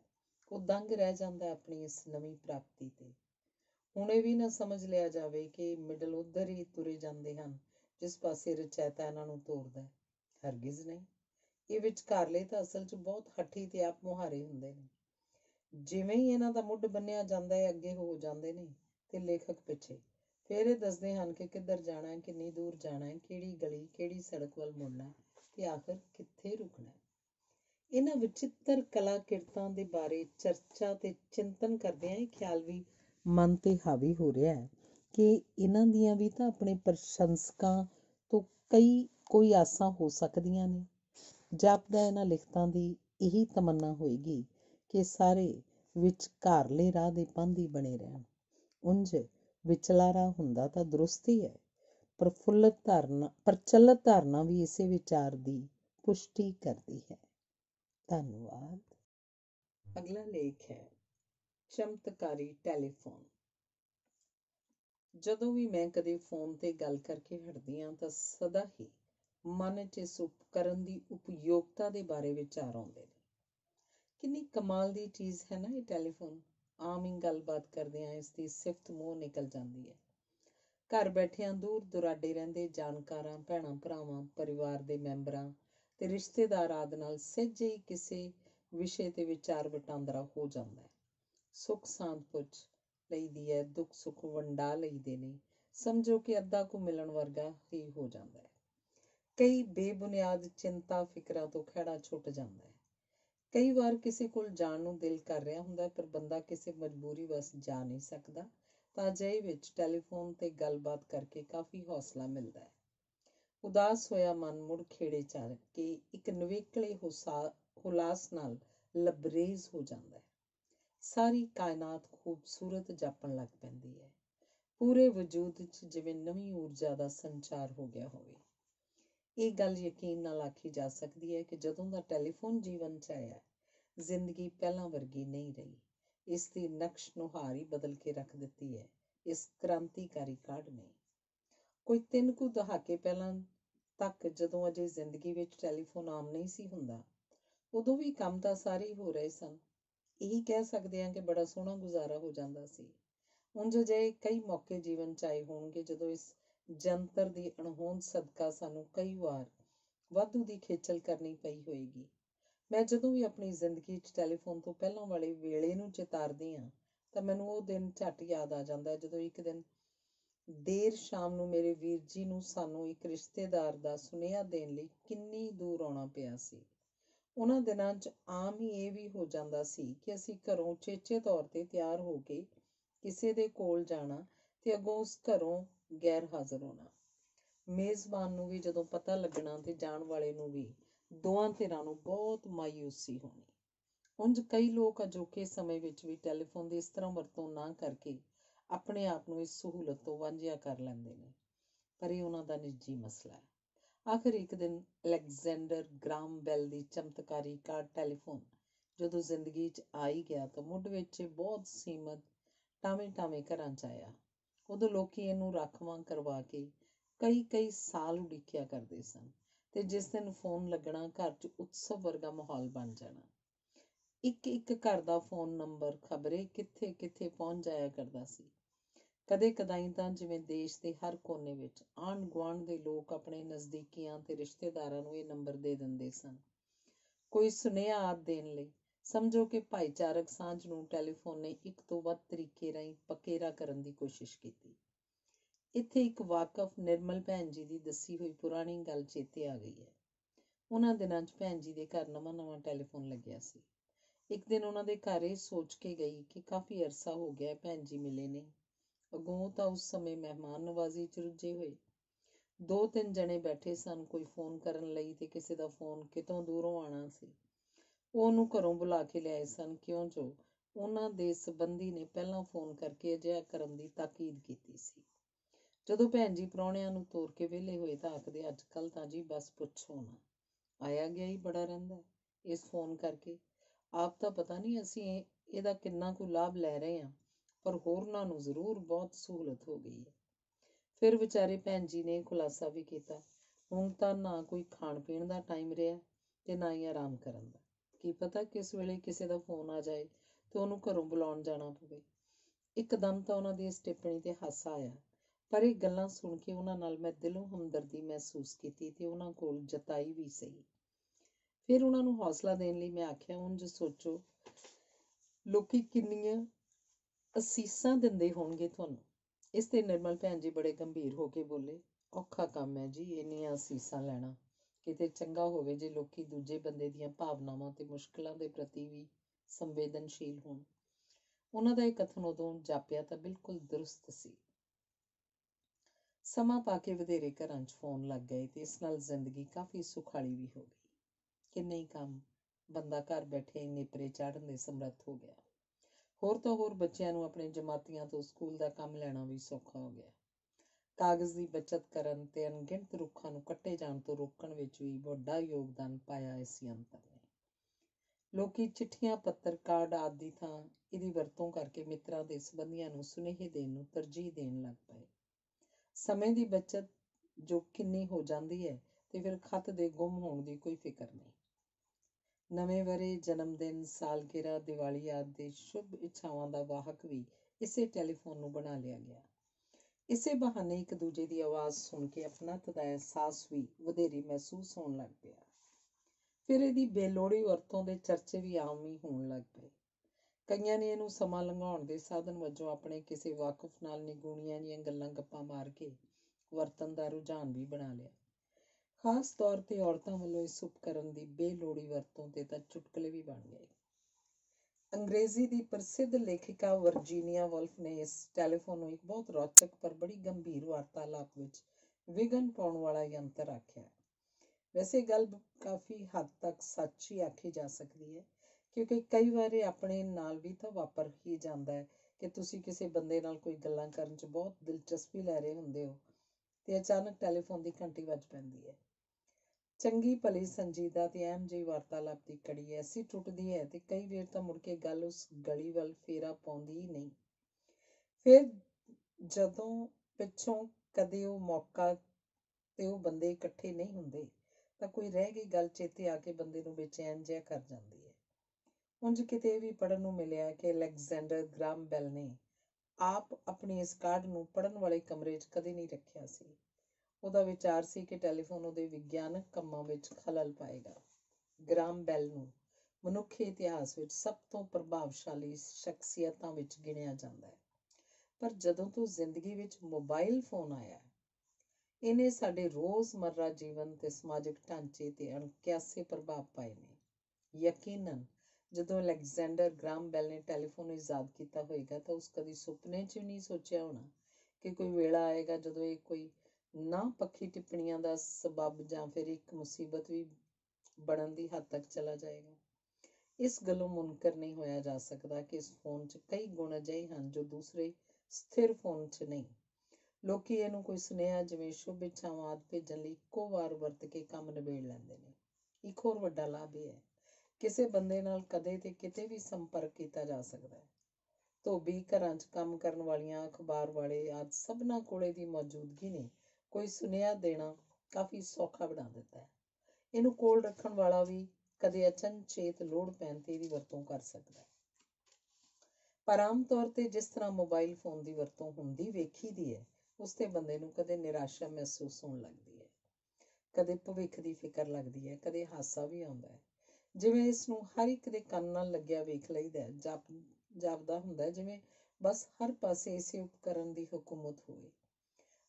ਉਹ ਦੰਗ ਰਹਿ ਜਾਂਦਾ ਆਪਣੀ ਇਸ ਨਵੀਂ ਪ੍ਰਾਪਤੀ ਤੇ। ਹੁਣ ਇਹ ਵੀ ਨਾ ਸਮਝ ਲਿਆ ਜਾਵੇ ਕਿ ਮਿਡਲ ਉੱਧਰ ਹੀ ਤੁਰੇ ਜਾਂਦੇ ਹਨ ਜਿਸ ਪਾਸੇ ਰਚੈਤਾ ਇਹਨਾਂ ਨੂੰ ਤੋਰਦਾ ਹੈ, ਹਰਗਿਜ਼ ਨਹੀਂ। ਇਹ ਵਿਚਕਾਰਲੇ ਤਾਂ ਅਸਲ 'ਚ ਬਹੁਤ ਹੱਠੀ ਤੇ ਆਪ ਮੁਹਾਰੇ ਹੁੰਦੇ ਨੇ। ਜਿਵੇਂ ਹੀ ਇਹਨਾਂ ਦਾ ਮੁੱਢ ਬੰਨਿਆ ਜਾਂਦਾ ਹੈ ਅੱਗੇ ਹੋ ਜਾਂਦੇ ਨੇ ਤੇ ਲੇਖਕ ਪਿੱਛੇ, ਫਿਰ ਇਹ ਦੱਸਦੇ ਹਨ ਕਿ ਕਿੱਧਰ ਜਾਣਾ ਹੈ, ਕਿੰਨੀ ਦੂਰ ਜਾਣਾ ਹੈ, ਕਿਹੜੀ ਗਲੀ ਕਿਹੜੀ ਸੜਕ ਵੱਲ ਮੁੜਨਾ ਤੇ ਆਖਰ ਕਿੱਥੇ ਰੁਕਣਾ ਹੈ। ਇਹਨਾਂ ਵਿਚਿੱਤਰ ਕਲਾ ਕਿਰਤਾਂ ਦੇ ਬਾਰੇ ਚਰਚਾ ਤੇ ਚਿੰਤਨ ਕਰਦਿਆਂ ਇਹ ਖਿਆਲ ਵੀ ਮਨ ਤੇ ਹਾਵੀ ਹੋ ਰਿਹਾ ਹੈ ਕਿ ਇਹਨਾਂ ਦੀਆਂ ਵੀ ਤਾਂ ਆਪਣੇ ਪ੍ਰਸ਼ੰਸਕਾਂ ਤੋਂ ਕਈ ਕੋਈ ਆਸਾਂ ਹੋ ਸਕਦੀਆਂ ਨੇ। ਜਾਪਦਾ ਇਹਨਾਂ ਲਿਖਤਾਂ ਦੀ ਇਹੀ ਤਮੰਨਾ ਹੋਏਗੀ ਕਿ ਸਾਰੇ ਵਿਚਕਾਰਲੇ ਰਾਹ ਦੇ ਪੰਧੀ ਬਣੇ ਰਹਿਣ। ਉਂਝ ਵਿਚਲਾ ਰਾਹ ਹੁੰਦਾ ਤਾਂ ਦਰੁਸਤ ਹੀ ਹੈ। ਪ੍ਰਫੁੱਲਤ ਧਾਰਨਾ ਪ੍ਰਚਲਿਤ ਧਾਰਨਾ ਵੀ ਇਸੇ ਵਿਚਾਰ ਦੀ ਪੁਸ਼ਟੀ ਕਰਦੀ ਹੈ। ਧੰਨਵਾਦ। ਅਗਲਾ ਲੇਖ ਹੈ ਚਮਤਕਾਰੀ ਟੈਲੀਫੋਨ। ਜਦੋਂ ਵੀ ਮੈਂ ਕਦੇ ਫੋਨ ਤੇ ਗੱਲ ਕਰਕੇ ਹਟਦੀ ਹਾਂ ਤਾਂ ਸਦਾ ਹੀ ਮਨ 'ਚ ਇਸ ਉਪਕਰਨ ਦੀ ਉਪਯੋਗਤਾ ਦੇ ਬਾਰੇ ਵਿਚਾਰ ਆਉਂਦੇ ਨੇ। ਕਿੰਨੀ ਕਮਾਲ ਦੀ ਚੀਜ਼ ਹੈ ਨਾ ਇਹ ਟੈਲੀਫੋਨ। ਆਮ ਹੀ ਗੱਲਬਾਤ ਕਰਦਿਆਂ ਇਸ ਦੀ ਸਿਫਤ ਮੂੰਹ ਨਿਕਲ ਜਾਂਦੀ ਹੈ। ਘਰ ਬੈਠਿਆਂ ਦੂਰ ਦੁਰਾਡੇ ਰਹਿੰਦੇ ਜਾਣਕਾਰਾਂ, ਭੈਣਾਂ ਭਰਾਵਾਂ, ਪਰਿਵਾਰ ਦੇ ਮੈਂਬਰਾਂ ਤੇ ਰਿਸ਼ਤੇਦਾਰ ਆਦਿ ਨਾਲ ਸਹਿਜੇ ਹੀ ਕਿਸੇ ਵਿਸ਼ੇ ਤੇ ਵਿਚਾਰ ਵਟਾਂਦਰਾ ਹੋ ਜਾਂਦਾ ਹੈ। ਸੁੱਖ ਸਾਂਦ ਪੁੱਛ ਲਈਦੀ ਹੈ, ਦੁੱਖ ਸੁੱਖ ਵੰਡਾ ਲਈਦੇ ਨੇ। ਸਮਝੋ ਕਿ ਅੱਧਾ ਕੁ ਮਿਲਣ ਵਰਗਾ ਹੀ ਹੋ ਜਾਂਦਾ ਹੈ। ਕਈ ਬੇਬੁਨਿਆਦ ਚਿੰਤਾ ਫਿਕਰਾਂ ਤੋਂ ਖਹਿੜਾ ਛੁੱਟ ਜਾਂਦਾ ਹੈ। ਕਈ ਵਾਰ ਕਿਸੇ ਕੋਲ ਜਾਣ ਨੂੰ ਦਿਲ ਕਰ ਰਿਹਾ ਹੁੰਦਾ ਪਰ ਬੰਦਾ ਕਿਸੇ ਮਜਬੂਰੀ ਵਸ ਜਾ ਨਹੀਂ ਸਕਦਾ ਤਾਂ ਅਜਿਹੇ ਵਿੱਚ ਟੈਲੀਫੋਨ ਤੇ ਗੱਲਬਾਤ ਕਰਕੇ ਕਾਫੀ ਹੌਸਲਾ ਮਿਲਦਾ ਹੈ। ਉਦਾਸ ਹੋਇਆ ਮਨ ਮੁੜ ਖੇੜੇ ਚੜ ਕੇ ਇੱਕ ਨਵੇਕਲੇ ਹੁਸਾ ਹੁਲਾਸ ਨਾਲ ਲਬਰੇਜ਼ ਹੋ ਜਾਂਦਾ ਹੈ। ਸਾਰੀ ਕਾਇਨਾਤ ਖੂਬਸੂਰਤ ਜਾਪਣ ਲੱਗ ਪੈਂਦੀ ਹੈ। ਪੂਰੇ ਵਜੂਦ 'ਚ ਜਿਵੇਂ ਨਵੀਂ ਊਰਜਾ ਦਾ ਸੰਚਾਰ ਹੋ ਗਿਆ ਹੋਵੇ। ਇਹ ਗੱਲ ਯਕੀਨ ਨਾਲ ਆਖੀ ਜਾ ਸਕਦੀ ਹੈ ਕਿ ਜਦੋਂ ਦਾ ਟੈਲੀਫੋਨ ਜੀਵਨ 'ਚ ਆਇਆ ਜ਼ਿੰਦਗੀ ਪਹਿਲਾਂ ਵਰਗੀ ਨਹੀਂ ਰਹੀ। ਇਸ ਦੀ ਨਕਸ਼ ਨੁਹਾਰ ਹੀ ਬਦਲ ਕੇ ਰੱਖ ਦਿੱਤੀ ਹੈ ਇਸ ਕ੍ਰਾਂਤੀਕਾਰੀ ਕਾਢ ਨੇ। ਕੋਈ ਤਿੰਨ ਕੁ ਦਹਾਕੇ ਪਹਿਲਾਂ ਤੱਕ ਜਦੋਂ ਅਜੇ ਜ਼ਿੰਦਗੀ ਵਿੱਚ ਟੈਲੀਫੋਨ ਆਮ ਨਹੀਂ ਸੀ ਹੁੰਦਾ, ਉਦੋਂ ਵੀ ਕੰਮ ਤਾਂ ਸਾਰੇ ਹੋ ਰਹੇ ਸਨ। ਇਹੀ ਕਹਿ ਸਕਦੇ ਹਾਂ ਕਿ ਬੜਾ ਸੋਹਣਾ ਗੁਜ਼ਾਰਾ ਹੋ ਜਾਂਦਾ ਸੀ। ਉਂਝ ਅਜਿਹੇ ਕਈ ਮੌਕੇ ਜੀਵਨ 'ਚ ਆਏ ਹੋਣਗੇ ਜਦੋਂ ਇਸ ਜੰਤਰ ਦੀ ਅਣਹੋਂਦ ਸਦਕਾ ਸਾਨੂੰ ਕਈ ਵਾਰ ਵਾਧੂ ਦੀ ਖੇਚਲ ਕਰਨੀ ਪਈ ਹੋਏਗੀ। ਮੈਂ ਜਦੋਂ ਵੀ ਆਪਣੀ ਜ਼ਿੰਦਗੀ 'ਚ ਟੈਲੀਫੋਨ ਤੋਂ ਪਹਿਲਾਂ ਵਾਲੇ ਵੇਲੇ ਨੂੰ ਚਿਤਾਰਦੀ ਹਾਂ ਤਾਂ ਮੈਨੂੰ ਉਹ ਦਿਨ ਝੱਟ ਯਾਦ ਆ ਜਾਂਦਾ ਜਦੋਂ ਇੱਕ ਦਿਨ ਦੇਰ ਸ਼ਾਮ ਨੂੰ ਮੇਰੇ ਵੀਰ ਜੀ ਨੂੰ ਸਾਨੂੰ ਇੱਕ ਰਿਸ਼ਤੇਦਾਰ ਦਾ ਸੁਨੇਹਾ ਦੇਣ ਲਈ ਕਿੰਨੀ ਦੂਰ ਆਉਣਾ ਪਿਆ ਸੀ। ਉਹਨਾਂ ਦਿਨਾਂ 'ਚ ਆਮ ਹੀ ਇਹ ਵੀ ਹੋ ਜਾਂਦਾ ਸੀ ਕਿ ਅਸੀਂ ਘਰੋਂ ਚੇਚੇ ਤੌਰ 'ਤੇ ਤਿਆਰ ਹੋ ਕੇ ਕਿਸੇ ਦੇ ਕੋਲ ਜਾਣਾ ਤੇ ਅੱਗੋਂ ਉਸ ਘਰੋਂ ਗੈਰ ਹਾਜ਼ਰ ਹੋਣਾ। ਮੇਜ਼ਬਾਨ ਨੂੰ ਵੀ ਜਦੋਂ ਪਤਾ ਲੱਗਣਾ ਤੇ ਜਾਣ ਵਾਲੇ ਨੂੰ ਵੀ, ਦੋਵਾਂ ਧਿਰਾਂ ਨੂੰ ਬਹੁਤ ਮਾਯੂਸੀ ਹੋਣੀ। ਉਂਝ ਕਈ ਲੋਕ ਅਜੋਕੇ ਸਮੇਂ ਵਿੱਚ ਵੀ ਟੈਲੀਫੋਨ ਦੀ ਇਸ ਤਰ੍ਹਾਂ ਵਰਤੋਂ ਨਾ ਕਰਕੇ ਆਪਣੇ ਆਪ ਨੂੰ ਇਸ ਸਹੂਲਤ ਤੋਂ ਵਾਂਝਿਆ ਕਰ ਲੈਂਦੇ ਨੇ, ਪਰ ਇਹ ਉਹਨਾਂ ਦਾ ਨਿੱਜੀ ਮਸਲਾ ਹੈ। ਆਖਰ ਇੱਕ ਦਿਨ ਅਲੈਗਜ਼ੈਂਡਰ ਗ੍ਰਾਮ ਬੈਲ ਦੀ ਚਮਤਕਾਰੀ ਕਾਢ ਟੈਲੀਫੋਨ ਜਦੋਂ ਜ਼ਿੰਦਗੀ 'ਚ ਆ ਹੀ ਗਿਆ ਤਾਂ ਮੁੱਢ ਵਿੱਚ ਬਹੁਤ ਸੀਮਤ ਟਾਵੇਂ ਟਾਵੇਂ ਘਰਾਂ 'ਚ ਆਇਆ। ਉਦੋਂ ਲੋਕੀ ਇਹਨੂੰ ਰਾਖਵਾਂ ਕਰਵਾ ਕੇ ਕਈ ਕਈ ਸਾਲ ਉਡੀਕਿਆ ਕਰਦੇ ਸਨ ਤੇ ਜਿਸ ਦਿਨ ਫੋਨ ਲੱਗਣਾ ਘਰ 'ਚ ਉਤਸਵ ਵਰਗਾ ਮਾਹੌਲ ਬਣ ਜਾਣਾ। ਇੱਕ ਇੱਕ ਘਰ ਦਾ ਫੋਨ ਨੰਬਰ ਖਬਰੇ ਕਿੱਥੇ ਕਿੱਥੇ ਪਹੁੰਚ ਜਾਇਆ ਕਰਦਾ ਸੀ। ਕਦੇ ਕਦਾਈਂ ਤਾਂ ਜਿਵੇਂ ਦੇਸ਼ ਦੇ ਹਰ ਕੋਨੇ ਵਿੱਚ ਆਂਢ ਗੁਆਂਢ ਦੇ ਲੋਕ ਆਪਣੇ ਨਜ਼ਦੀਕੀਆਂ ਤੇ ਰਿਸ਼ਤੇਦਾਰਾਂ ਨੂੰ ਇਹ ਨੰਬਰ ਦੇ ਦਿੰਦੇ ਸਨ ਕੋਈ ਸੁਨੇਹਾ ਆਦਿ ਦੇਣ ਲਈ। ਸਮਝੋ ਕਿ ਭਾਈਚਾਰਕ ਸਾਂਝ ਨੂੰ ਟੈਲੀਫੋਨ ਨੇ ਇੱਕ ਤੋਂ ਵੱਧ ਤਰੀਕੇ ਰਾਹੀਂ ਪਕੇਰਾ ਕਰਨ ਦੀ ਕੋਸ਼ਿਸ਼ ਕੀਤੀ। ਇੱਥੇ ਇੱਕ ਵਾਕਫ ਨਿਰਮਲ ਭੈਣ ਜੀ ਦੀ ਦੱਸੀ ਹੋਈ ਪੁਰਾਣੀ ਗੱਲ ਚੇਤੇ ਆ ਗਈ ਹੈ। ਉਹਨਾਂ ਦਿਨਾਂ 'ਚ ਭੈਣ ਜੀ ਦੇ ਘਰ ਨਵਾਂ ਨਵਾਂ ਟੈਲੀਫੋਨ ਲੱਗਿਆ ਸੀ। ਇੱਕ ਦਿਨ ਉਹਨਾਂ ਦੇ ਘਰ ਇਹ ਸੋਚ ਕੇ ਗਈ ਕਿ ਕਾਫੀ ਅਰਸਾ ਹੋ ਗਿਆ ਭੈਣ ਜੀ ਮਿਲੇ ਨਹੀਂ अगों तो उस समय मेहमान नवाजी च रुझे हुए दो तीन जने बैठे सन। कोई फोन करन लई ते किसी दा फोन कितों दूरों आना सी। ਉਹਨੂੰ ਘਰੋਂ ਬੁਲਾ ਕੇ ਲਿਆਏ ਸਨ, ਕਿਉਂ ਜੋ ਉਹਨਾਂ ਦੇ ਸੰਬੰਧੀ ਨੇ ਪਹਿਲਾਂ ਫੋਨ ਕਰਕੇ ਅਜਿਹਾ ਕਰਨ ਦੀ ਤਾਕੀਦ ਕੀਤੀ ਸੀ। ਜਦੋਂ ਭੈਣ ਜੀ ਪ੍ਰਾਹੁਣਿਆਂ ਨੂੰ ਤੋਰ ਕੇ ਵਿਹਲੇ ਹੋਏ ਤਾਂ ਆਖਦੇ, ਅੱਜ ਕੱਲ੍ਹ ਤਾਂ ਜੀ ਬਸ ਪੁੱਛੋ ਨਾ, ਆਇਆ ਗਿਆ ਹੀ ਬੜਾ ਰਹਿੰਦਾ ਇਸ ਫੋਨ ਕਰਕੇ। ਆਪ ਤਾਂ ਪਤਾ ਨਹੀਂ ਅਸੀਂ ਇਹਦਾ ਕਿੰਨਾ ਕੁ ਲਾਭ ਲੈ ਰਹੇ ਹਾਂ, ਪਰ ਹੋਰਨਾਂ ਨੂੰ ਜ਼ਰੂਰ ਬਹੁਤ ਸਹੂਲਤ ਹੋ ਗਈ ਹੈ। ਫਿਰ ਵਿਚਾਰੇ ਭੈਣ ਜੀ ਨੇ ਖੁਲਾਸਾ ਵੀ ਕੀਤਾ, ਹੁਣ ਤਾਂ ਨਾ ਕੋਈ ਖਾਣ ਪੀਣ ਦਾ ਟਾਈਮ ਰਿਹਾ ਅਤੇ ਨਾ ਹੀ ਆਰਾਮ ਕਰਨ ਦਾ। ਕੀ ਪਤਾ ਕਿਸ ਵੇਲੇ ਕਿਸੇ ਦਾ ਫੋਨ ਆ ਜਾਏ ਤੇ ਉਹਨੂੰ ਘਰੋਂ ਬੁਲਾਉਣ ਜਾਣਾ ਪਵੇ। ਇੱਕਦਮ ਤਾਂ ਉਹਨਾਂ ਦੀ ਇਸ ਟਿੱਪਣੀ ਤੇ ਹਾਸਾ ਆਇਆ, ਪਰ ਇਹ ਗੱਲਾਂ ਸੁਣ ਕੇ ਉਹਨਾਂ ਨਾਲ ਮੈਂ ਦਿਲੋਂ ਹਮਦਰਦੀ ਮਹਿਸੂਸ ਕੀਤੀ ਤੇ ਉਹਨਾਂ ਕੋਲ ਜਤਾਈ ਵੀ ਸਹੀ। ਫਿਰ ਉਹਨਾਂ ਨੂੰ ਹੌਸਲਾ ਦੇਣ ਲਈ ਮੈਂ ਆਖਿਆ, ਉਂਝ ਸੋਚੋ ਲੋਕੀ ਕਿੰਨੀਆਂ ਅਸੀਸਾਂ ਦਿੰਦੇ ਹੋਣਗੇ ਤੁਹਾਨੂੰ। ਇਸ ਤੇ ਨਿਰਮਲ ਭੈਣ ਜੀ ਬੜੇ ਗੰਭੀਰ ਹੋ ਕੇ ਬੋਲੇ, ਔਖਾ ਕੰਮ ਹੈ ਜੀ ਇੰਨੀਆਂ ਅਸੀਸਾਂ ਲੈਣਾ। ਕਿਤੇ ਚੰਗਾ ਹੋਵੇ ਜੇ ਲੋਕੀ ਦੂਜੇ ਬੰਦੇ ਦੀਆਂ ਭਾਵਨਾਵਾਂ ਅਤੇ ਮੁਸ਼ਕਿਲਾਂ ਦੇ ਪ੍ਰਤੀ ਵੀ ਸੰਵੇਦਨਸ਼ੀਲ ਹੋਣ। ਉਹਨਾਂ ਦਾ ਇਹ ਕਥਨ ਉਦੋਂ ਜਾਪਿਆ ਤਾਂ ਬਿਲਕੁਲ ਦਰੁਸਤ ਸੀ। ਸਮਾਂ ਪਾ ਕੇ ਵਧੇਰੇ ਘਰਾਂ 'ਚ ਫੋਨ ਲੱਗ ਗਏ ਅਤੇ ਇਸ ਨਾਲ ਜ਼ਿੰਦਗੀ ਕਾਫੀ ਸੁਖਾਲੀ ਵੀ ਹੋ ਗਈ। ਕਿੰਨੇ ਹੀ ਕੰਮ ਬੰਦਾ ਘਰ ਬੈਠੇ ਨੇਪਰੇ ਚਾੜ੍ਹਨ ਦੇ ਸਮਰੱਥ ਹੋ ਗਿਆ। ਹੋਰ ਤਾਂ ਹੋਰ ਬੱਚਿਆਂ ਨੂੰ ਆਪਣੇ ਜਮਾਤੀਆਂ ਤੋਂ ਸਕੂਲ ਦਾ ਕੰਮ ਲੈਣਾ ਵੀ ਸੌਖਾ ਹੋ ਗਿਆ। ਕਾਗਜ਼ ਦੀ ਬਚਤ ਕਰਨ ਤੇ ਅਣਗਿਣਤ ਰੁੱਖਾਂ ਨੂੰ ਕੱਟੇ ਜਾਣ ਤੋਂ ਰੋਕਣ ਵਿੱਚ ਵੀ ਵੱਡਾ ਯੋਗਦਾਨ ਪਾਇਆ ਇਸ ਯੰਤਰ ਨੇ। ਲੋਕੀ ਚਿੱਠੀਆਂ, ਪੱਤਰ, ਕਾਰਡ ਆਦਿ ਦੀ ਥਾਂ ਇਹਦੀ ਵਰਤੋਂ ਕਰਕੇ ਮਿੱਤਰਾਂ ਦੇ ਸੰਬੰਧੀਆਂ ਨੂੰ ਸੁਨੇਹੇ ਦੇਣ ਨੂੰ ਤਰਜੀਹ ਦੇਣ ਲੱਗ ਪਏ। ਸਮੇਂ ਦੀ ਬਚਤ ਜੋ ਕਿੰਨੀ ਹੋ ਜਾਂਦੀ ਹੈ, ਤੇ ਫਿਰ ਖੱਤ ਦੇ ਗੁੰਮ ਹੋਣ ਦੀ ਕੋਈ ਫਿਕਰ ਨਹੀਂ। ਨਵੇਂ ਵਰੇ, ਜਨਮਦਿਨ, ਸਾਲਗਿਰਾ, ਦੀਵਾਲੀ ਆਦਿ ਦੇ ਸ਼ੁਭ ਇੱਛਾਵਾਂ ਦਾ ਵਾਹਕ ਵੀ ਇਸੇ ਟੈਲੀਫੋਨ ਨੂੰ ਬਣਾ ਲਿਆ ਗਿਆ। ਇਸੇ ਬਹਾਨੇ ਇੱਕ ਦੂਜੇ ਦੀ ਆਵਾਜ਼ ਸੁਣ ਕੇ ਅਪਣੱਤ ਦਾ ਅਹਿਸਾਸ ਵੀ ਵਧੇਰੇ ਮਹਿਸੂਸ ਹੋਣ ਲੱਗ ਪਿਆ। ਫਿਰ ਇਹਦੀ ਬੇਲੋੜੀ ਵਰਤੋਂ ਦੇ ਚਰਚੇ ਵੀ ਆਮ ਹੀ ਹੋਣ ਲੱਗ ਪਏ। ਕਈਆਂ ਨੇ ਇਹਨੂੰ ਸਮਾਂ ਲੰਘਾਉਣ ਦੇ ਸਾਧਨ ਵਜੋਂ ਆਪਣੇ ਕਿਸੇ ਵਾਕਫ ਨਾਲ ਨਿਗੂਣੀਆਂ ਜਿਹੀਆਂ ਗੱਲਾਂ ਗੱਪਾਂ ਮਾਰ ਕੇ ਵਰਤਣ ਦਾ ਰੁਝਾਨ ਵੀ ਬਣਾ ਲਿਆ। ਖਾਸ ਤੌਰ 'ਤੇ ਔਰਤਾਂ ਵੱਲੋਂ ਇਸ ਉਪਕਰਨ ਦੀ ਬੇਲੋੜੀ ਵਰਤੋਂ 'ਤੇ ਤਾਂ ਚੁਟਕਲੇ ਵੀ ਬਣ ਗਏ। अंग्रेजी की प्रसिद्ध लेखिका वर्जीनिया वुल्फ ने इस टैलीफोन को एक बहुत रोचक पर बड़ी गंभीर वार्तालाप विच विघन पाने वाला यंत्र आख्या। वैसे गल काफ़ी हद तक सच ही आखी जा सकती है, क्योंकि कई बार अपने नाल भी तो वापर ही जाता है कि तुसी किसी बंदे नाल कोई गल्लां करन च बहुत दिलचस्पी लै रहे हुंदे हो ते अचानक टैलीफोन की घंटी वज पैंदी है। ਚੰਗੀ ਭਲੀ ਸੰਜੀਦਾ ਅਤੇ ਅਹਿਮ ਜਿਹੀ ਵਾਰਤਾਲਾਪ ਦੀ ਕੜੀ ਐਸੀ ਟੁੱਟਦੀ ਹੈ ਤੇ ਕਈ ਵੇਰ ਤਾਂ ਮੁੜ ਕੇ ਗੱਲ ਉਸ ਗਲੀ ਵੱਲ ਫੇਰਾ ਪਾਉਂਦੀ ਹੀ ਨਹੀਂ। ਫਿਰ ਜਦੋਂ ਪਿੱਛੋਂ ਕਦੇ ਉਹ ਮੌਕਾ ਤੇ ਉਹ ਬੰਦੇ ਇਕੱਠੇ ਨਹੀਂ ਹੁੰਦੇ ਤਾਂ ਕੋਈ ਰਹਿ ਗਈ ਗੱਲ ਚੇਤੇ ਆ ਕੇ ਬੰਦੇ ਨੂੰ ਬੇਚੈਨ ਜਿਹਾ ਕਰ ਜਾਂਦੀ ਹੈ। ਉਂਝ ਕਿਤੇ ਇਹ ਵੀ ਪੜ੍ਹਨ ਨੂੰ ਮਿਲਿਆ ਕਿ ਅਲੈਗਜ਼ੈਂਡਰ ਗ੍ਰਾਮ ਬੈਲ ਨੇ ਆਪ ਆਪਣੀ ਇਸ ਕਾਢ ਨੂੰ ਪੜ੍ਹਨ ਵਾਲੇ ਕਮਰੇ 'ਚ ਕਦੇ ਨਹੀਂ ਰੱਖਿਆ ਸੀ। ਉਹਦਾ ਵਿਚਾਰ ਸੀ ਕਿ ਟੈਲੀਫੋਨ ਉਹਦੇ ਵਿਗਿਆਨਕ ਕੰਮਾਂ ਵਿੱਚ ਖਲਲ ਪਾਏਗਾ। ਗ੍ਰਾਮ ਬੈਲ ਨੂੰ ਮਨੁੱਖੀ ਇਤਿਹਾਸ ਵਿੱਚ ਸਭ ਤੋਂ ਪ੍ਰਭਾਵਸ਼ਾਲੀ ਸ਼ਖਸੀਅਤਾਂ ਵਿੱਚ ਗਿਣਿਆ ਜਾਂਦਾ ਹੈ, ਪਰ ਜਦੋਂ ਤੋਂ ਜ਼ਿੰਦਗੀ ਵਿੱਚ ਮੋਬਾਈਲ ਫੋਨ ਆਇਆ ਇਹਨੇ ਸਾਡੇ ਰੋਜ਼ਮਰਰਾ ਜੀਵਨ ਤੇ ਸਮਾਜਿਕ ਢਾਂਚੇ 'ਤੇ ਅਣਕਿਆਸੇ ਪ੍ਰਭਾਵ ਪਾਏ ਨੇ। ਯਕੀਨਨ ਜਦੋਂ ਅਲੈਗਜ਼ੈਂਡਰ ਗ੍ਰਾਮ ਬੈਲ ਨੇ ਟੈਲੀਫੋਨ ਈਜਾਦ ਕੀਤਾ ਹੋਏਗਾ ਤਾਂ ਉਸ ਕਦੀ ਸੁਪਨੇ 'ਚ ਵੀ ਨਹੀਂ ਸੋਚਿਆ ਹੋਣਾ ਕਿ ਕੋਈ ਵੇਲਾ ਆਏਗਾ ਜਦੋਂ ਇਹ ਕੋਈ ਨਾ ਪੱਖੀ ਟਿੱਪਣੀਆਂ ਦਾ ਸਬੱਬ ਜਾਂ ਫਿਰ ਇੱਕ ਮੁਸੀਬਤ ਵੀ ਬਣਨ ਦੀ ਹੱਦ ਤੱਕ ਚਲਾ ਜਾਏਗਾ। ਇਸ ਗੱਲੋਂ ਮੁਨਕਰ ਨਹੀਂ ਹੋਇਆ ਜਾ ਸਕਦਾ ਕਿ ਇਸ ਫੋਨ 'ਚ ਕਈ ਗੁਣ ਅਜਿਹੇ ਹਨ ਜੋ ਦੂਸਰੇ ਸਥਿਰ ਫੋਨ 'ਚ ਨਹੀਂ। ਲੋਕੀ ਇਹਨੂੰ ਕੋਈ ਸੁਨੇਹਾ ਜਿਵੇਂ ਸ਼ੁਭ ਇੱਛਾਵਾਂ ਆਦਿ ਭੇਜਣ ਲਈ ਇੱਕੋ ਵਾਰ ਵਰਤ ਕੇ ਕੰਮ ਨਿਬੇੜ ਲੈਂਦੇ ਨੇ। ਇੱਕ ਹੋਰ ਵੱਡਾ ਲਾਭ ਇਹ ਹੈ, ਕਿਸੇ ਬੰਦੇ ਨਾਲ ਕਦੇ ਤੇ ਕਿਤੇ ਵੀ ਸੰਪਰਕ ਕੀਤਾ ਜਾ ਸਕਦਾ ਹੈ। ਧੋਬੀ, ਘਰਾਂ 'ਚ ਕੰਮ ਕਰਨ ਵਾਲੀਆਂ, ਅਖਬਾਰ ਵਾਲੇ ਆਦਿ ਸਭਨਾਂ ਕੋਲੇ ਦੀ ਮੌਜੂਦਗੀ ਨੇ ਕੋਈ ਸੁਨੇਹਾ ਦੇਣਾ ਕਾਫੀ ਸੌਖਾ ਬਣਾ ਦਿੱਤਾ ਹੈ। ਇਹਨੂੰ ਕੋਲ ਰੱਖਣ ਵਾਲਾ ਵੀ ਕਦੇ ਅਚਨਚੇਤ ਲੋੜ ਪੈਣ 'ਤੇ ਇਹਦੀ ਵਰਤੋਂ ਕਰ ਸਕਦਾ ਹੈ। ਪਰ ਆਮ ਤੌਰ 'ਤੇ ਜਿਸ ਤਰ੍ਹਾਂ ਮੋਬਾਈਲ ਫੋਨ ਦੀ ਵਰਤੋਂ ਹੁੰਦੀ ਵੇਖੀ ਦੀ ਹੈ, ਉਸ 'ਤੇ ਬੰਦੇ ਨੂੰ ਕਦੇ ਨਿਰਾਸ਼ਾ ਮਹਿਸੂਸ ਹੋਣ ਲੱਗਦੀ ਹੈ, ਕਦੇ ਭਵਿੱਖ ਦੀ ਫਿਕਰ ਲੱਗਦੀ ਹੈ, ਕਦੇ ਹਾਸਾ ਵੀ ਆਉਂਦਾ ਹੈ। ਜਿਵੇਂ ਇਸ ਨੂੰ ਹਰ ਇੱਕ ਦੇ ਕੰਨ ਨਾਲ ਲੱਗਿਆ ਵੇਖ ਲਈਦਾ ਜਾਪ ਜਾਪਦਾ ਹੁੰਦਾ ਜਿਵੇਂ ਬਸ ਹਰ ਪਾਸੇ ਇਸੇ ਉਪਕਰਨ ਦੀ ਹਕੂਮਤ ਹੋਵੇ।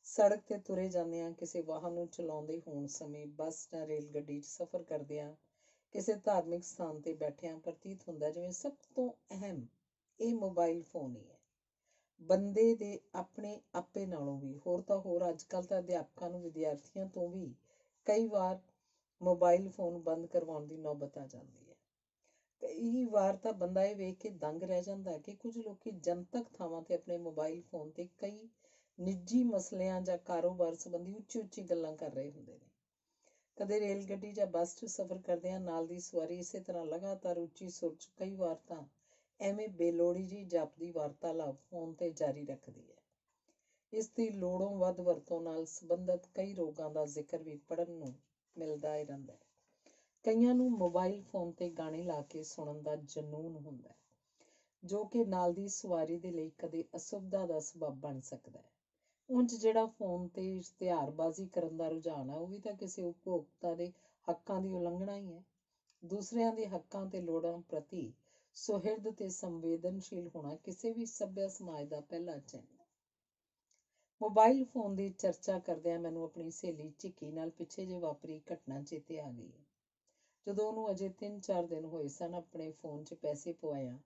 ਸੜਕ 'ਤੇ ਤੁਰੇ ਜਾਂਦਿਆਂ, ਕਿਸੇ ਵਾਹਨ ਨੂੰ ਚਲਾਉਂਦੇ ਹੋਣ ਸਮੇਂ, ਬੱਸ ਜਾਂ ਰੇਲ ਗੱਡੀ 'ਚ ਸਫ਼ਰ ਕਰਦਿਆਂ, ਕਿਸੇ ਧਾਰਮਿਕ ਸਥਾਨ 'ਤੇ ਬੈਠਿਆਂ ਪ੍ਰਤੀਤ ਹੁੰਦਾ ਜਿਵੇਂ ਸਭ ਤੋਂ ਅਹਿਮ ਇਹ ਮੋਬਾਈਲ ਫੋਨ ਹੀ ਹੈ। बंदे दे अपने आपे नालों भी होर तो होर अजकल तो अध्यापकों नूं विद्यार्थियों तो भी कई बार मोबाइल फोन बंद करवाउण दी नौबत आ जाती है। कई बार तो बंदा ये वेख के दंग रह जाता कि कुछ लोग जनतक थावां ते अपने मोबाइल फोन ते कई निजी मसलियां जां कारोबार संबंधी उच्ची उच्ची गल्लां कर रहे हुंदे ने। कदे रेल गड्डी जां बस च सफर करदियां नाल दी सवारी इसे तरह लगातार उच्ची सुर च कई वार तां ਐਵੇਂ ਬੇਲੋੜੀ ਜੀ ਜਾਪਦੀ ਵਾਰਤਾਲਾਪ ਫੋਨ ਤੇ ਜਾਰੀ ਰੱਖਦੀ ਹੈ। ਇਸ ਦੀ ਲੋੜੋਂ ਵੱਧ ਵਰਤੋਂ ਨਾਲ ਸੰਬੰਧਿਤ ਕਈ ਰੋਗਾਂ ਦਾ ਜ਼ਿਕਰ ਵੀ ਪੜਨ ਨੂੰ ਮਿਲਦਾ ਹੀ ਰਹਿੰਦਾ ਹੈ। ਕਈਆਂ ਨੂੰ ਮੋਬਾਈਲ ਫੋਨ ਤੇ ਗਾਣੇ ਲਾ ਕੇ ਸੁਣਨ ਦਾ ਜਨੂੰਨ ਹੁੰਦਾ ਹੈ, ਜੋ ਕਿ ਨਾਲ ਦੀ ਸਵਾਰੀ ਦੇ ਲਈ ਕਦੇ ਅਸੁਵਿਧਾ ਦਾ ਸਬਬ ਬਣ ਸਕਦਾ ਹੈ। ਉਂਝ ਜਿਹੜਾ ਫੋਨ ਤੇ ਇਸ਼ਤਿਹਾਰਬਾਜ਼ੀ ਕਰਨ ਦਾ ਰੁਝਾਨ ਹੈ, ਉਹ ਵੀ ਤਾਂ ਕਿਸੇ ਉਪਭੋਗਤਾ ਦੇ ਹੱਕਾਂ ਦੀ ਉਲੰਘਣਾ ਹੀ ਹੈ। ਦੂਸਰਿਆਂ ਦੇ ਹੱਕਾਂ ਤੇ ਲੋੜਾਂ ਪ੍ਰਤੀ ਸੁਹਿਰਦ ਤੇ ਸੰਵੇਦਨਸ਼ੀਲ ਹੋਣਾ ਕਿਸੇ ਵੀ ਸੱਭਿਆ ਸਮਾਜ ਦਾ ਪਹਿਲਾ ਚਿੰਨ ਹੈ। ਮੋਬਾਈਲ ਫੋਨ ਦੀ ਚਰਚਾ ਕਰਦਿਆਂ ਮੈਨੂੰ ਆਪਣੀ ਸਹੇਲੀ ਝਿੱਕੀ ਨਾਲ ਪਿੱਛੇ ਜਿਹੇ ਵਾਪਰੀ ਘਟਨਾ ਚੇਤੇ ਆ ਗਈ। ਜਦੋਂ ਉਹਨੂੰ ਅਜੇ ਤਿੰਨ ਚਾਰ ਦਿਨ ਹੋਏ ਸਨ, ਆਪਣੇ ਫੋਨ 'ਚ ਪੈਸੇ ਪਵਾਇਆ,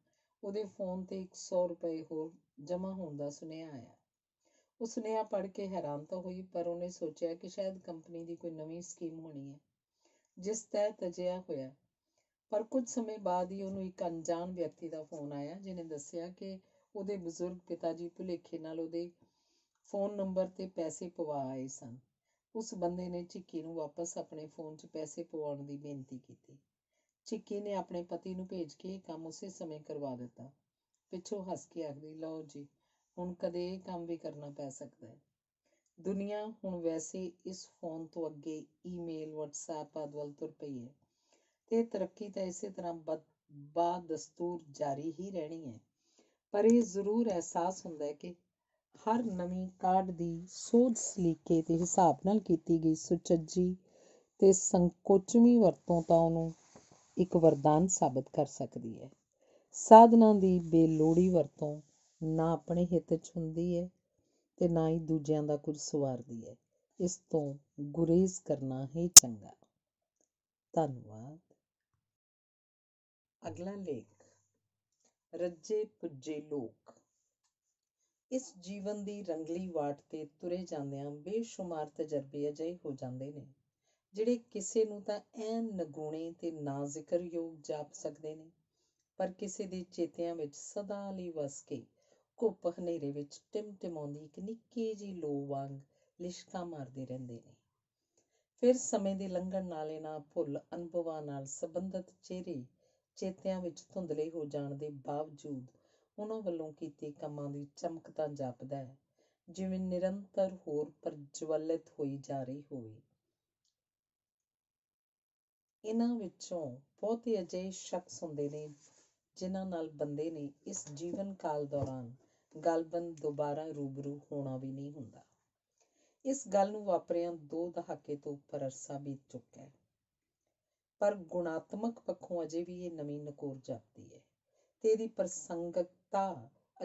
ਉਹਦੇ ਫੋਨ 'ਤੇ ਇੱਕ ਸੌ ਰੁਪਏ ਹੋਰ ਜਮ੍ਹਾਂ ਹੋਣ ਦਾ ਸੁਨੇਹਾ ਆਇਆ। ਉਹ ਸੁਨੇਹਾ ਪੜ੍ਹ ਕੇ ਹੈਰਾਨ ਤਾਂ ਹੋਈ, ਪਰ ਉਹਨੇ ਸੋਚਿਆ ਕਿ ਸ਼ਾਇਦ ਕੰਪਨੀ ਦੀ ਕੋਈ ਨਵੀਂ ਸਕੀਮ ਹੋਣੀ ਹੈ ਜਿਸ ਤਹਿਤ ਅਜਿਹਾ ਹੋਇਆ। पर कुछ समय बाद ही उन्होंने एक अनजान व्यक्ति का फोन आया, जिन्हें दस्या कि उहदे बजुर्ग पिता जी भुलेखे नाल उहदे फोन नंबर ते पैसे पवा आए सन। उस बंदे ने झिक्की नूं वापस अपने फोन 'च पैसे पवाउण दी बेनती कीती। झिक्की ने अपने पति नूं भेज के काम उसे समय करवा दिता। पिछों हस के आखदी, लो जी हुण कदे इह काम भी करना पै सकदा है। दुनिया हुण वैसे इस फोन तो अगे ईमेल वट्सएप आदि वल तुर पई है। ਇਹ ਤਰੱਕੀ ਤਾਂ ਇਸੇ ਤਰ੍ਹਾਂ ਬਦ ਬਾਦਸਤੂਰ ਜਾਰੀ ਹੀ ਰਹਿਣੀ ਹੈ। ਪਰ ਇਹ ਜ਼ਰੂਰ ਅਹਿਸਾਸ ਹੁੰਦਾ ਹੈ ਕਿ ਹਰ ਨਵੀਂ ਕਾਢ ਦੀ ਸੋਚ ਸਲੀਕੇ ਅਤੇ ਹਿਸਾਬ ਨਾਲ ਕੀਤੀ ਗਈ ਸੁਚੱਜੀ ਅਤੇ ਸੰਕੋਚਵੀਂ ਵਰਤੋਂ ਤਾਂ ਉਹਨੂੰ ਇੱਕ ਵਰਦਾਨ ਸਾਬਤ ਕਰ ਸਕਦੀ ਹੈ। ਸਾਧਨਾਂ ਦੀ ਬੇਲੋੜੀ ਵਰਤੋਂ ਨਾ ਆਪਣੇ ਹਿੱਤ 'ਚ ਹੁੰਦੀ ਹੈ ਅਤੇ ਨਾ ਹੀ ਦੂਜਿਆਂ ਦਾ ਕੁਝ ਸਵਾਰਦੀ ਹੈ। ਇਸ ਤੋਂ ਗੁਰੇਜ਼ ਕਰਨਾ ਹੀ ਚੰਗਾ। ਧੰਨਵਾਦ। अगला लेख, रज्जे पुज्जे लोक। इस जीवन की रंगली वाट ते तुरे जांदियां बेशुमार तजर्बे अजिहे हो जाते हैं जिहड़े किसी नूं तां ऐन नगूणे ते ना जिकरयोग जाप सकदे ने, पर किसी दे चेतियां विच सदा लई वस के घुप हनेरे विच टिमटिमाउंदी इक निक्की जी लौ वांग लिशका मारदे रहिंदे ने। फिर समय दे लंघण नाल इहनां भुल अनुभवां नाल संबंधित चेहरे ਚੇਤਿਆਂ ਵਿੱਚ ਧੁੰਦਲੇ ਹੋ ਜਾਣ ਦੇ ਬਾਵਜੂਦ ਉਹਨਾਂ ਵੱਲੋਂ ਕੀਤੇ ਕੰਮਾਂ ਦੀ ਚਮਕ ਤਾਂ ਜਾਪਦਾ ਹੈ, ਜਿਵੇਂ ਨਿਰੰਤਰ ਹੋਰ ਪ੍ਰਜਵਲਿਤ ਹੋਈ ਜਾ ਰਹੀ ਹੋਵੇ। ਇਹਨਾਂ ਵਿੱਚੋਂ ਬਹੁਤੇ ਅਜਿਹੇ ਸ਼ਖਸ ਹੁੰਦੇ ਨੇ ਜਿਨ੍ਹਾਂ ਨਾਲ ਬੰਦੇ ਨੇ ਇਸ ਜੀਵਨ ਕਾਲ ਦੌਰਾਨ ਗਲਬਨ ਦੁਬਾਰਾ ਰੂਬਰੂ ਹੋਣਾ ਵੀ ਨਹੀਂ ਹੁੰਦਾ। ਇਸ ਗੱਲ ਨੂੰ ਵਾਪਰਿਆਂ ਦੋ ਦਹਾਕੇ ਤੋਂ ਉੱਪਰ ਅਰਸਾ ਬੀਤ ਚੁੱਕਾ ਹੈ, पर गुणात्मक पक्षों अजे भी ये नवीं नकोर जापती है ते इहदी प्रसंगिकता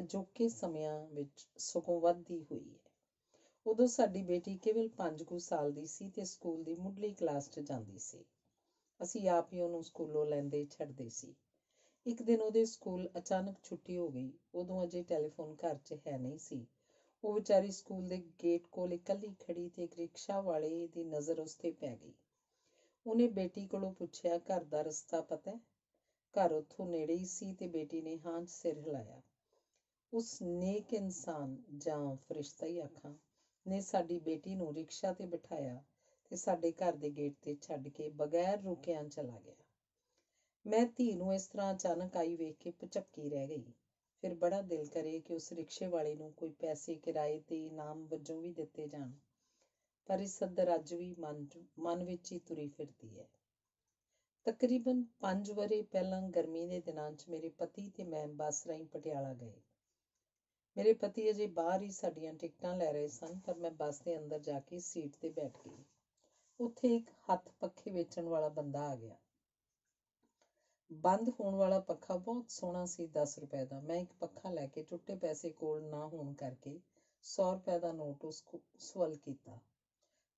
अजोके समियां विच सगों वधदी हुई है। उदों साडी बेटी केवल पाँच कु साल दी सी ते स्कूल दी मुढली क्लास च जांदी सी। असीं आप ही उहनूं स्कूलों लैंदे छड्डदे सी। एक दिन उहदे स्कूल अचानक छुट्टी हो गई। उदों अजे टैलीफोन घर च है नहीं सी। उह विचारी स्कूल दे गेट कोल इकल्ली खड़ी ते इक रिक्शा वाले दी नज़र उस ते पै गई। ਉਹਨੇ ਬੇਟੀ ਕੋਲੋਂ ਪੁੱਛਿਆ, ਘਰ ਦਾ ਰਸਤਾ ਪਤਾ ਹੈ? ਘਰ ਉੱਥੋਂ ਨੇੜੇ ਹੀ ਸੀ ਤੇ ਬੇਟੀ ਨੇ ਹਾਂ 'ਚ ਸਿਰ ਹਿਲਾਇਆ। ਉਸ ਨੇਕ ਇਨਸਾਨ ਜਾਂ ਫਰਿਸ਼ਤਾ ਹੀ ਆਖਾਂ ਨੇ ਸਾਡੀ ਬੇਟੀ ਨੂੰ ਰਿਕਸ਼ਾ 'ਤੇ ਬਿਠਾਇਆ ਤੇ ਸਾਡੇ ਘਰ ਦੇ ਗੇਟ 'ਤੇ ਛੱਡ ਕੇ ਬਗੈਰ ਰੁਕਿਆਂ ਚਲਾ ਗਿਆ। ਮੈਂ ਧੀ ਨੂੰ ਇਸ ਤਰ੍ਹਾਂ ਅਚਾਨਕ ਆਈ ਵੇਖ ਕੇ ਭੁਚੱਕੀ ਰਹਿ ਗਈ। ਫਿਰ ਬੜਾ ਦਿਲ ਕਰੇ ਕਿ ਉਸ ਰਿਕਸ਼ੇ ਵਾਲੇ ਨੂੰ ਕੋਈ ਪੈਸੇ ਕਿਰਾਏ 'ਤੇ ਇਨਾਮ ਵਜੋਂ ਵੀ ਦਿੱਤੇ ਜਾਣ, पर इस सदर अज भी मन मन विच ही तुरी फिरती है। तकरीबन पांच वरे पहला गर्मी के दिनों च मेरे पति ते मैं बस राही पटियाला गए। मेरे पति अजे बाहर ही साडियां टिकटां लै रहे सन, पर मैं बस के अंदर जाके सीट ते बैठ गई। उत्थे एक हथ पखे वेचण वाला बंदा आ गया। बंद होण वाला पखा बहुत सोहना सी, दस रुपए का। मैं एक पखा लैके टुटे पैसे कोल ना होण करके सौ रुपए का नोट उस सवल किया।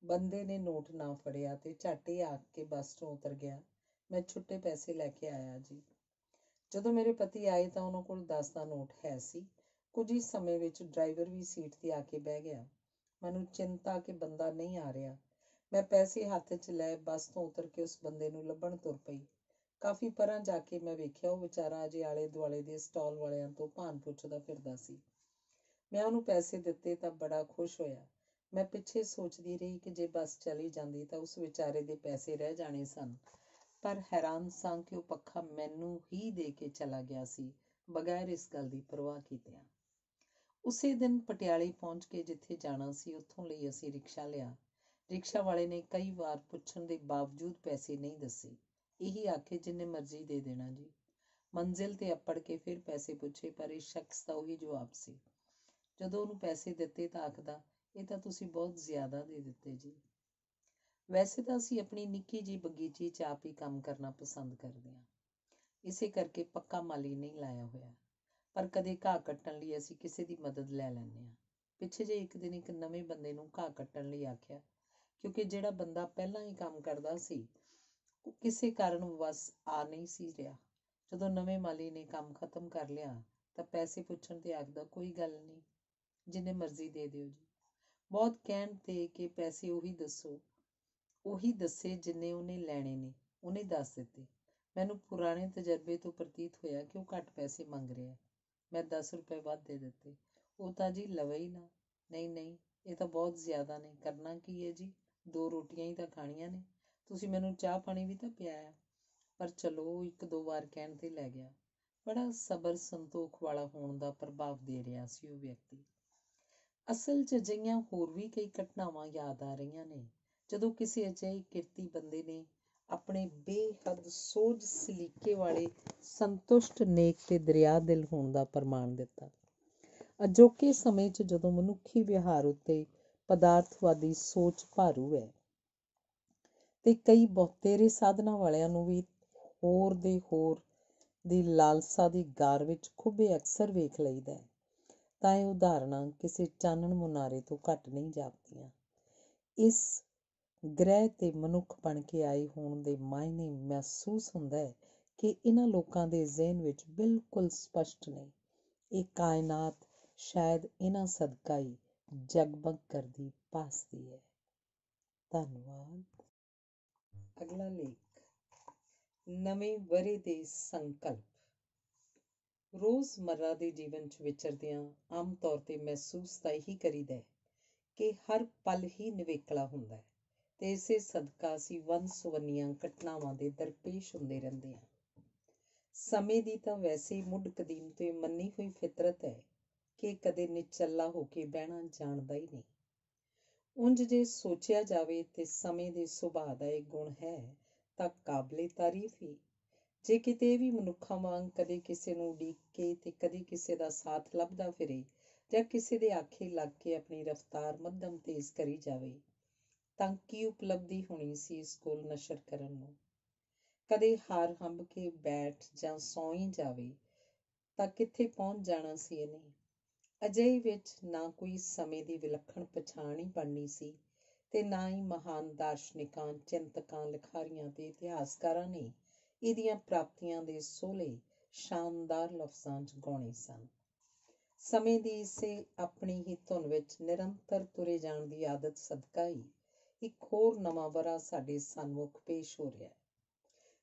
बंदे ने नोट ना फड़िया ते झट ही आख के बस चों उतर गया। मैं छुट्टे पैसे लैके आया जी। जदों मेरे पति आए तो उन्होंने कोल दस दा नोट है सी। कुछ ही समय विच ड्राइवर भी सीट ते आके बह गया। मैनूं चिंता कि बंदा नहीं आ रहा। मैं पैसे हाथ च लै बस तो उतर के उस बंदे नूं लभण तुर पई। काफ़ी परां जाके मैं वेखिया वो बेचारा अजे आले दुआले दे स्टॉल वालियां तो भान पुछदा फिरदा सी। मैं उन्होंने पैसे दिते तो बड़ा खुश होया। मैं पिछे सोचती रही कि जे बस चली जाती तो उस बेचारे दे पैसे रह जाने सन, पर हैरान सां कि वो पक्खा मैनू ही दे के चला गया सी, बगैर इस गल की परवाह कीतियां। उसे दिन पटियाले पहुँच के जिथे जाना सी उत्थों लई असीं रिक्शा लिया। रिक्शा वाले ने कई बार पुछण दे बावजूद पैसे नहीं दसे। यही आखे जिन्ने मर्जी दे देना जी। मंजिल ते अपड़ के फिर पैसे पुछे, पर इस शख्स का उही जवाब सी। जदों उन्होंने पैसे दिते तो आखदा, ये तो तुसीं बहुत ज़्यादा दे दिते जी। वैसे तो असीं अपनी निक्की जी बगीची च आप ही काम करना पसंद करते हैं, इसे करके पक्का माली नहीं लाया होया, पर कदे घाह कट्टण लई असीं किसी की मदद लै लैंदे हां। पिछे जे एक दिन एक नवे बंदे नूं घाह कट्टण लई आखिया, क्योंकि जिहड़ा बंदा पहलां ही काम करदा सी वो किसी कारण वस आ नहीं सी रहा। जदों नवे माली ने काम खत्म कर लिया तो पैसे पुछण ते आखदा, कोई गल नहीं, जिन्ने मर्जी दे दिओ जी। बहुत कहण ते कि पैसे उही दसो उही दसे जिन्ने उन्हें लैने ने, उन्हें दस दिते। मैनू पुराने तजर्बे तो प्रतीत होया कि वह घट पैसे मंग रहा है। मैं दस रुपए वध दे दिते। वो तो जी लवे ही ना, नहीं नहीं ये तो बहुत ज़्यादा ने, करना की है जी, दो रोटियां ही तो खाणियां ने, तुसीं मैनू चाह पानी भी तो पियाया। पर चलो एक दो बार कहण ते लै गया। बड़ा सबर संतोख वाला होने का प्रभाव दे रहा सी वो व्यक्ति। असल च अजिहियां होर भी कई घटनावां याद आ रही ने, जदों किसी अजिहे किरती बंदे ने अपने बेहद सोझ सलीके वाले संतुष्ट नेक ते दरिया दिल होने का प्रमाण दिता। अजोके समय च जदों मनुखी विहार उत्ते पदार्थवादी सोच भारू है ते कई बहुतेरे साधना वालियां नूं भी होर दे होर दी लालसा दी गार विच खुबे अक्सर वेख लईदा है, तां इह उदाहरणां किसी चानण मुनारे तो घट नहीं जापदियां। इस ग्रह ते मनुख बण के आए होण दे मायने महसूस हुंदा है कि इन्हां लोकां दे ज़हन विच बिल्कुल स्पष्ट नहीं, इह कायनात शायद इन्हां सदका ही जगमग करदी भासदी है। धन्नवाद। अगला लेख, नवें वरे दे संकल्प। रोज़मर्रा के जीवन च विचरदियां आम तौर पर महसूस तां ही करीदा है कि हर पल ही नवेकला हुंदा है ते इसे सदका असीं वन सुवन्नियां घटनावां दे दरपेश हुंदे रहिंदे हां। समें दी तां वैसे ही मुढ़ कदीम तो मन्नी हुई फितरत है कि कदे निचल्ला होके बहना जाणदा ही नहीं। उंज जे सोचिया जावे तो समय के सुभाव का एक गुण है तो काबले तारीफ ही। जे किते भी मनुखा वांग कदे किसी नूं उडीक के ते कदे किसी का साथ लभदा फिरे जां किसी दे आखे लग के अपनी रफ्तार मध्यम तेज करी जावे तां की उपलब्धि होनी सी इस कोल नशर करन नूं। कदे हार हंब के बैठ जां सौ ही जावे तां कित्थे पहुंच जाना सी इहने। ਅਜਿਹੇ ਵਿੱਚ ਨਾ ਕੋਈ ਸਮੇਂ ਦੀ ਵਿਲੱਖਣ ਪਛਾਣ ਹੀ ਬਣਨੀ ਸੀ ਤੇ ਨਾ ਹੀ ਮਹਾਨ ਦਾਰਸ਼ਨਿਕਾਂ, ਚਿੰਤਕਾਂ, ਲਿਖਾਰੀਆਂ ਤੇ ਇਤਿਹਾਸਕਾਰਾਂ ਨੇ ਇਹਦੀਆਂ ਪ੍ਰਾਪਤੀਆਂ ਦੇ ਸੋਲੇ ਸ਼ਾਨਦਾਰ ਲਫ਼ਜ਼ਾਂ 'ਚ ਗਾਉਣੇ ਸਨ। ਸਮੇਂ ਦੀ ਇਸੇ ਆਪਣੀ ਹੀ ਧੁਨ ਵਿੱਚ ਨਿਰੰਤਰ ਤੁਰੇ ਜਾਣ ਦੀ ਆਦਤ ਸਦਕਾ ਹੀ ਇੱਕ ਹੋਰ ਨਵਾਂ ਵਰਾ ਸਾਡੇ ਸਨਮੁਖ ਪੇਸ਼ ਹੋ ਰਿਹਾ ਹੈ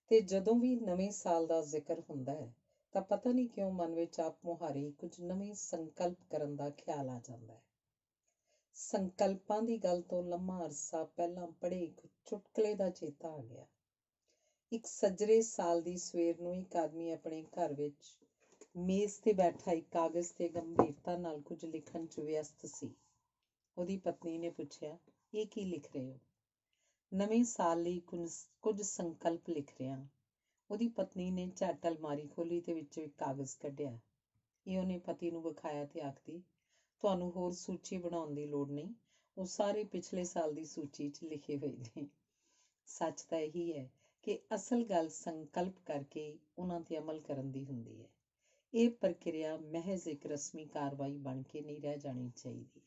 ਤੇ ਜਦੋਂ ਵੀ ਨਵੇਂ ਸਾਲ ਦਾ ਜ਼ਿਕਰ ਹੁੰਦਾ ਹੈ ਤਾਂ ਪਤਾ ਨਹੀਂ ਕਿਉਂ ਮਨ ਵਿੱਚ ਆਪ ਮੁਹਾਰੀ ਕੁਝ ਨਵੇਂ ਸੰਕਲਪ ਕਰਨ ਦਾ ਖਿਆਲ ਆ ਜਾਂਦਾ ਹੈ। ਸੰਕਲਪਾਂ ਦੀ ਗੱਲ ਤੋਂ ਲੰਮਾ ਅਰਸਾ ਪਹਿਲਾਂ ਪੜ੍ਹੇ ਇੱਕ ਚੁਟਕਲੇ ਦਾ ਚੇਤਾ ਆ ਗਿਆ। ਇੱਕ ਸੱਜਰੇ ਸਾਲ ਦੀ ਸਵੇਰ ਨੂੰ ਇੱਕ ਆਦਮੀ ਆਪਣੇ ਘਰ ਵਿੱਚ ਮੇਜ਼ 'ਤੇ ਬੈਠਾ ਇੱਕ ਕਾਗਜ਼ 'ਤੇ ਗੰਭੀਰਤਾ ਨਾਲ ਕੁਝ ਲਿਖਣ 'ਚ ਵਿਅਸਤ ਸੀ। ਉਹਦੀ ਪਤਨੀ ਨੇ ਪੁੱਛਿਆ, ਇਹ ਕੀ ਲਿਖ ਰਹੇ ਹੋ? ਨਵੇਂ ਸਾਲ ਲਈ ਕੁਝ ਕੁਝ ਸੰਕਲਪ ਲਿਖ ਰਿਹਾ। ਉਹਦੀ ਪਤਨੀ ਨੇ ਝੱਟ ਅਲਮਾਰੀ ਖੋਲ੍ਹੀ ਤੇ ਵਿੱਚੋਂ ਇੱਕ ਕਾਗਜ਼ ਕੱਢਿਆ। ਇਹ ਉਹਨੇ ਪਤੀ ਨੂੰ ਵਿਖਾਇਆ ਤੇ ਆਖਦੀ, ਤੁਹਾਨੂੰ ਹੋਰ ਸੂਚੀ ਬਣਾਉਣ ਦੀ ਲੋੜ ਨਹੀਂ, ਉਹ ਸਾਰੇ ਪਿਛਲੇ ਸਾਲ ਦੀ ਸੂਚੀ 'ਚ ਲਿਖੇ ਹੋਏ ਨੇ। ਸੱਚ ਤਾਂ ਇਹੀ ਹੈ ਕਿ ਅਸਲ ਗੱਲ ਸੰਕਲਪ ਕਰਕੇ ਉਹਨਾਂ 'ਤੇ ਅਮਲ ਕਰਨ ਦੀ ਹੁੰਦੀ ਹੈ। ਇਹ ਪ੍ਰਕਿਰਿਆ ਮਹਿਜ਼ ਇੱਕ ਰਸਮੀ ਕਾਰਵਾਈ ਬਣ ਕੇ ਨਹੀਂ ਰਹਿ ਜਾਣੀ ਚਾਹੀਦੀ।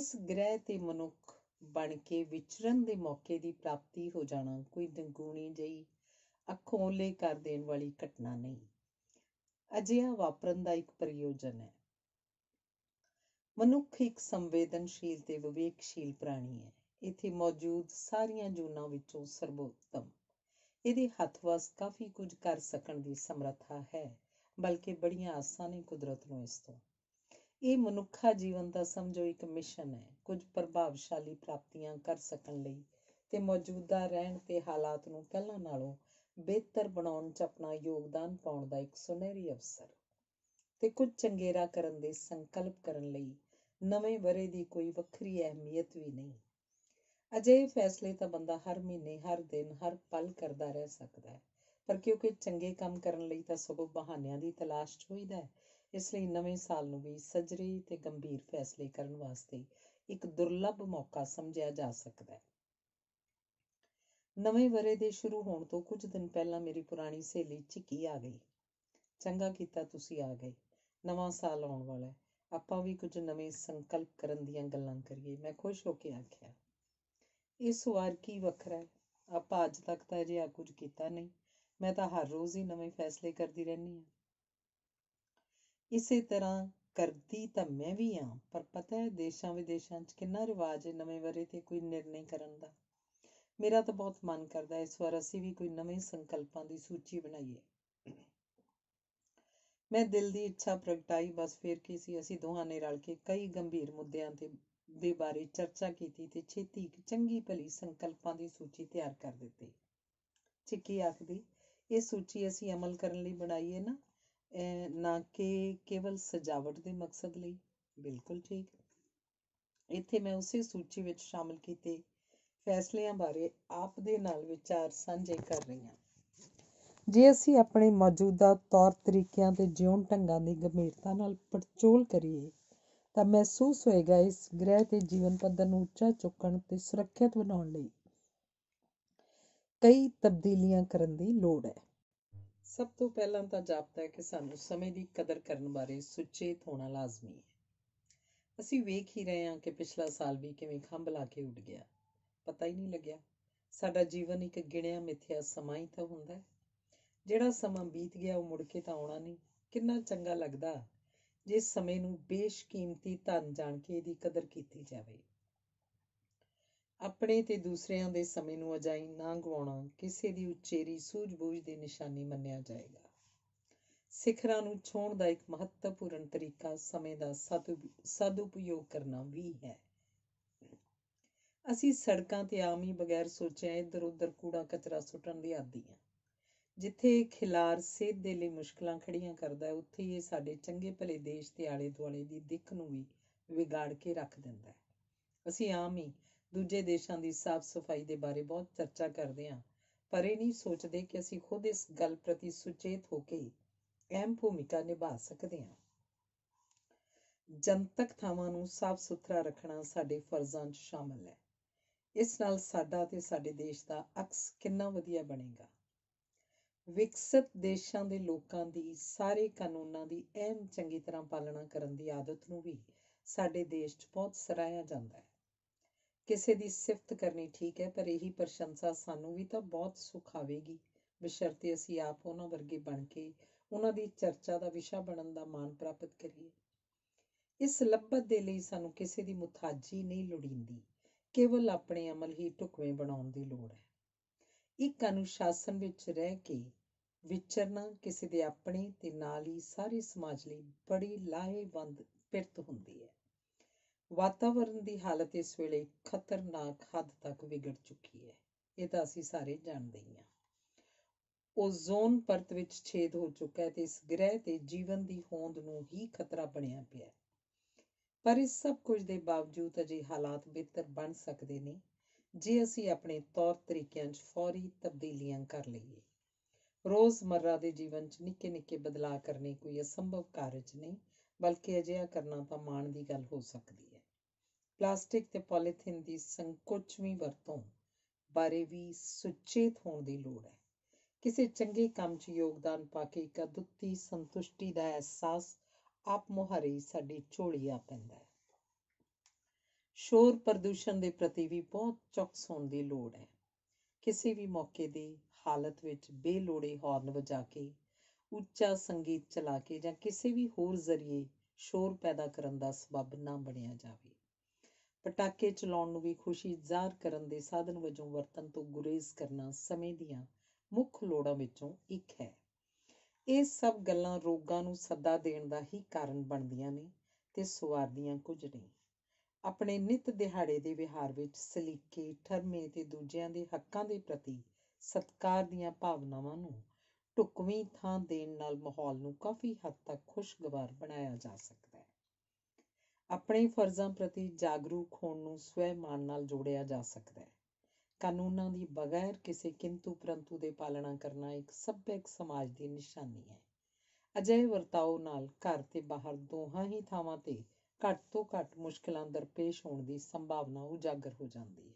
ਇਸ ਗ੍ਰਹਿ 'ਤੇ ਮਨੁੱਖ ਬਣ ਕੇ ਵਿਚਰਨ ਦੇ ਮੌਕੇ ਦੀ ਪ੍ਰਾਪਤੀ ਹੋ ਜਾਣਾ ਕੋਈ ਦੰਗੂਣੀ ਜਿਹੀ अखोले कर देने वाली घटना नहीं, अजिहा वापरन का एक प्रयोजन है। ਮਨੁੱਖ ਇੱਕ ਸੰਵੇਦਨਸ਼ੀਲ ਤੇ ਵਿਵੇਕਸ਼ੀਲ ਪ੍ਰਾਣੀ ਹੈ। ਇੱਥੇ ਮੌਜੂਦ ਸਾਰੀਆਂ ਜੂਨਾਂ ਵਿੱਚੋਂ ਸਰਬੋਤਮ। ਇਹਦੇ ਹੱਥ ਵਸ ਕਾਫੀ ਕੁਝ ਕਰ ਸਕਣ ਦੀ ਸਮਰੱਥਾ ਹੈ, ਬਲਕਿ ਬੜੀਆਂ ਆਸਾਂ ਨੇ ਕੁਦਰਤ ਨੂੰ ਇਸ ਤੋਂ। ਇਹ ਮਨੁੱਖਾ ਜੀਵਨ ਦਾ ਸਮਝੋ ਇੱਕ ਮਿਸ਼ਨ ਹੈ, ਕੁਝ ਪ੍ਰਭਾਵਸ਼ਾਲੀ ਪ੍ਰਾਪਤੀਆਂ ਕਰ ਸਕਣ ਲਈ ਤੇ ਮੌਜੂਦਾ ਰਹਿਣ ਤੇ ਹਾਲਾਤ ਨੂੰ ਪਹਿਲਾਂ ਨਾਲੋਂ ਬਿਹਤਰ ਬਣਾਉਣ 'ਚ ਆਪਣਾ ਯੋਗਦਾਨ ਪਾਉਣ ਦਾ ਇੱਕ ਸੁਨਹਿਰੀ ਅਵਸਰ ਤੇ ਕੁਝ ਚੰਗੇਰਾ ਕਰਨ ਦੇ ਸੰਕਲਪ ਕਰਨ ਲਈ ਨਵੇਂ ਵਰੇ ਦੀ ਕੋਈ ਵੱਖਰੀ ਅਹਿਮੀਅਤ ਵੀ ਨਹੀਂ। ਅਜਿਹੇ ਫੈਸਲੇ ਤਾਂ ਬੰਦਾ ਹਰ ਮਹੀਨੇ, ਹਰ ਦਿਨ, ਹਰ ਪਲ ਕਰਦਾ ਰਹਿ ਸਕਦਾ ਹੈ, ਪਰ ਕਿਉਂਕਿ ਚੰਗੇ ਕੰਮ ਕਰਨ ਲਈ ਤਾਂ ਸਗੋਂ ਬਹਾਨਿਆਂ ਦੀ ਤਲਾਸ਼ 'ਚ ਹੋਈਦਾ ਹੈ, ਇਸ ਲਈ ਨਵੇਂ ਸਾਲ ਨੂੰ ਵੀ ਸੱਜਰੇ ਤੇ ਗੰਭੀਰ ਫੈਸਲੇ ਕਰਨ ਵਾਸਤੇ ਇੱਕ ਦੁਰਲੱਭ ਮੌਕਾ ਸਮਝਿਆ ਜਾ ਸਕਦਾ ਹੈ। ਨਵੇਂ ਵਰੇ ਦੇ ਸ਼ੁਰੂ ਹੋਣ ਤੋਂ ਕੁਝ ਦਿਨ ਪਹਿਲਾਂ ਮੇਰੀ ਪੁਰਾਣੀ ਸਹੇਲੀ ਝਿੱਕੀ ਆ ਗਈ। ਚੰਗਾ ਕੀਤਾ ਤੁਸੀਂ ਆ ਗਏ, ਨਵਾਂ ਸਾਲ ਆਉਣ ਵਾਲਾ ਹੈ, ਆਪਾਂ ਵੀ ਕੁਝ ਨਵੇਂ ਸੰਕਲਪ ਕਰਨ ਦੀਆਂ ਗੱਲਾਂ ਕਰੀਏ। ਮੈਂ ਖੁਸ਼ ਹੋ ਕੇ ਆਖਿਆ, ਇਸ ਵਾਰ ਕੀ ਵੱਖਰਾ ਹੈ? ਆਪਾਂ ਅੱਜ ਤੱਕ ਤਾਂ ਅਜਿਹਾ ਕੁਝ ਕੀਤਾ ਨਹੀਂ, ਮੈਂ ਤਾਂ ਹਰ ਰੋਜ਼ ਹੀ ਨਵੇਂ ਫੈਸਲੇ ਕਰਦੀ ਰਹਿੰਦੀ ਹਾਂ। ਇਸੇ ਤਰ੍ਹਾਂ ਕਰਦੀ ਤਾਂ ਮੈਂ ਵੀ ਹਾਂ, ਪਰ ਪਤਾ ਹੈ ਦੇਸ਼ਾਂ ਵਿਦੇਸ਼ਾਂ 'ਚ ਕਿੰਨਾ ਰਿਵਾਜ ਹੈ ਨਵੇਂ ਵਰੇ 'ਤੇ ਕੋਈ ਨਿਰਣੇ ਕਰਨ ਦਾ। ਮੇਰਾ ਤਾਂ ਬਹੁਤ ਮਨ ਕਰਦਾ ਇਸ ਵਾਰ ਅਸੀਂ ਵੀ ਕੋਈ ਨਵੇਂ ਸੰਕਲਪਾਂ ਦੀ ਸੂਚੀ ਬਣਾਈਏ। ਮੈਂ ਦਿਲ ਦੀ ਇੱਛਾ ਪ੍ਰਗਟਾਈ, ਬਸ ਫਿਰ ਕੀ ਸੀ। ਅਸੀਂ ਦੋਹਾਂ ਨੇ ਰਲ ਕੇ ਕਈ ਗੰਭੀਰ ਮੁੱਦਿਆਂ ਤੇ ਦੇ ਬਾਰੇ ਚਰਚਾ ਕੀਤੀ ਤੇ ਛੇਤੀ ਇੱਕ ਚੰਗੀ ਭਲੀ ਸੰਕਲਪਾਂ ਦੀ ਸੂਚੀ ਤਿਆਰ ਕਰ ਦਿੱਤੀ। ਚਿੱਕੀ ਆਖਦੀ, ਇਹ ਸੂਚੀ ਅਸੀਂ ਅਮਲ ਕਰਨ ਲਈ ਬਣਾਈਏ ਨਾ, ਨਾ ਕਿ ਕੇਵਲ ਸਜਾਵਟ ਦੇ ਮਕਸਦ ਲਈ। ਬਿਲਕੁਲ ਠੀਕ। ਇੱਥੇ ਮੈਂ ਉਸੇ ਸੂਚੀ ਵਿੱਚ ਸ਼ਾਮਲ ਕੀਤੇ ਫੈਸਲਿਆਂ ਬਾਰੇ ਆਪ ਦੇ ਨਾਲ ਵਿਚਾਰ ਸਾਂਝੇ ਕਰ ਰਹੀ ਹਾਂ। ਜੇ ਅਸੀਂ ਆਪਣੇ ਮੌਜੂਦਾ ਤੌਰ ਤਰੀਕਿਆਂ ਤੇ ਜਿਉਣ ਢੰਗਾਂ ਦੀ ਗੰਭੀਰਤਾ ਨਾਲ ਪੜਚੋਲ ਕਰੀਏ ਤਾਂ ਮਹਿਸੂਸ ਹੋਏਗਾ ਇਸ ਗ੍ਰਹਿ ਤੇ ਜੀਵਨ ਪੱਧਰ ਨੂੰ ਉੱਚਾ ਚੁੱਕਣ ਤੇ ਸੁਰੱਖਿਅਤ ਬਣਾਉਣ ਲਈ ਕਈ ਤਬਦੀਲੀਆਂ ਕਰਨ ਦੀ ਲੋੜ ਹੈ। ਸਭ ਤੋਂ ਪਹਿਲਾਂ ਤਾਂ ਜਾਪਦਾ ਹੈ ਕਿ ਸਾਨੂੰ ਸਮੇਂ ਦੀ ਕਦਰ ਕਰਨ ਬਾਰੇ ਸੁਚੇਤ ਹੋਣਾ ਲਾਜ਼ਮੀ ਹੈ। ਅਸੀਂ ਵੇਖ ਹੀ ਰਹੇ ਹਾਂ ਕਿ ਪਿਛਲਾ ਸਾਲ ਵੀ ਕਿਵੇਂ ਖੰਭਲਾ ਕੇ ਉੱਡ ਗਿਆ, ਪਤਾ ਹੀ ਨਹੀਂ ਲੱਗਿਆ। ਸਾਡਾ ਜੀਵਨ ਇੱਕ ਗਿਣਿਆ ਮਿਥਿਆ ਸਮਾਂ ਹੀ ਤਾਂ ਹੁੰਦਾ ਹੈ। ਜਿਹੜਾ ਸਮਾਂ ਬੀਤ ਗਿਆ ਉਹ ਮੁੜ ਕੇ ਤਾਂ ਆਉਣਾ ਨਹੀਂ। ਕਿੰਨਾ ਚੰਗਾ ਲੱਗਦਾ ਜੇ ਸਮੇਂ ਨੂੰ ਬੇਸ਼ਕੀਮਤੀ ਧਨ ਜਾਣ ਕੇ ਇਹਦੀ ਕਦਰ ਕੀਤੀ ਜਾਵੇ। ਆਪਣੇ ਤੇ ਦੂਸਰਿਆਂ ਦੇ ਸਮੇਂ ਨੂੰ ਅਜਾਈਂ ਨਾ ਗਵਾਉਣਾ ਕਿਸੇ ਦੀ ਉਚੇਰੀ ਸੂਝ-ਬੂਝ ਦੀ ਨਿਸ਼ਾਨੀ ਮੰਨਿਆ ਜਾਏਗਾ। ਸਿਖਰਾਂ ਨੂੰ ਛੋਹਣ ਦਾ ਇੱਕ ਮਹੱਤਵਪੂਰਨ ਤਰੀਕਾ ਸਮੇਂ ਦਾ ਸਦਉਪਯੋਗ ਕਰਨਾ ਵੀ ਹੈ। ਅਸੀਂ ਸੜਕਾਂ ਤੇ ਆਮ ਹੀ ਬਗੈਰ ਸੋਚਿਆ ਇੱਧਰ ਉੱਧਰ ਕੂੜਾ ਕਚਰਾ ਸੁੱਟਣ ਦੀ ਆਦੀ ਹਾਂ। ਜਿੱਥੇ ਖਿਲਾਰ ਸਿਹਤ ਦੇ ਲਈ ਮੁਸ਼ਕਲਾਂ ਖੜੀਆਂ ਕਰਦਾ ਹੈ, ਉੱਥੇ ਇਹ ਸਾਡੇ ਚੰਗੇ ਭਲੇ ਦੇਸ਼ ਦੇ ਆਲੇ ਦੁਆਲੇ ਦੀ ਦਿੱਖ ਨੂੰ ਵੀ ਵਿਗਾੜ ਕੇ ਰੱਖ ਦਿੰਦਾ ਹੈ। ਅਸੀਂ ਆਮ ਹੀ ਦੂਜੇ ਦੇਸ਼ਾਂ ਦੀ ਸਾਫ਼ ਸਫਾਈ ਦੇ ਬਾਰੇ ਬਹੁਤ ਚਰਚਾ ਕਰਦੇ ਹਾਂ, ਪਰ ਇਹ ਨਹੀਂ ਸੋਚਦੇ ਕਿ ਅਸੀਂ ਖੁਦ ਇਸ ਗੱਲ ਪ੍ਰਤੀ ਸੁਚੇਤ ਹੋ ਕੇ ਅਹਿਮ ਭੂਮਿਕਾ ਨਿਭਾ ਸਕਦੇ ਹਾਂ। ਜਨਤਕ ਥਾਵਾਂ ਨੂੰ ਸਾਫ਼ ਸੁਥਰਾ ਰੱਖਣਾ ਸਾਡੇ ਫਰਜ਼ਾਂ 'ਚ ਸ਼ਾਮਲ ਹੈ। ਇਸ ਨਾਲ ਸਾਡਾ ਤੇ ਸਾਡੇ ਦੇਸ਼ ਦਾ ਅਕਸ ਕਿੰਨਾ ਵਧੀਆ ਬਣੇਗਾ। ਵਿਕਸਿਤ ਦੇਸ਼ਾਂ ਦੇ ਲੋਕਾਂ ਦੀ ਸਾਰੇ ਕਾਨੂੰਨਾਂ ਦੀ ਅਹਿਮ ਚੰਗੀ ਤਰ੍ਹਾਂ ਪਾਲਣਾ ਕਰਨ ਦੀ ਆਦਤ ਨੂੰ ਵੀ ਸਾਡੇ ਦੇਸ਼ 'ਚ ਬਹੁਤ ਸਰਾਹਿਆ ਜਾਂਦਾ ਹੈ। ਕਿਸੇ ਦੀ ਸਿਫਤ ਕਰਨੀ ਠੀਕ ਹੈ, ਪਰ ਇਹੀ ਪ੍ਰਸ਼ੰਸਾ ਸਾਨੂੰ ਵੀ ਤਾਂ ਬਹੁਤ ਸੁੱਖ ਆਵੇਗੀ, ਬਸ਼ਰਤੇ ਅਸੀਂ ਆਪ ਉਹਨਾਂ ਵਰਗੇ ਬਣ ਕੇ ਉਹਨਾਂ ਦੀ ਚਰਚਾ ਦਾ ਵਿਸ਼ਾ ਬਣਨ ਦਾ ਮਾਣ ਪ੍ਰਾਪਤ ਕਰੀਏ। ਇਸ ਲੱਭਤ ਦੇ ਲਈ ਸਾਨੂੰ ਕਿਸੇ ਦੀ ਮੁਤਾਜੀ ਨਹੀਂ ਲੋੜੀਂਦੀ, ਕੇਵਲ ਆਪਣੇ ਅਮਲ ਹੀ ਢੁਕਵੇਂ ਬਣਾਉਣ ਦੀ ਲੋੜ ਹੈ। ਇੱਕ ਅਨੁਸ਼ਾਸਨ ਵਿੱਚ ਰਹਿ ਕੇ ਵਿਚਰਨਾ ਕਿਸੇ ਦੇ ਆਪਣੇ ਤੇ ਨਾਲ ਹੀ ਸਾਰੇ ਸਮਾਜ ਲਈ ਬੜੀ ਲਾਹੇਵੰਦ ਪਿਰਤ ਹੁੰਦੀ ਹੈ। ਵਾਤਾਵਰਨ ਦੀ ਹਾਲਤ ਇਸ ਵੇਲੇ ਖਤਰਨਾਕ ਹੱਦ ਤੱਕ ਵਿਗੜ ਚੁੱਕੀ ਹੈ, ਇਹ ਤਾਂ ਅਸੀਂ ਸਾਰੇ ਜਾਣਦੇ ਹੀ ਹਾਂ। ਓਜ਼ੋਨ ਪਰਤ ਵਿੱਚ ਛੇਦ ਹੋ ਚੁੱਕਾ ਹੈ ਤੇ ਇਸ ਗ੍ਰਹਿ ਤੇ ਜੀਵਨ ਦੀ ਹੋਂਦ ਨੂੰ ਹੀ ਖਤਰਾ ਬਣਿਆ ਪਿਆ ਹੈ। ਪਰ ਇਸ ਸਭ ਕੁਝ ਦੇ ਬਾਵਜੂਦ ਅਜੇ ਹਾਲਾਤ ਬਿਹਤਰ ਬਣ ਸਕਦੇ ਨੇ ਜੇ ਅਸੀਂ ਆਪਣੇ ਤੌਰ ਤਰੀਕਿਆਂ 'ਚ ਫੌਰੀ ਤਬਦੀਲੀਆਂ ਕਰ ਲਈਏ। ਰੋਜ਼ਮਰਰਾ ਦੇ ਜੀਵਨ 'ਚ ਨਿੱਕੇ ਨਿੱਕੇ ਬਦਲਾਅ ਕਰਨੇ ਕੋਈ ਅਸੰਭਵ ਕਾਰਜ ਨਹੀਂ, ਬਲਕਿ ਅਜਿਹਾ ਕਰਨਾ ਤਾਂ ਮਾਣ ਦੀ ਗੱਲ ਹੋ ਸਕਦੀ ਹੈ। ਪਲਾਸਟਿਕ ਤੇ ਪੋਲੀਥੀਨ ਦੀ ਸੰਕੁਚਵੀਂ ਵਰਤੋਂ ਬਾਰੇ ਵੀ ਸੁਚੇਤ ਹੋਣ ਦੀ ਲੋੜ ਹੈ। ਕਿਸੇ ਚੰਗੇ ਕੰਮ 'ਚ ਯੋਗਦਾਨ ਪਾ ਕੇ ਇੱਕ ਅਦੁੱਤੀ ਸੰਤੁਸ਼ਟੀ ਦਾ ਅਹਿਸਾਸ ਆਪ ਮੁਹਾਰੇ ਸਾਡੀ ਝੋਲੀ ਆ ਪੈਂਦਾ ਹੈ। ਸ਼ੋਰ ਪ੍ਰਦੂਸ਼ਣ ਦੇ ਪ੍ਰਤੀ ਵੀ ਬਹੁਤ ਚੌਕਸ ਹੋਣ ਦੀ ਲੋੜ ਹੈ। ਕਿਸੇ ਵੀ ਮੌਕੇ ਦੀ ਹਾਲਤ ਵਿੱਚ ਬੇਲੋੜੇ ਹਾਰਨ ਵਜਾ ਕੇ, ਉੱਚਾ ਸੰਗੀਤ ਚਲਾ ਕੇ ਜਾਂ ਕਿਸੇ ਵੀ ਹੋਰ ਜ਼ਰੀਏ शोर पैदा करने का सबब ना बनिया जाए। पटाके चलाउण नूं भी खुशी इज़हार करन दे साधन वजों वरतन तो गुरेज करना समय दीआं मुख लोड़ां विचों एक है। ये सब गल्लां रोगां नूं सदा देण दा ही कारण बनदियां ने ते सवारदियां कुछ नहीं। अपने नित दिहाड़े दे विहार विच सलीके ठरमे ते दूजियां दे हक्कां दे प्रति सत्कार दीआं भावनावां नूं ਢੁਕਵੀਂ ਥਾਂ ਦੇਣ ਨਾਲ ਮਾਹੌਲ ਨੂੰ ਕਾਫੀ ਹੱਦ ਤੱਕ ਖੁਸ਼ਗਵਾਰ ਬਣਾਇਆ ਜਾ ਸਕਦਾ ਹੈ। ਆਪਣੇ ਫਰਜ਼ਾਂ ਪ੍ਰਤੀ ਜਾਗਰੂਕ ਹੋਣ ਨੂੰ ਸਵੈ ਮਾਣ ਨਾਲ ਜੋੜਿਆ ਜਾ ਸਕਦਾ ਹੈ। ਕਾਨੂੰਨਾਂ ਦੀ ਬਗੈਰ ਕਿਸੇ ਕਿੰਤੂ ਪਰੰਤੂ ਦੇ ਪਾਲਣਾ ਕਰਨਾ ਇੱਕ ਸੱਭਿਅਕ ਸਮਾਜ ਦੀ ਨਿਸ਼ਾਨੀ ਹੈ। ਅਜਿਹੇ ਵਰਤਾਓ ਨਾਲ ਘਰ ਤੇ ਬਾਹਰ ਦੋਹਾਂ ਹੀ ਥਾਵਾਂ ਤੇ ਘੱਟ ਤੋਂ ਘੱਟ ਮੁਸ਼ਕਲਾਂ ਦਰਪੇਸ਼ ਹੋਣ ਦੀ ਸੰਭਾਵਨਾ ਉਜਾਗਰ ਹੋ ਜਾਂਦੀ ਹੈ।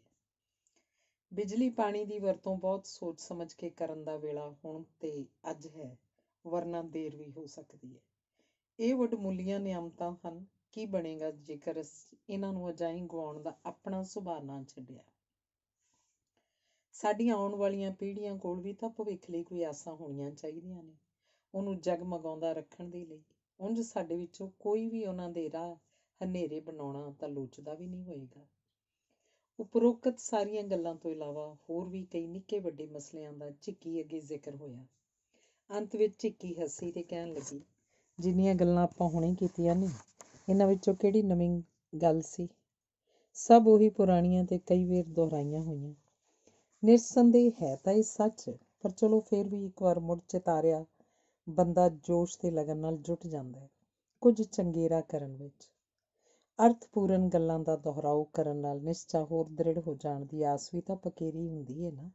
बिजली पानी की वरतों बहुत सोच समझ के करन दा वेला हुण ते अज है, वरना देर भी हो सकती है। ये वडमूलियां नियमतां हन की बनेगा जेकर इन्हां नूं अजाई गवाउण दा अपना सुभाव ना छड्डिया। साडीआं आउण वालीआं पीढ़ीआं कोल भी तां भविख लई कोई आसां होणीआं चाहीदीआं ने उहनूं जगमगाउंदा रखण दे लई। उंज साडे विचों कोई भी उहनां दे राह हनेरे बनाउणा तां लोचदा भी नहीं होएगा। उपरोक्त सारियां गल्लां तो इलावा होर भी कई निक्के वड्डे मसलियां दा झिक्की अगे जिक्र होया। अंत विच झिक्की हसी ते कहण लगी, जिन्नियां गल्लां आपां हुणे कीतियां ने इन्हां विचों किहड़ी नवीं गल सी? सब उही पुराणियां ते कई वेर दोहराईयां होईयां। निरसंदेह है तां इह सच, पर चलो फिर भी एक बार मुड़ चितारिया बंदा जोश ते लगन नाल जुट जांदा है कुछ चंगेरा करन विच। अर्थपूर्ण गल्लां दा दोहराव करन नाल निश्चा होर दृढ़ हो जाण दी आस भी तां पकेरी हुंदी है ना।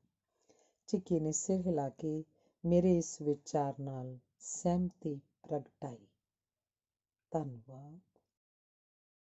झिक्की ने सिर हिला के मेरे इस विचार नाल सहमति प्रगटाई। धन्नवाद।